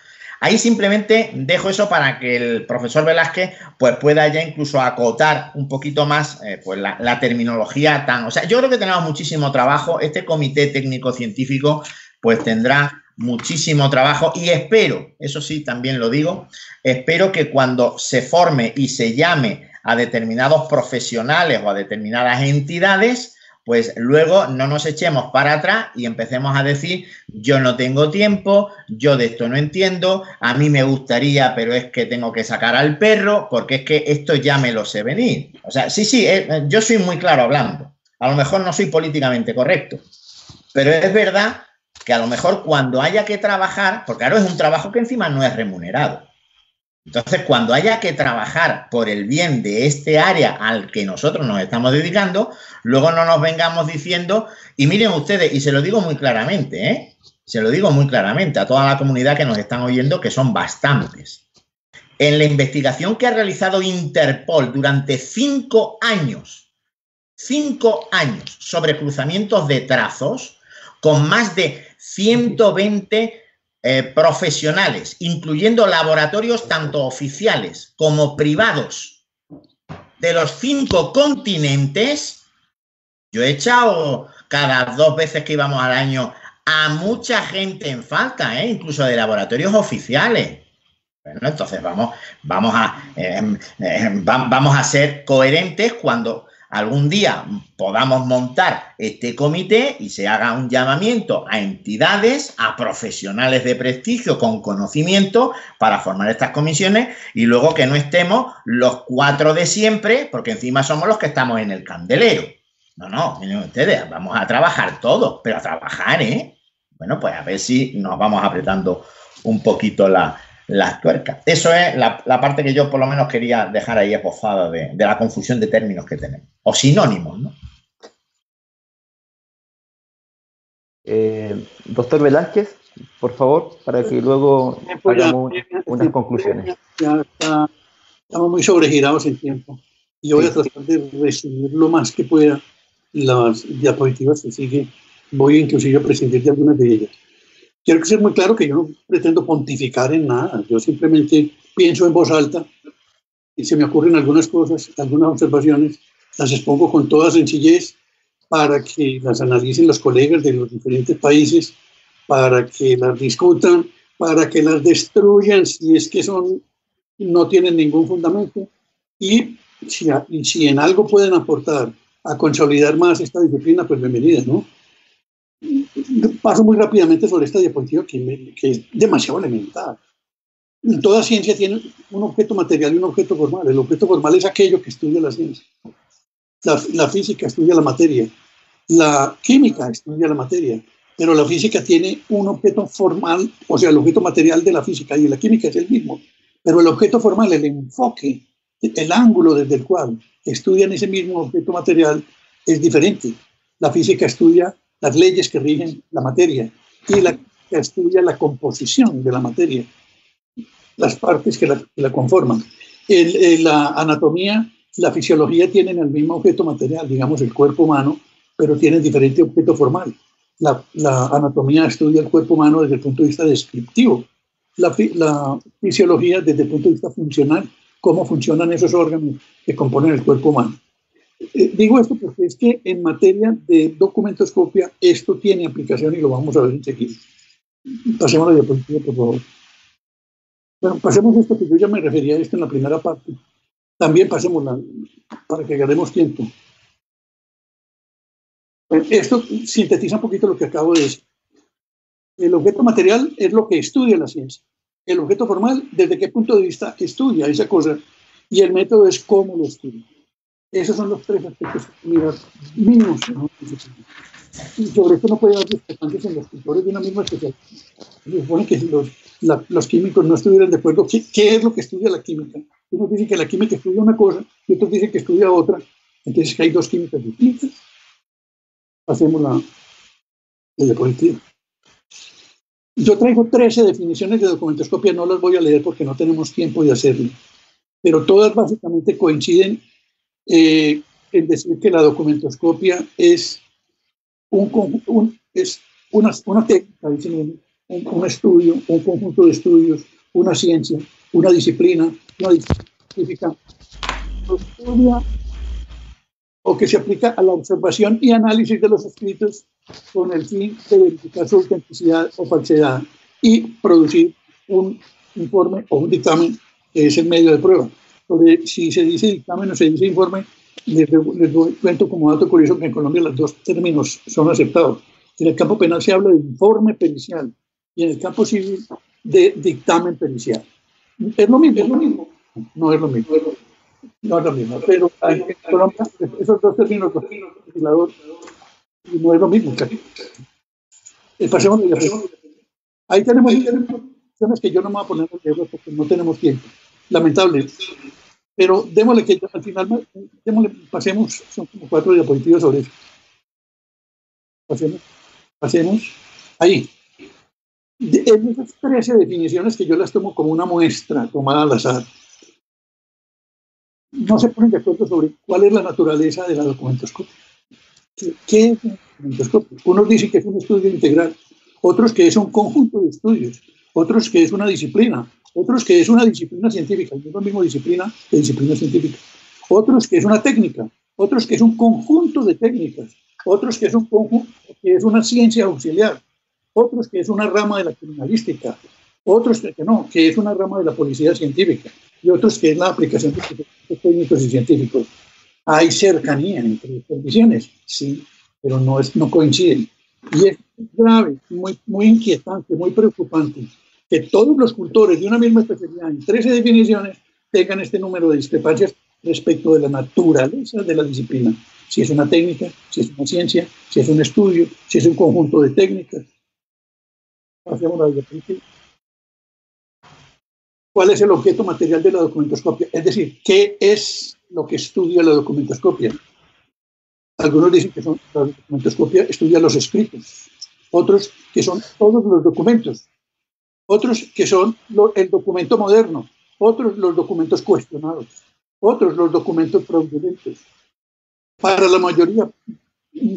ahí simplemente dejo eso para que el profesor Velázquez pues, pueda ya incluso acotar un poquito más pues, la terminología tan... O sea, yo creo que tenemos muchísimo trabajo. Este comité técnico-científico pues tendrá muchísimo trabajo y espero, eso sí, también lo digo, espero que cuando se forme y se llame a determinados profesionales o a determinadas entidades, pues luego no nos echemos para atrás y empecemos a decir, yo no tengo tiempo, yo de esto no entiendo, a mí me gustaría, pero es que tengo que sacar al perro, porque es que esto ya me lo sé venir. O sea, sí, yo soy muy claro hablando. A lo mejor no soy políticamente correcto, pero es verdad que a lo mejor cuando haya que trabajar, porque claro, es un trabajo que encima no es remunerado. Entonces, cuando haya que trabajar por el bien de este área al que nosotros nos estamos dedicando, luego no nos vengamos diciendo, y miren ustedes, y se lo digo muy claramente, se lo digo muy claramente a toda la comunidad que nos están oyendo, que son bastantes. En la investigación que ha realizado Interpol durante 5 años sobre cruzamientos de trazos, con más de 120 profesionales, incluyendo laboratorios tanto oficiales como privados de los 5 continentes, yo he echado cada 2 veces que íbamos al año a mucha gente en falta, incluso de laboratorios oficiales. Bueno, entonces vamos a ser coherentes cuando algún día podamos montar este comité y se haga un llamamiento a entidades, a profesionales de prestigio con conocimiento para formar estas comisiones y luego que no estemos los 4 de siempre, porque encima somos los que estamos en el candelero. No, miren ustedes, vamos a trabajar todos, pero a trabajar, Bueno, pues a ver si nos vamos apretando un poquito las tuercas. Eso es la parte que yo por lo menos quería dejar ahí esbozada de la confusión de términos que tenemos. O sinónimos, ¿no? Doctor Velázquez, por favor, para que luego hagamos unas conclusiones. Ya estamos muy sobregirados en tiempo. Y yo voy a tratar de resumir lo más que pueda las diapositivas, así que voy inclusive a presentar de algunas de ellas. Quiero que sea muy claro que yo no pretendo pontificar en nada. Yo simplemente pienso en voz alta y se me ocurren algunas cosas, algunas observaciones. Las expongo con toda sencillez para que las analicen los colegas de los diferentes países, para que las discutan, para que las destruyan si es que no tienen ningún fundamento. Y si en algo pueden aportar a consolidar más esta disciplina, pues bienvenida, ¿no? Paso muy rápidamente sobre esta diapositiva que es demasiado elemental. Toda ciencia tiene un objeto material y un objeto formal. El objeto formal es aquello que estudia la ciencia. La física estudia la materia. La química estudia la materia. Pero la física tiene un objeto formal, o sea, el objeto material de la física y de la química es el mismo. Pero el objeto formal, el enfoque, el ángulo desde el cual estudian ese mismo objeto material es diferente. La física estudia las leyes que rigen la materia y la química estudia la composición de la materia, las partes que la conforman. La anatomía, la fisiología tienen el mismo objeto material, digamos el cuerpo humano, pero tienen diferente objeto formal. La anatomía estudia el cuerpo humano desde el punto de vista descriptivo. La fisiología desde el punto de vista funcional, cómo funcionan esos órganos que componen el cuerpo humano. Digo esto porque es que en materia de documentoscopia esto tiene aplicación y lo vamos a ver enseguida. Pasemos a la diapositiva, por favor. Bueno, pasemos esto que yo ya me refería a esto en la primera parte. También pasémosla para que ganemos tiempo. Esto sintetiza un poquito lo que acabo de decir. El objeto material es lo que estudia la ciencia. El objeto formal, desde qué punto de vista estudia esa cosa. Y el método es cómo lo estudia. Esos son los tres aspectos mínimos. ¿No? Y sobre esto no puede haber discrepancias en los tutores de una misma especialidad. Se supone que si los químicos no estuvieran de acuerdo, ¿qué es lo que estudia la química? Unos dicen que la química estudia una cosa y otros dicen que estudia otra. Entonces, que hay dos químicas distintas. Hacemos la diapositiva. Yo traigo 13 definiciones de documentoscopia, no las voy a leer porque no tenemos tiempo de hacerlo, pero todas básicamente coinciden en decir que la documentoscopia es una técnica, un estudio, un conjunto de estudios, una ciencia, una disciplina, científica, o que se aplica a la observación y análisis de los escritos con el fin de verificar su autenticidad o falsedad y producir un informe o un dictamen, que es el medio de prueba. Entonces, si se dice dictamen o se dice informe, les cuento como dato curioso que en Colombia los dos términos son aceptados. En el campo penal se habla de informe pericial y en el campo civil de dictamen pericial. ¿Es lo mismo? ¿Es lo mismo? No es lo mismo. No es lo mismo, pero en Colombia esos dos términos no es lo mismo. Pasemos de la ahí tenemos cuestiones que yo no me voy a poner porque no tenemos tiempo, lamentable. Pero démosle que al final, pasemos, son como 4 diapositivas sobre eso. Pasemos ahí. En esas 13 definiciones que yo las tomo como una muestra tomada al azar, no se ponen de acuerdo sobre cuál es la naturaleza de la documentoscopia. ¿Qué es la documentoscopia? Unos dicen que es un estudio integral, otros que es un conjunto de estudios, otros que es una disciplina, otros que es una disciplina científica, no es lo mismo disciplina que disciplina científica, otros que es una técnica, otros que es un conjunto de técnicas, otros que es un conjunto, que es una ciencia auxiliar, otros que es una rama de la criminalística, otros que no, que es una rama de la policía científica, y otros que es la aplicación de los técnicos y científicos. Hay cercanía entre las condiciones, sí, pero no coinciden. Y es grave, muy, muy inquietante, muy preocupante que todos los cultores de una misma especialidad en 13 definiciones tengan este número de discrepancias respecto de la naturaleza de la disciplina. Si es una técnica, si es una ciencia, si es un estudio, si es un conjunto de técnicas. Hacemos la diapositiva. ¿Cuál es el objeto material de la documentoscopia? Es decir, ¿qué es lo que estudia la documentoscopia? Algunos dicen que la documentoscopia estudia los escritos, otros que son todos los documentos, otros que son el documento moderno, otros los documentos cuestionados, otros los documentos fraudulentos. Para la mayoría,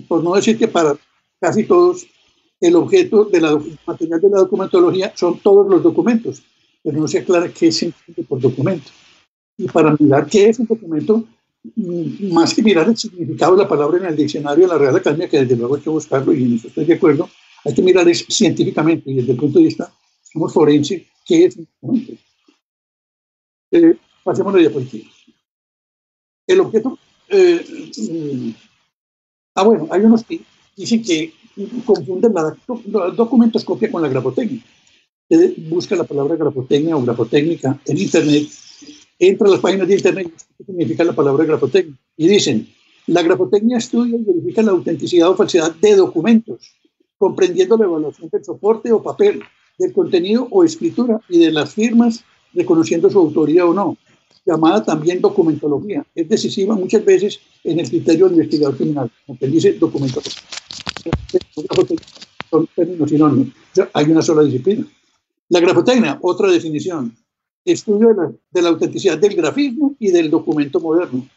por no decir que para casi todos, el objeto material de la documentología son todos los documentos, pero no se aclara qué se entiende por documento. Y para mirar qué es un documento, más que mirar el significado de la palabra en el diccionario de la Real Academia, que desde luego hay que buscarlo y en eso estoy de acuerdo, hay que mirar es científicamente y desde el punto de vista forense qué es un documento. Pasemos a la diapositiva. El objeto... bueno, hay unos que dicen que confunden la documentoscopia con la grafotecnia. Usted busca la palabra grafotecnia o grafotécnica en Internet, entra a las páginas de Internet y significa la palabra grafotecnia. Y dicen, la grafotecnia estudia y verifica la autenticidad o falsedad de documentos, comprendiendo la evaluación del soporte o papel, del contenido o escritura y de las firmas, reconociendo su autoría o no, llamada también documentología. Es decisiva muchas veces en el criterio del investigador criminal, como que dice documentología. Son términos sinónimos. O sea, hay una sola disciplina. La grafotecnia, otra definición, estudio de la autenticidad del grafismo y del documento moderno.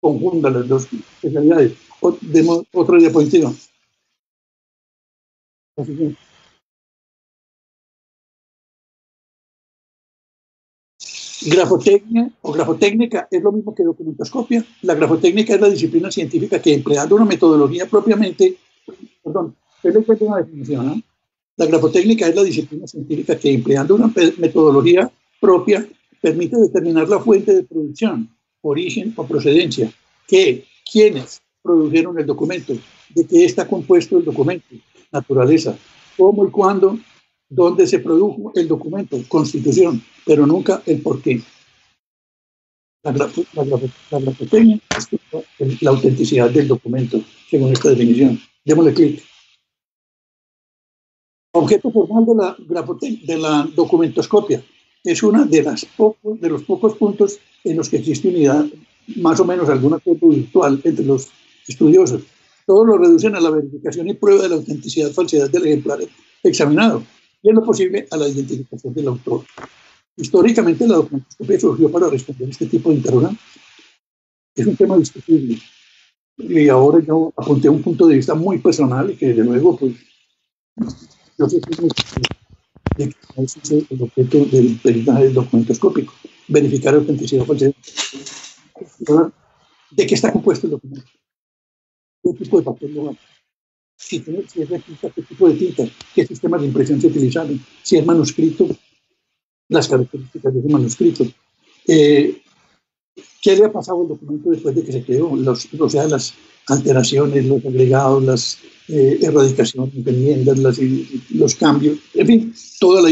Conjunta las dos especialidades. Otra diapositiva. Grafotecnia o grafotécnica es lo mismo que documentoscopia. La grafotécnica es la disciplina científica que, empleando una metodología propiamente... Perdón, pero es una definición, ¿eh? La grafotécnica es la disciplina científica que, empleando una metodología propia, permite determinar la fuente de producción, origen o procedencia, qué, quiénes produjeron el documento, de qué está compuesto el documento, naturaleza, cómo y cuándo, dónde se produjo el documento, constitución, pero nunca el porqué. La grafotecnia es la autenticidad del documento, según esta definición. Démosle clic. Objeto formal de la documentoscopia. Es uno de los pocos puntos en los que existe unidad, más o menos algún acuerdo virtual entre los estudiosos. Todos lo reducen a la verificación y prueba de la autenticidad o falsedad del ejemplar examinado, y en lo posible a la identificación del autor. Históricamente la documentoscopia surgió para responder este tipo de interrogantes. Es un tema discutible. Y ahora yo apunté un punto de vista muy personal y que, desde luego, pues, yo sé que es muy difícil el objeto del peritaje documentoscópico, verificar la autenticidad o falsedad. ¿De qué está compuesto el documento? ¿Qué tipo de papel lo hace? Si es de tinta, ¿qué tipo de tinta? ¿Qué sistemas de impresión se utilizaron? Si es manuscrito, las características de ese manuscrito. ¿Qué le ha pasado al documento después de que se creó? O sea, las alteraciones, los agregados, las erradicaciones, enmiendas, los cambios, en fin, todo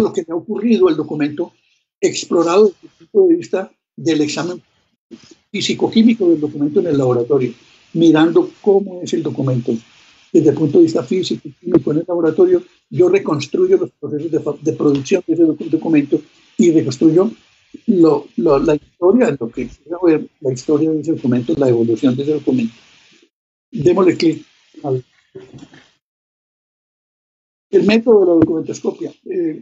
lo que le ha ocurrido al documento explorado desde el punto de vista del examen físico-químico del documento en el laboratorio, mirando cómo es el documento. Desde el punto de vista físico-químico en el laboratorio, yo reconstruyo los procesos de producción de ese documento y reconstruyo la historia, lo que quiero ver, la historia de ese documento, la evolución de ese documento. Démosle clic. El método de la documentoscopia.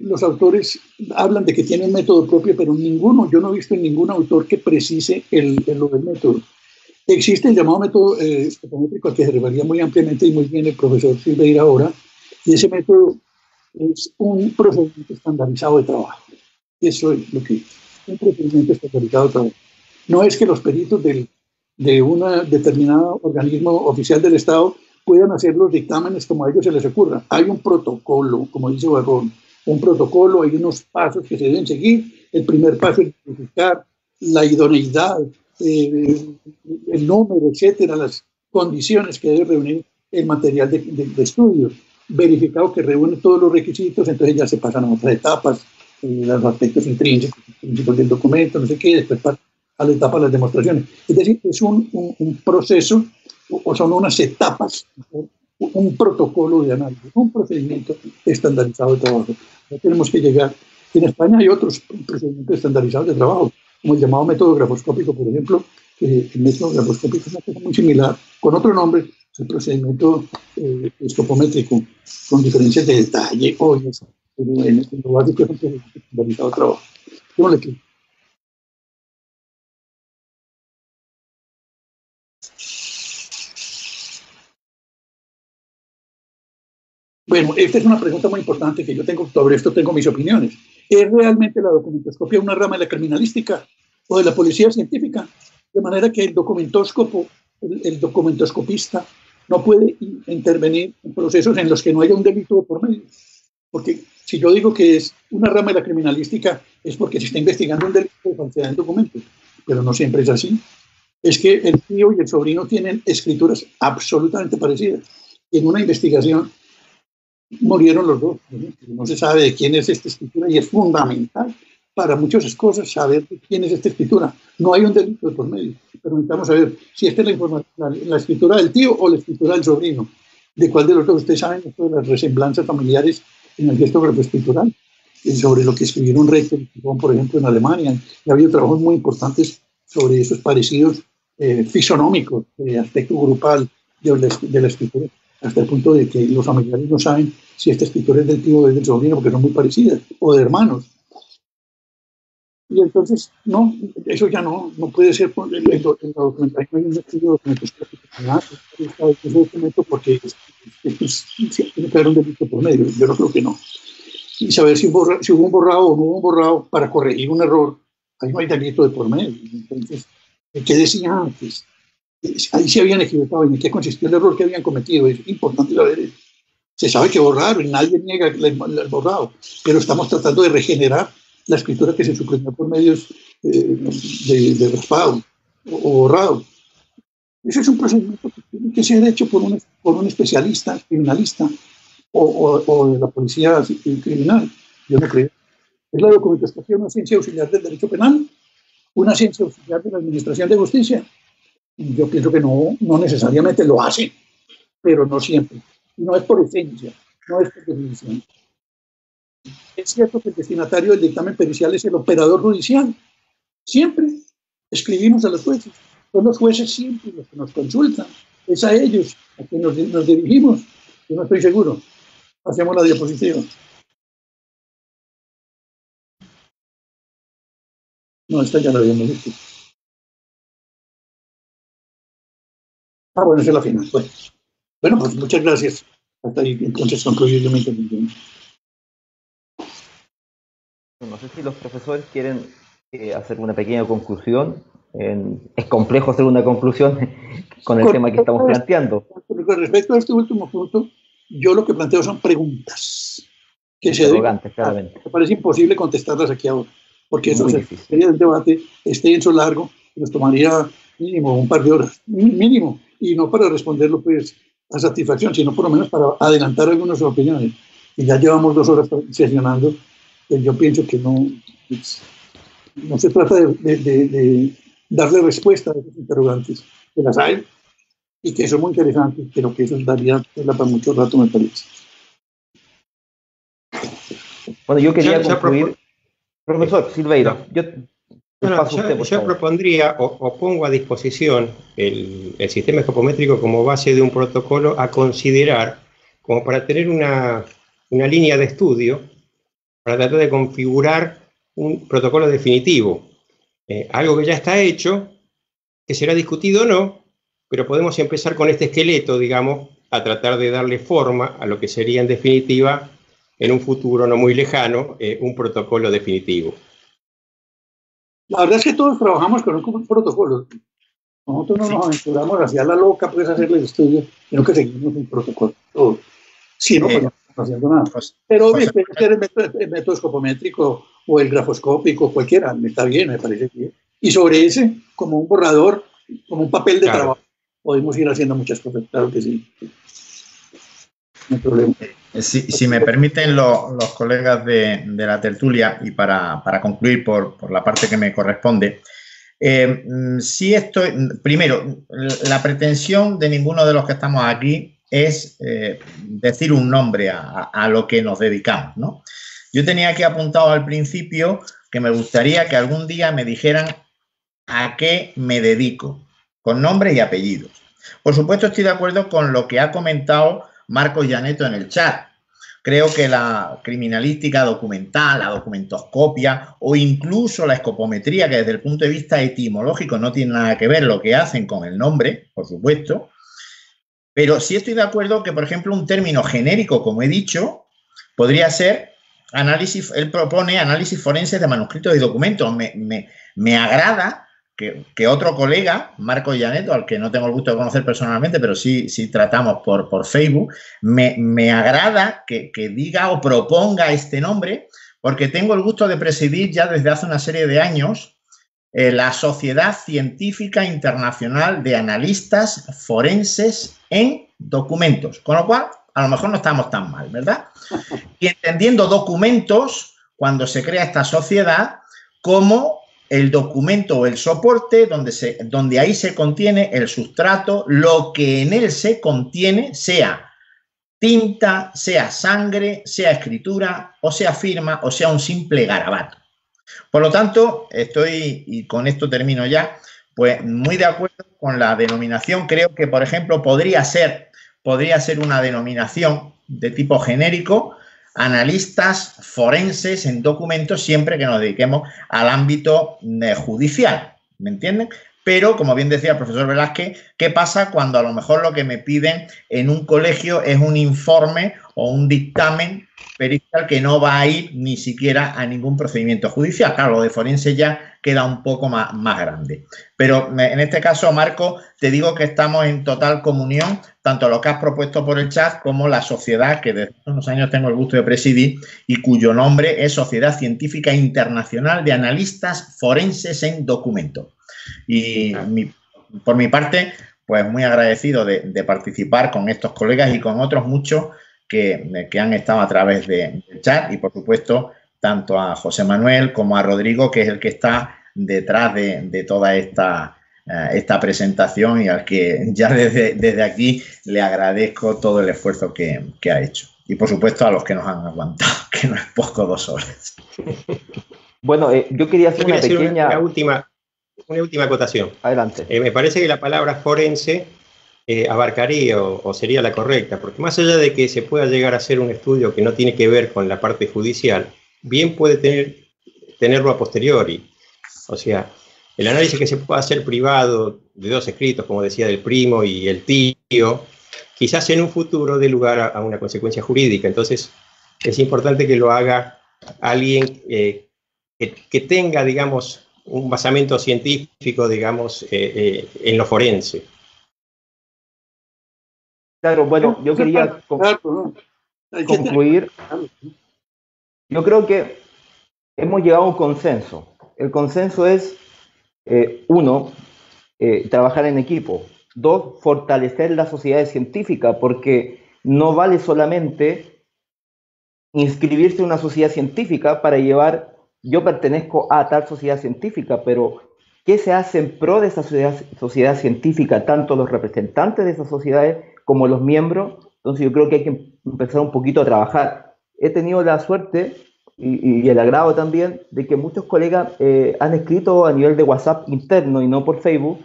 Los autores hablan de que tienen método propio, pero ninguno, yo no he visto ningún autor que precise el método. Existe el llamado método estopométrico, al que se refería muy ampliamente y muy bien el profesor Silveyra ahora, y ese método es un procedimiento estandarizado de trabajo. Eso es lo que es. Un procedimiento especializado también. No es que los peritos de un determinado organismo oficial del Estado puedan hacer los dictámenes como a ellos se les ocurra. Hay un protocolo, como dice Barrol, un protocolo, hay unos pasos que se deben seguir. El primer paso es verificar la idoneidad, el número, etcétera, las condiciones que debe reunir el material de estudio. Verificado que reúne todos los requisitos, entonces ya se pasan a otras etapas. Los aspectos intrínsecos del documento, no sé qué, después a la etapa de las demostraciones. Es decir, es un proceso, o son unas etapas, un protocolo de análisis, un procedimiento estandarizado de trabajo. No tenemos que llegar. En España hay otros procedimientos estandarizados de trabajo, como el llamado método grafoscópico, por ejemplo. El método grafoscópico es una cosa muy similar, con otro nombre, el procedimiento estopométrico, con diferencias de detalle, obvias. Pero en este lugar que hemos realizado trabajo. Démosle clic. Bueno, esta es una pregunta muy importante que yo tengo, sobre esto tengo mis opiniones. ¿Es realmente la documentoscopia una rama de la criminalística o de la policía científica? De manera que el documentoscopo, el documentoscopista, no puede intervenir en procesos en los que no haya un delito por medio. Porque si yo digo que es una rama de la criminalística, es porque se está investigando un delito de falsedad en documentos, pero no siempre es así. Es que el tío y el sobrino tienen escrituras absolutamente parecidas. en una investigación murieron los dos. No se sabe de quién es esta escritura y es fundamental para muchas cosas saber de quién es esta escritura. No hay un delito de por medio, pero necesitamos saber si esta es la escritura del tío o la escritura del sobrino. ¿De cuál de los dos? Ustedes saben esto de las resemblanzas familiares en el gesto grafoescritural, sobre lo que escribieron Rector, por ejemplo, en Alemania. Y ha habido trabajos muy importantes sobre esos parecidos fisonómicos, de aspecto grupal de la escritura, hasta el punto de que los familiares no saben si esta escritura es del tío o es del sobrino, porque son muy parecidas, o de hermanos. Y entonces, no, eso ya no puede ser en la documentación, no hay un estudio de documento porque tiene que haber un delito por medio, yo no creo que no. Y saber si hubo un borrado o no hubo un borrado para corregir un error, ahí no hay delito de por medio. Entonces, ¿qué decía antes? Ahí se habían equivocado, ¿en qué consistió el error que habían cometido? Es importante saber eso. Se sabe que borraron y nadie niega el borrado, pero estamos tratando de regenerar la escritura que se suprimió por medios de raspado o borrado. Ese es un procedimiento que tiene que ser hecho por un especialista, criminalista o de la policía criminal, yo no creo. Es la documentoscopia una ciencia auxiliar del derecho penal, una ciencia auxiliar de la administración de justicia. Yo pienso que no necesariamente lo hace, pero no siempre. No es por esencia, no es por definición. Es cierto que el destinatario del dictamen pericial es el operador judicial. Siempre escribimos a los jueces. Son los jueces siempre los que nos consultan. Es a ellos a quienes nos dirigimos. Yo no estoy seguro. Hacemos la diapositiva. No, esta ya la habíamos visto. Ah, bueno, esa es la final. Bueno, pues muchas gracias. Hasta ahí entonces concluyo yo mi intervención. No sé si los profesores quieren hacer una pequeña conclusión. Es complejo hacer una conclusión con el tema que estamos planteando. Con respecto a este último punto, yo lo que planteo son preguntas. Que se deben. Me parece imposible contestarlas aquí ahora, porque eso sería el debate extenso, largo, que nos tomaría mínimo un par de horas. Mínimo. Y no para responderlo pues a satisfacción, sino por lo menos para adelantar algunas opiniones. Y ya llevamos 2 horas sesionando. Yo pienso que no se trata de darle respuesta a esos interrogantes, que las hay y que son muy interesantes, pero que eso daría para mucho rato, me parece. Bueno, yo quería concluir. Profesor Silveyra, yo propondría o pongo a disposición el sistema escopométrico como base de un protocolo a considerar como para tener una línea de estudio para tratar de configurar un protocolo definitivo. Algo que ya está hecho, que será discutido o no, pero podemos empezar con este esqueleto, digamos, a tratar de darle forma a lo que sería en definitiva, en un futuro no muy lejano, un protocolo definitivo. La verdad es que todos trabajamos con un protocolo. Nosotros no nos aventuramos hacia la loca, puedes hacerle estudios, sino que seguimos un protocolo. Todo. Sí, no, pues, no haciendo nada. Pero puede ser el método escopométrico o el grafoscópico, cualquiera, me está bien, me parece bien. Y sobre ese, como un borrador, como un papel de trabajo, podemos ir haciendo muchas cosas, claro que sí. No hay problema. Si me permiten los colegas de la tertulia, y para concluir por la parte que me corresponde, si estoy, primero, la pretensión de ninguno de los que estamos aquí es decir un nombre a lo que nos dedicamos, ¿no? Yo tenía aquí apuntado al principio que me gustaría que algún día me dijeran a qué me dedico, con nombres y apellidos. Por supuesto, estoy de acuerdo con lo que ha comentado Marcos Gianetto en el chat. Creo que la criminalística documental, la documentoscopia o incluso la escopometría, que desde el punto de vista etimológico no tiene nada que ver lo que hacen con el nombre, por supuesto. Pero sí estoy de acuerdo que, por ejemplo, un término genérico, como he dicho, podría ser análisis, él propone análisis forenses de manuscritos y documentos. Me agrada que otro colega, Marcos Gianetto, al que no tengo el gusto de conocer personalmente, pero sí tratamos por Facebook, me agrada que diga o proponga este nombre, porque tengo el gusto de presidir ya desde hace una serie de años la Sociedad Científica Internacional de Analistas Forenses en Documentos. Con lo cual, a lo mejor no estamos tan mal, ¿verdad? Y entendiendo documentos, cuando se crea esta sociedad, como el documento o el soporte donde ahí se contiene el sustrato, lo que en él se contiene, sea tinta, sea sangre, sea escritura, o sea firma, o sea un simple garabato. Por lo tanto, estoy, y con esto termino ya, pues muy de acuerdo con la denominación. Creo que, por ejemplo, podría ser una denominación de tipo genérico, analistas forenses en documentos, siempre que nos dediquemos al ámbito judicial, ¿me entienden? Pero, como bien decía el profesor Velázquez, ¿qué pasa cuando a lo mejor lo que me piden en un colegio es un informe o un dictamen pericial que no va a ir ni siquiera a ningún procedimiento judicial? Claro, lo de forense ya queda un poco más grande. Pero en este caso, Marco, te digo que estamos en total comunión, tanto lo que has propuesto por el chat como la sociedad que desde unos años tengo el gusto de presidir y cuyo nombre es Sociedad Científica Internacional de Analistas Forenses en Documentos. Y por mi parte, pues muy agradecido de participar con estos colegas y con otros muchos que han estado a través del chat y, por supuesto, tanto a José Manuel como a Rodrigo, que es el que está detrás de toda esta presentación y al que ya desde aquí le agradezco todo el esfuerzo que ha hecho. Y, por supuesto, a los que nos han aguantado, que no es poco, 2 horas. Bueno, yo quería hacer una pequeña... Una última acotación. Adelante. Me parece que la palabra forense abarcaría o sería la correcta, porque más allá de que se pueda llegar a hacer un estudio que no tiene que ver con la parte judicial, bien puede tenerlo a posteriori. O sea, el análisis que se pueda hacer privado de 2 escritos, como decía, del primo y el tío, quizás en un futuro dé lugar a una consecuencia jurídica. Entonces, es importante que lo haga alguien que tenga, digamos, un basamento científico, digamos, en lo forense. Claro, bueno, yo quería concluir. Yo creo que hemos llegado a un consenso. El consenso es, 1, trabajar en equipo. 2, fortalecer la sociedad científica, porque no vale solamente inscribirse en una sociedad científica para llevar... Yo pertenezco a tal sociedad científica, pero ¿qué se hace en pro de esa sociedad científica? Tanto los representantes de esas sociedades como los miembros. Entonces yo creo que hay que empezar un poquito a trabajar. He tenido la suerte y el agrado también de que muchos colegas han escrito a nivel de WhatsApp interno y no por Facebook,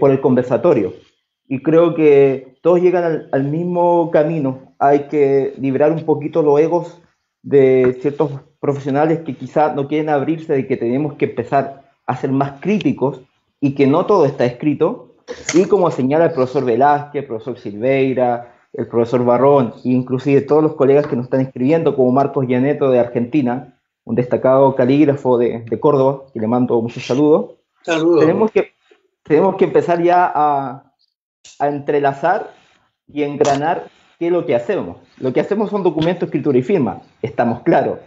por el conversatorio. Y creo que todos llegan al mismo camino. Hay que liberar un poquito los egos de ciertos profesionales que quizás no quieren abrirse, de que tenemos que empezar a ser más críticos y que no todo está escrito. Y como señala el profesor Velázquez, el profesor Silveyra, el profesor Barrón, e inclusive todos los colegas que nos están escribiendo, como Marcos Gianetto de Argentina, un destacado calígrafo de Córdoba, que le mando muchos saludos. Saludos. Tenemos que empezar ya a entrelazar y engranar qué es lo que hacemos. Lo que hacemos son documentos, escritura y firma, estamos claros.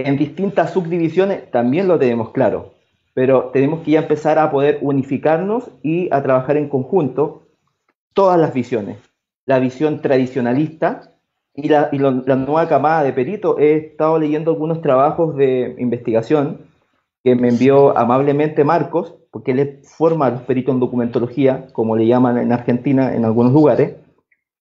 En distintas subdivisiones también lo tenemos claro, pero tenemos que ya empezar a poder unificarnos y a trabajar en conjunto todas las visiones. La visión tradicionalista y la nueva camada de peritos. He estado leyendo algunos trabajos de investigación que me envió amablemente Marcos, porque él forma a los peritos en documentología, como le llaman en Argentina en algunos lugares,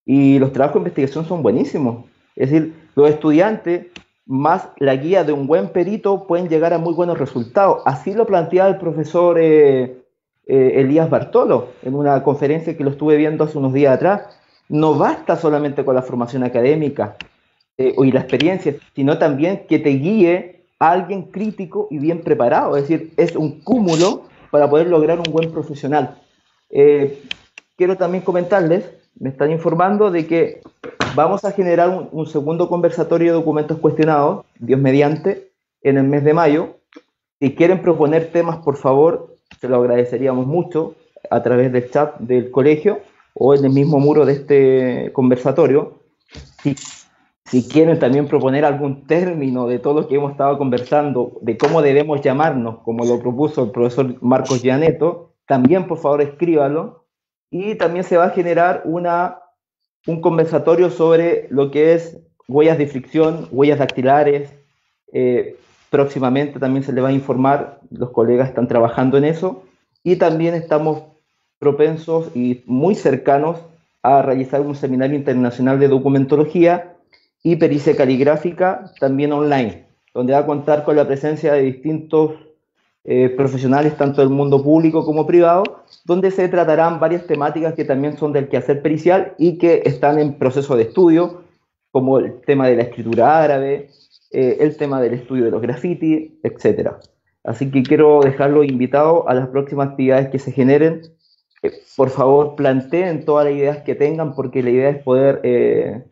y los trabajos de investigación son buenísimos. Es decir, los estudiantes... más la guía de un buen perito pueden llegar a muy buenos resultados. Así lo planteaba el profesor Elías Bartolo en una conferencia que lo estuve viendo hace unos días atrás. No basta solamente con la formación académica y la experiencia, sino también que te guíe a alguien crítico y bien preparado. Es decir, es un cúmulo para poder lograr un buen profesional. Quiero también comentarles, me están informando de que vamos a generar un segundo conversatorio de documentos cuestionados, Dios mediante, en el mes de mayo. Si quieren proponer temas, por favor, se lo agradeceríamos mucho a través del chat del colegio o en el mismo muro de este conversatorio. Si Si quieren también proponer algún término de todo lo que hemos estado conversando, de cómo debemos llamarnos, como lo propuso el profesor Marcos Gianetto, también por favor escríbalo. Y también se va a generar un conversatorio sobre lo que es huellas de fricción, huellas dactilares. Próximamente también se le va a informar, los colegas están trabajando en eso. Y también estamos propensos y muy cercanos a realizar un seminario internacional de documentología y pericia caligráfica, también online, donde va a contar con la presencia de distintos profesionales, tanto del mundo público como privado, donde se tratarán varias temáticas que también son del quehacer pericial y que están en proceso de estudio, como el tema de la escritura árabe, el tema del estudio de los grafitis, etc. Así que quiero dejarlo invitado a las próximas actividades que se generen. Por favor, planteen todas las ideas que tengan, porque la idea es poder...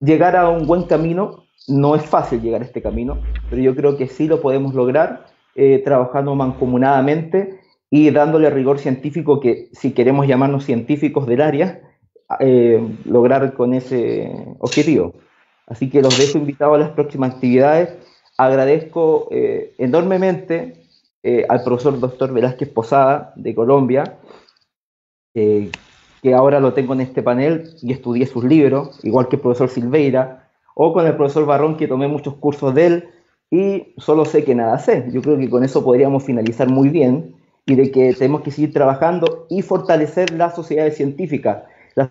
llegar a un buen camino. No es fácil llegar a este camino, pero yo creo que sí lo podemos lograr trabajando mancomunadamente y dándole rigor científico, que si queremos llamarnos científicos del área, lograr con ese objetivo. Así que los dejo invitados a las próximas actividades. Agradezco enormemente al profesor Dr. Velázquez Posada de Colombia, que ahora lo tengo en este panel y estudié sus libros, igual que el profesor Silveyra, o con el profesor Barrón, que tomé muchos cursos de él, y solo sé que nada sé. Yo creo que con eso podríamos finalizar muy bien, y de que tenemos que seguir trabajando y fortalecer las sociedades científicas. Las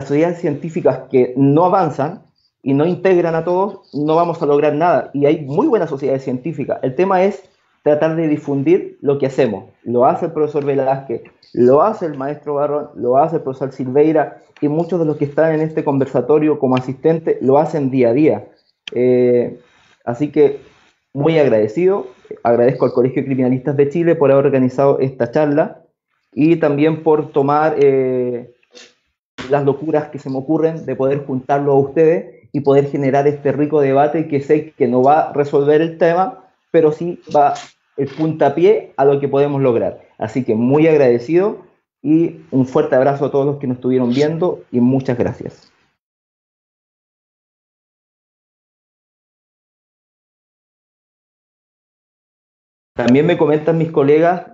sociedades científicas que no avanzan y no integran a todos, no vamos a lograr nada, y hay muy buenas sociedades científicas. El tema es tratar de difundir lo que hacemos. Lo hace el profesor Velázquez, lo hace el maestro Barrón, lo hace el profesor Silveyra, y muchos de los que están en este conversatorio como asistentes lo hacen día a día. Así que muy agradecido, agradezco al Colegio de Criminalistas de Chile por haber organizado esta charla, y también por tomar las locuras que se me ocurren de poder juntarlo a ustedes y poder generar este rico debate, que sé que no va a resolver el tema, pero sí va el puntapié a lo que podemos lograr. Así que muy agradecido y un fuerte abrazo a todos los que nos estuvieron viendo, y muchas gracias. También me comentan mis colegas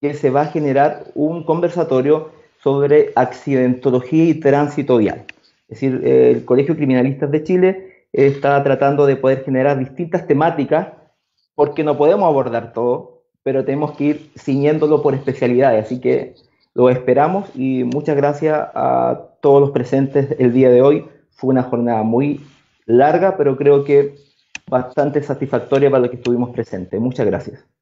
que se va a generar un conversatorio sobre accidentología y tránsito vial. Es decir, el Colegio de Criminalistas de Chile está tratando de poder generar distintas temáticas, porque no podemos abordar todo, pero tenemos que ir ciñéndolo por especialidades. Así que lo esperamos, y muchas gracias a todos los presentes el día de hoy. Fue una jornada muy larga, pero creo que bastante satisfactoria para los que estuvimos presentes. Muchas gracias.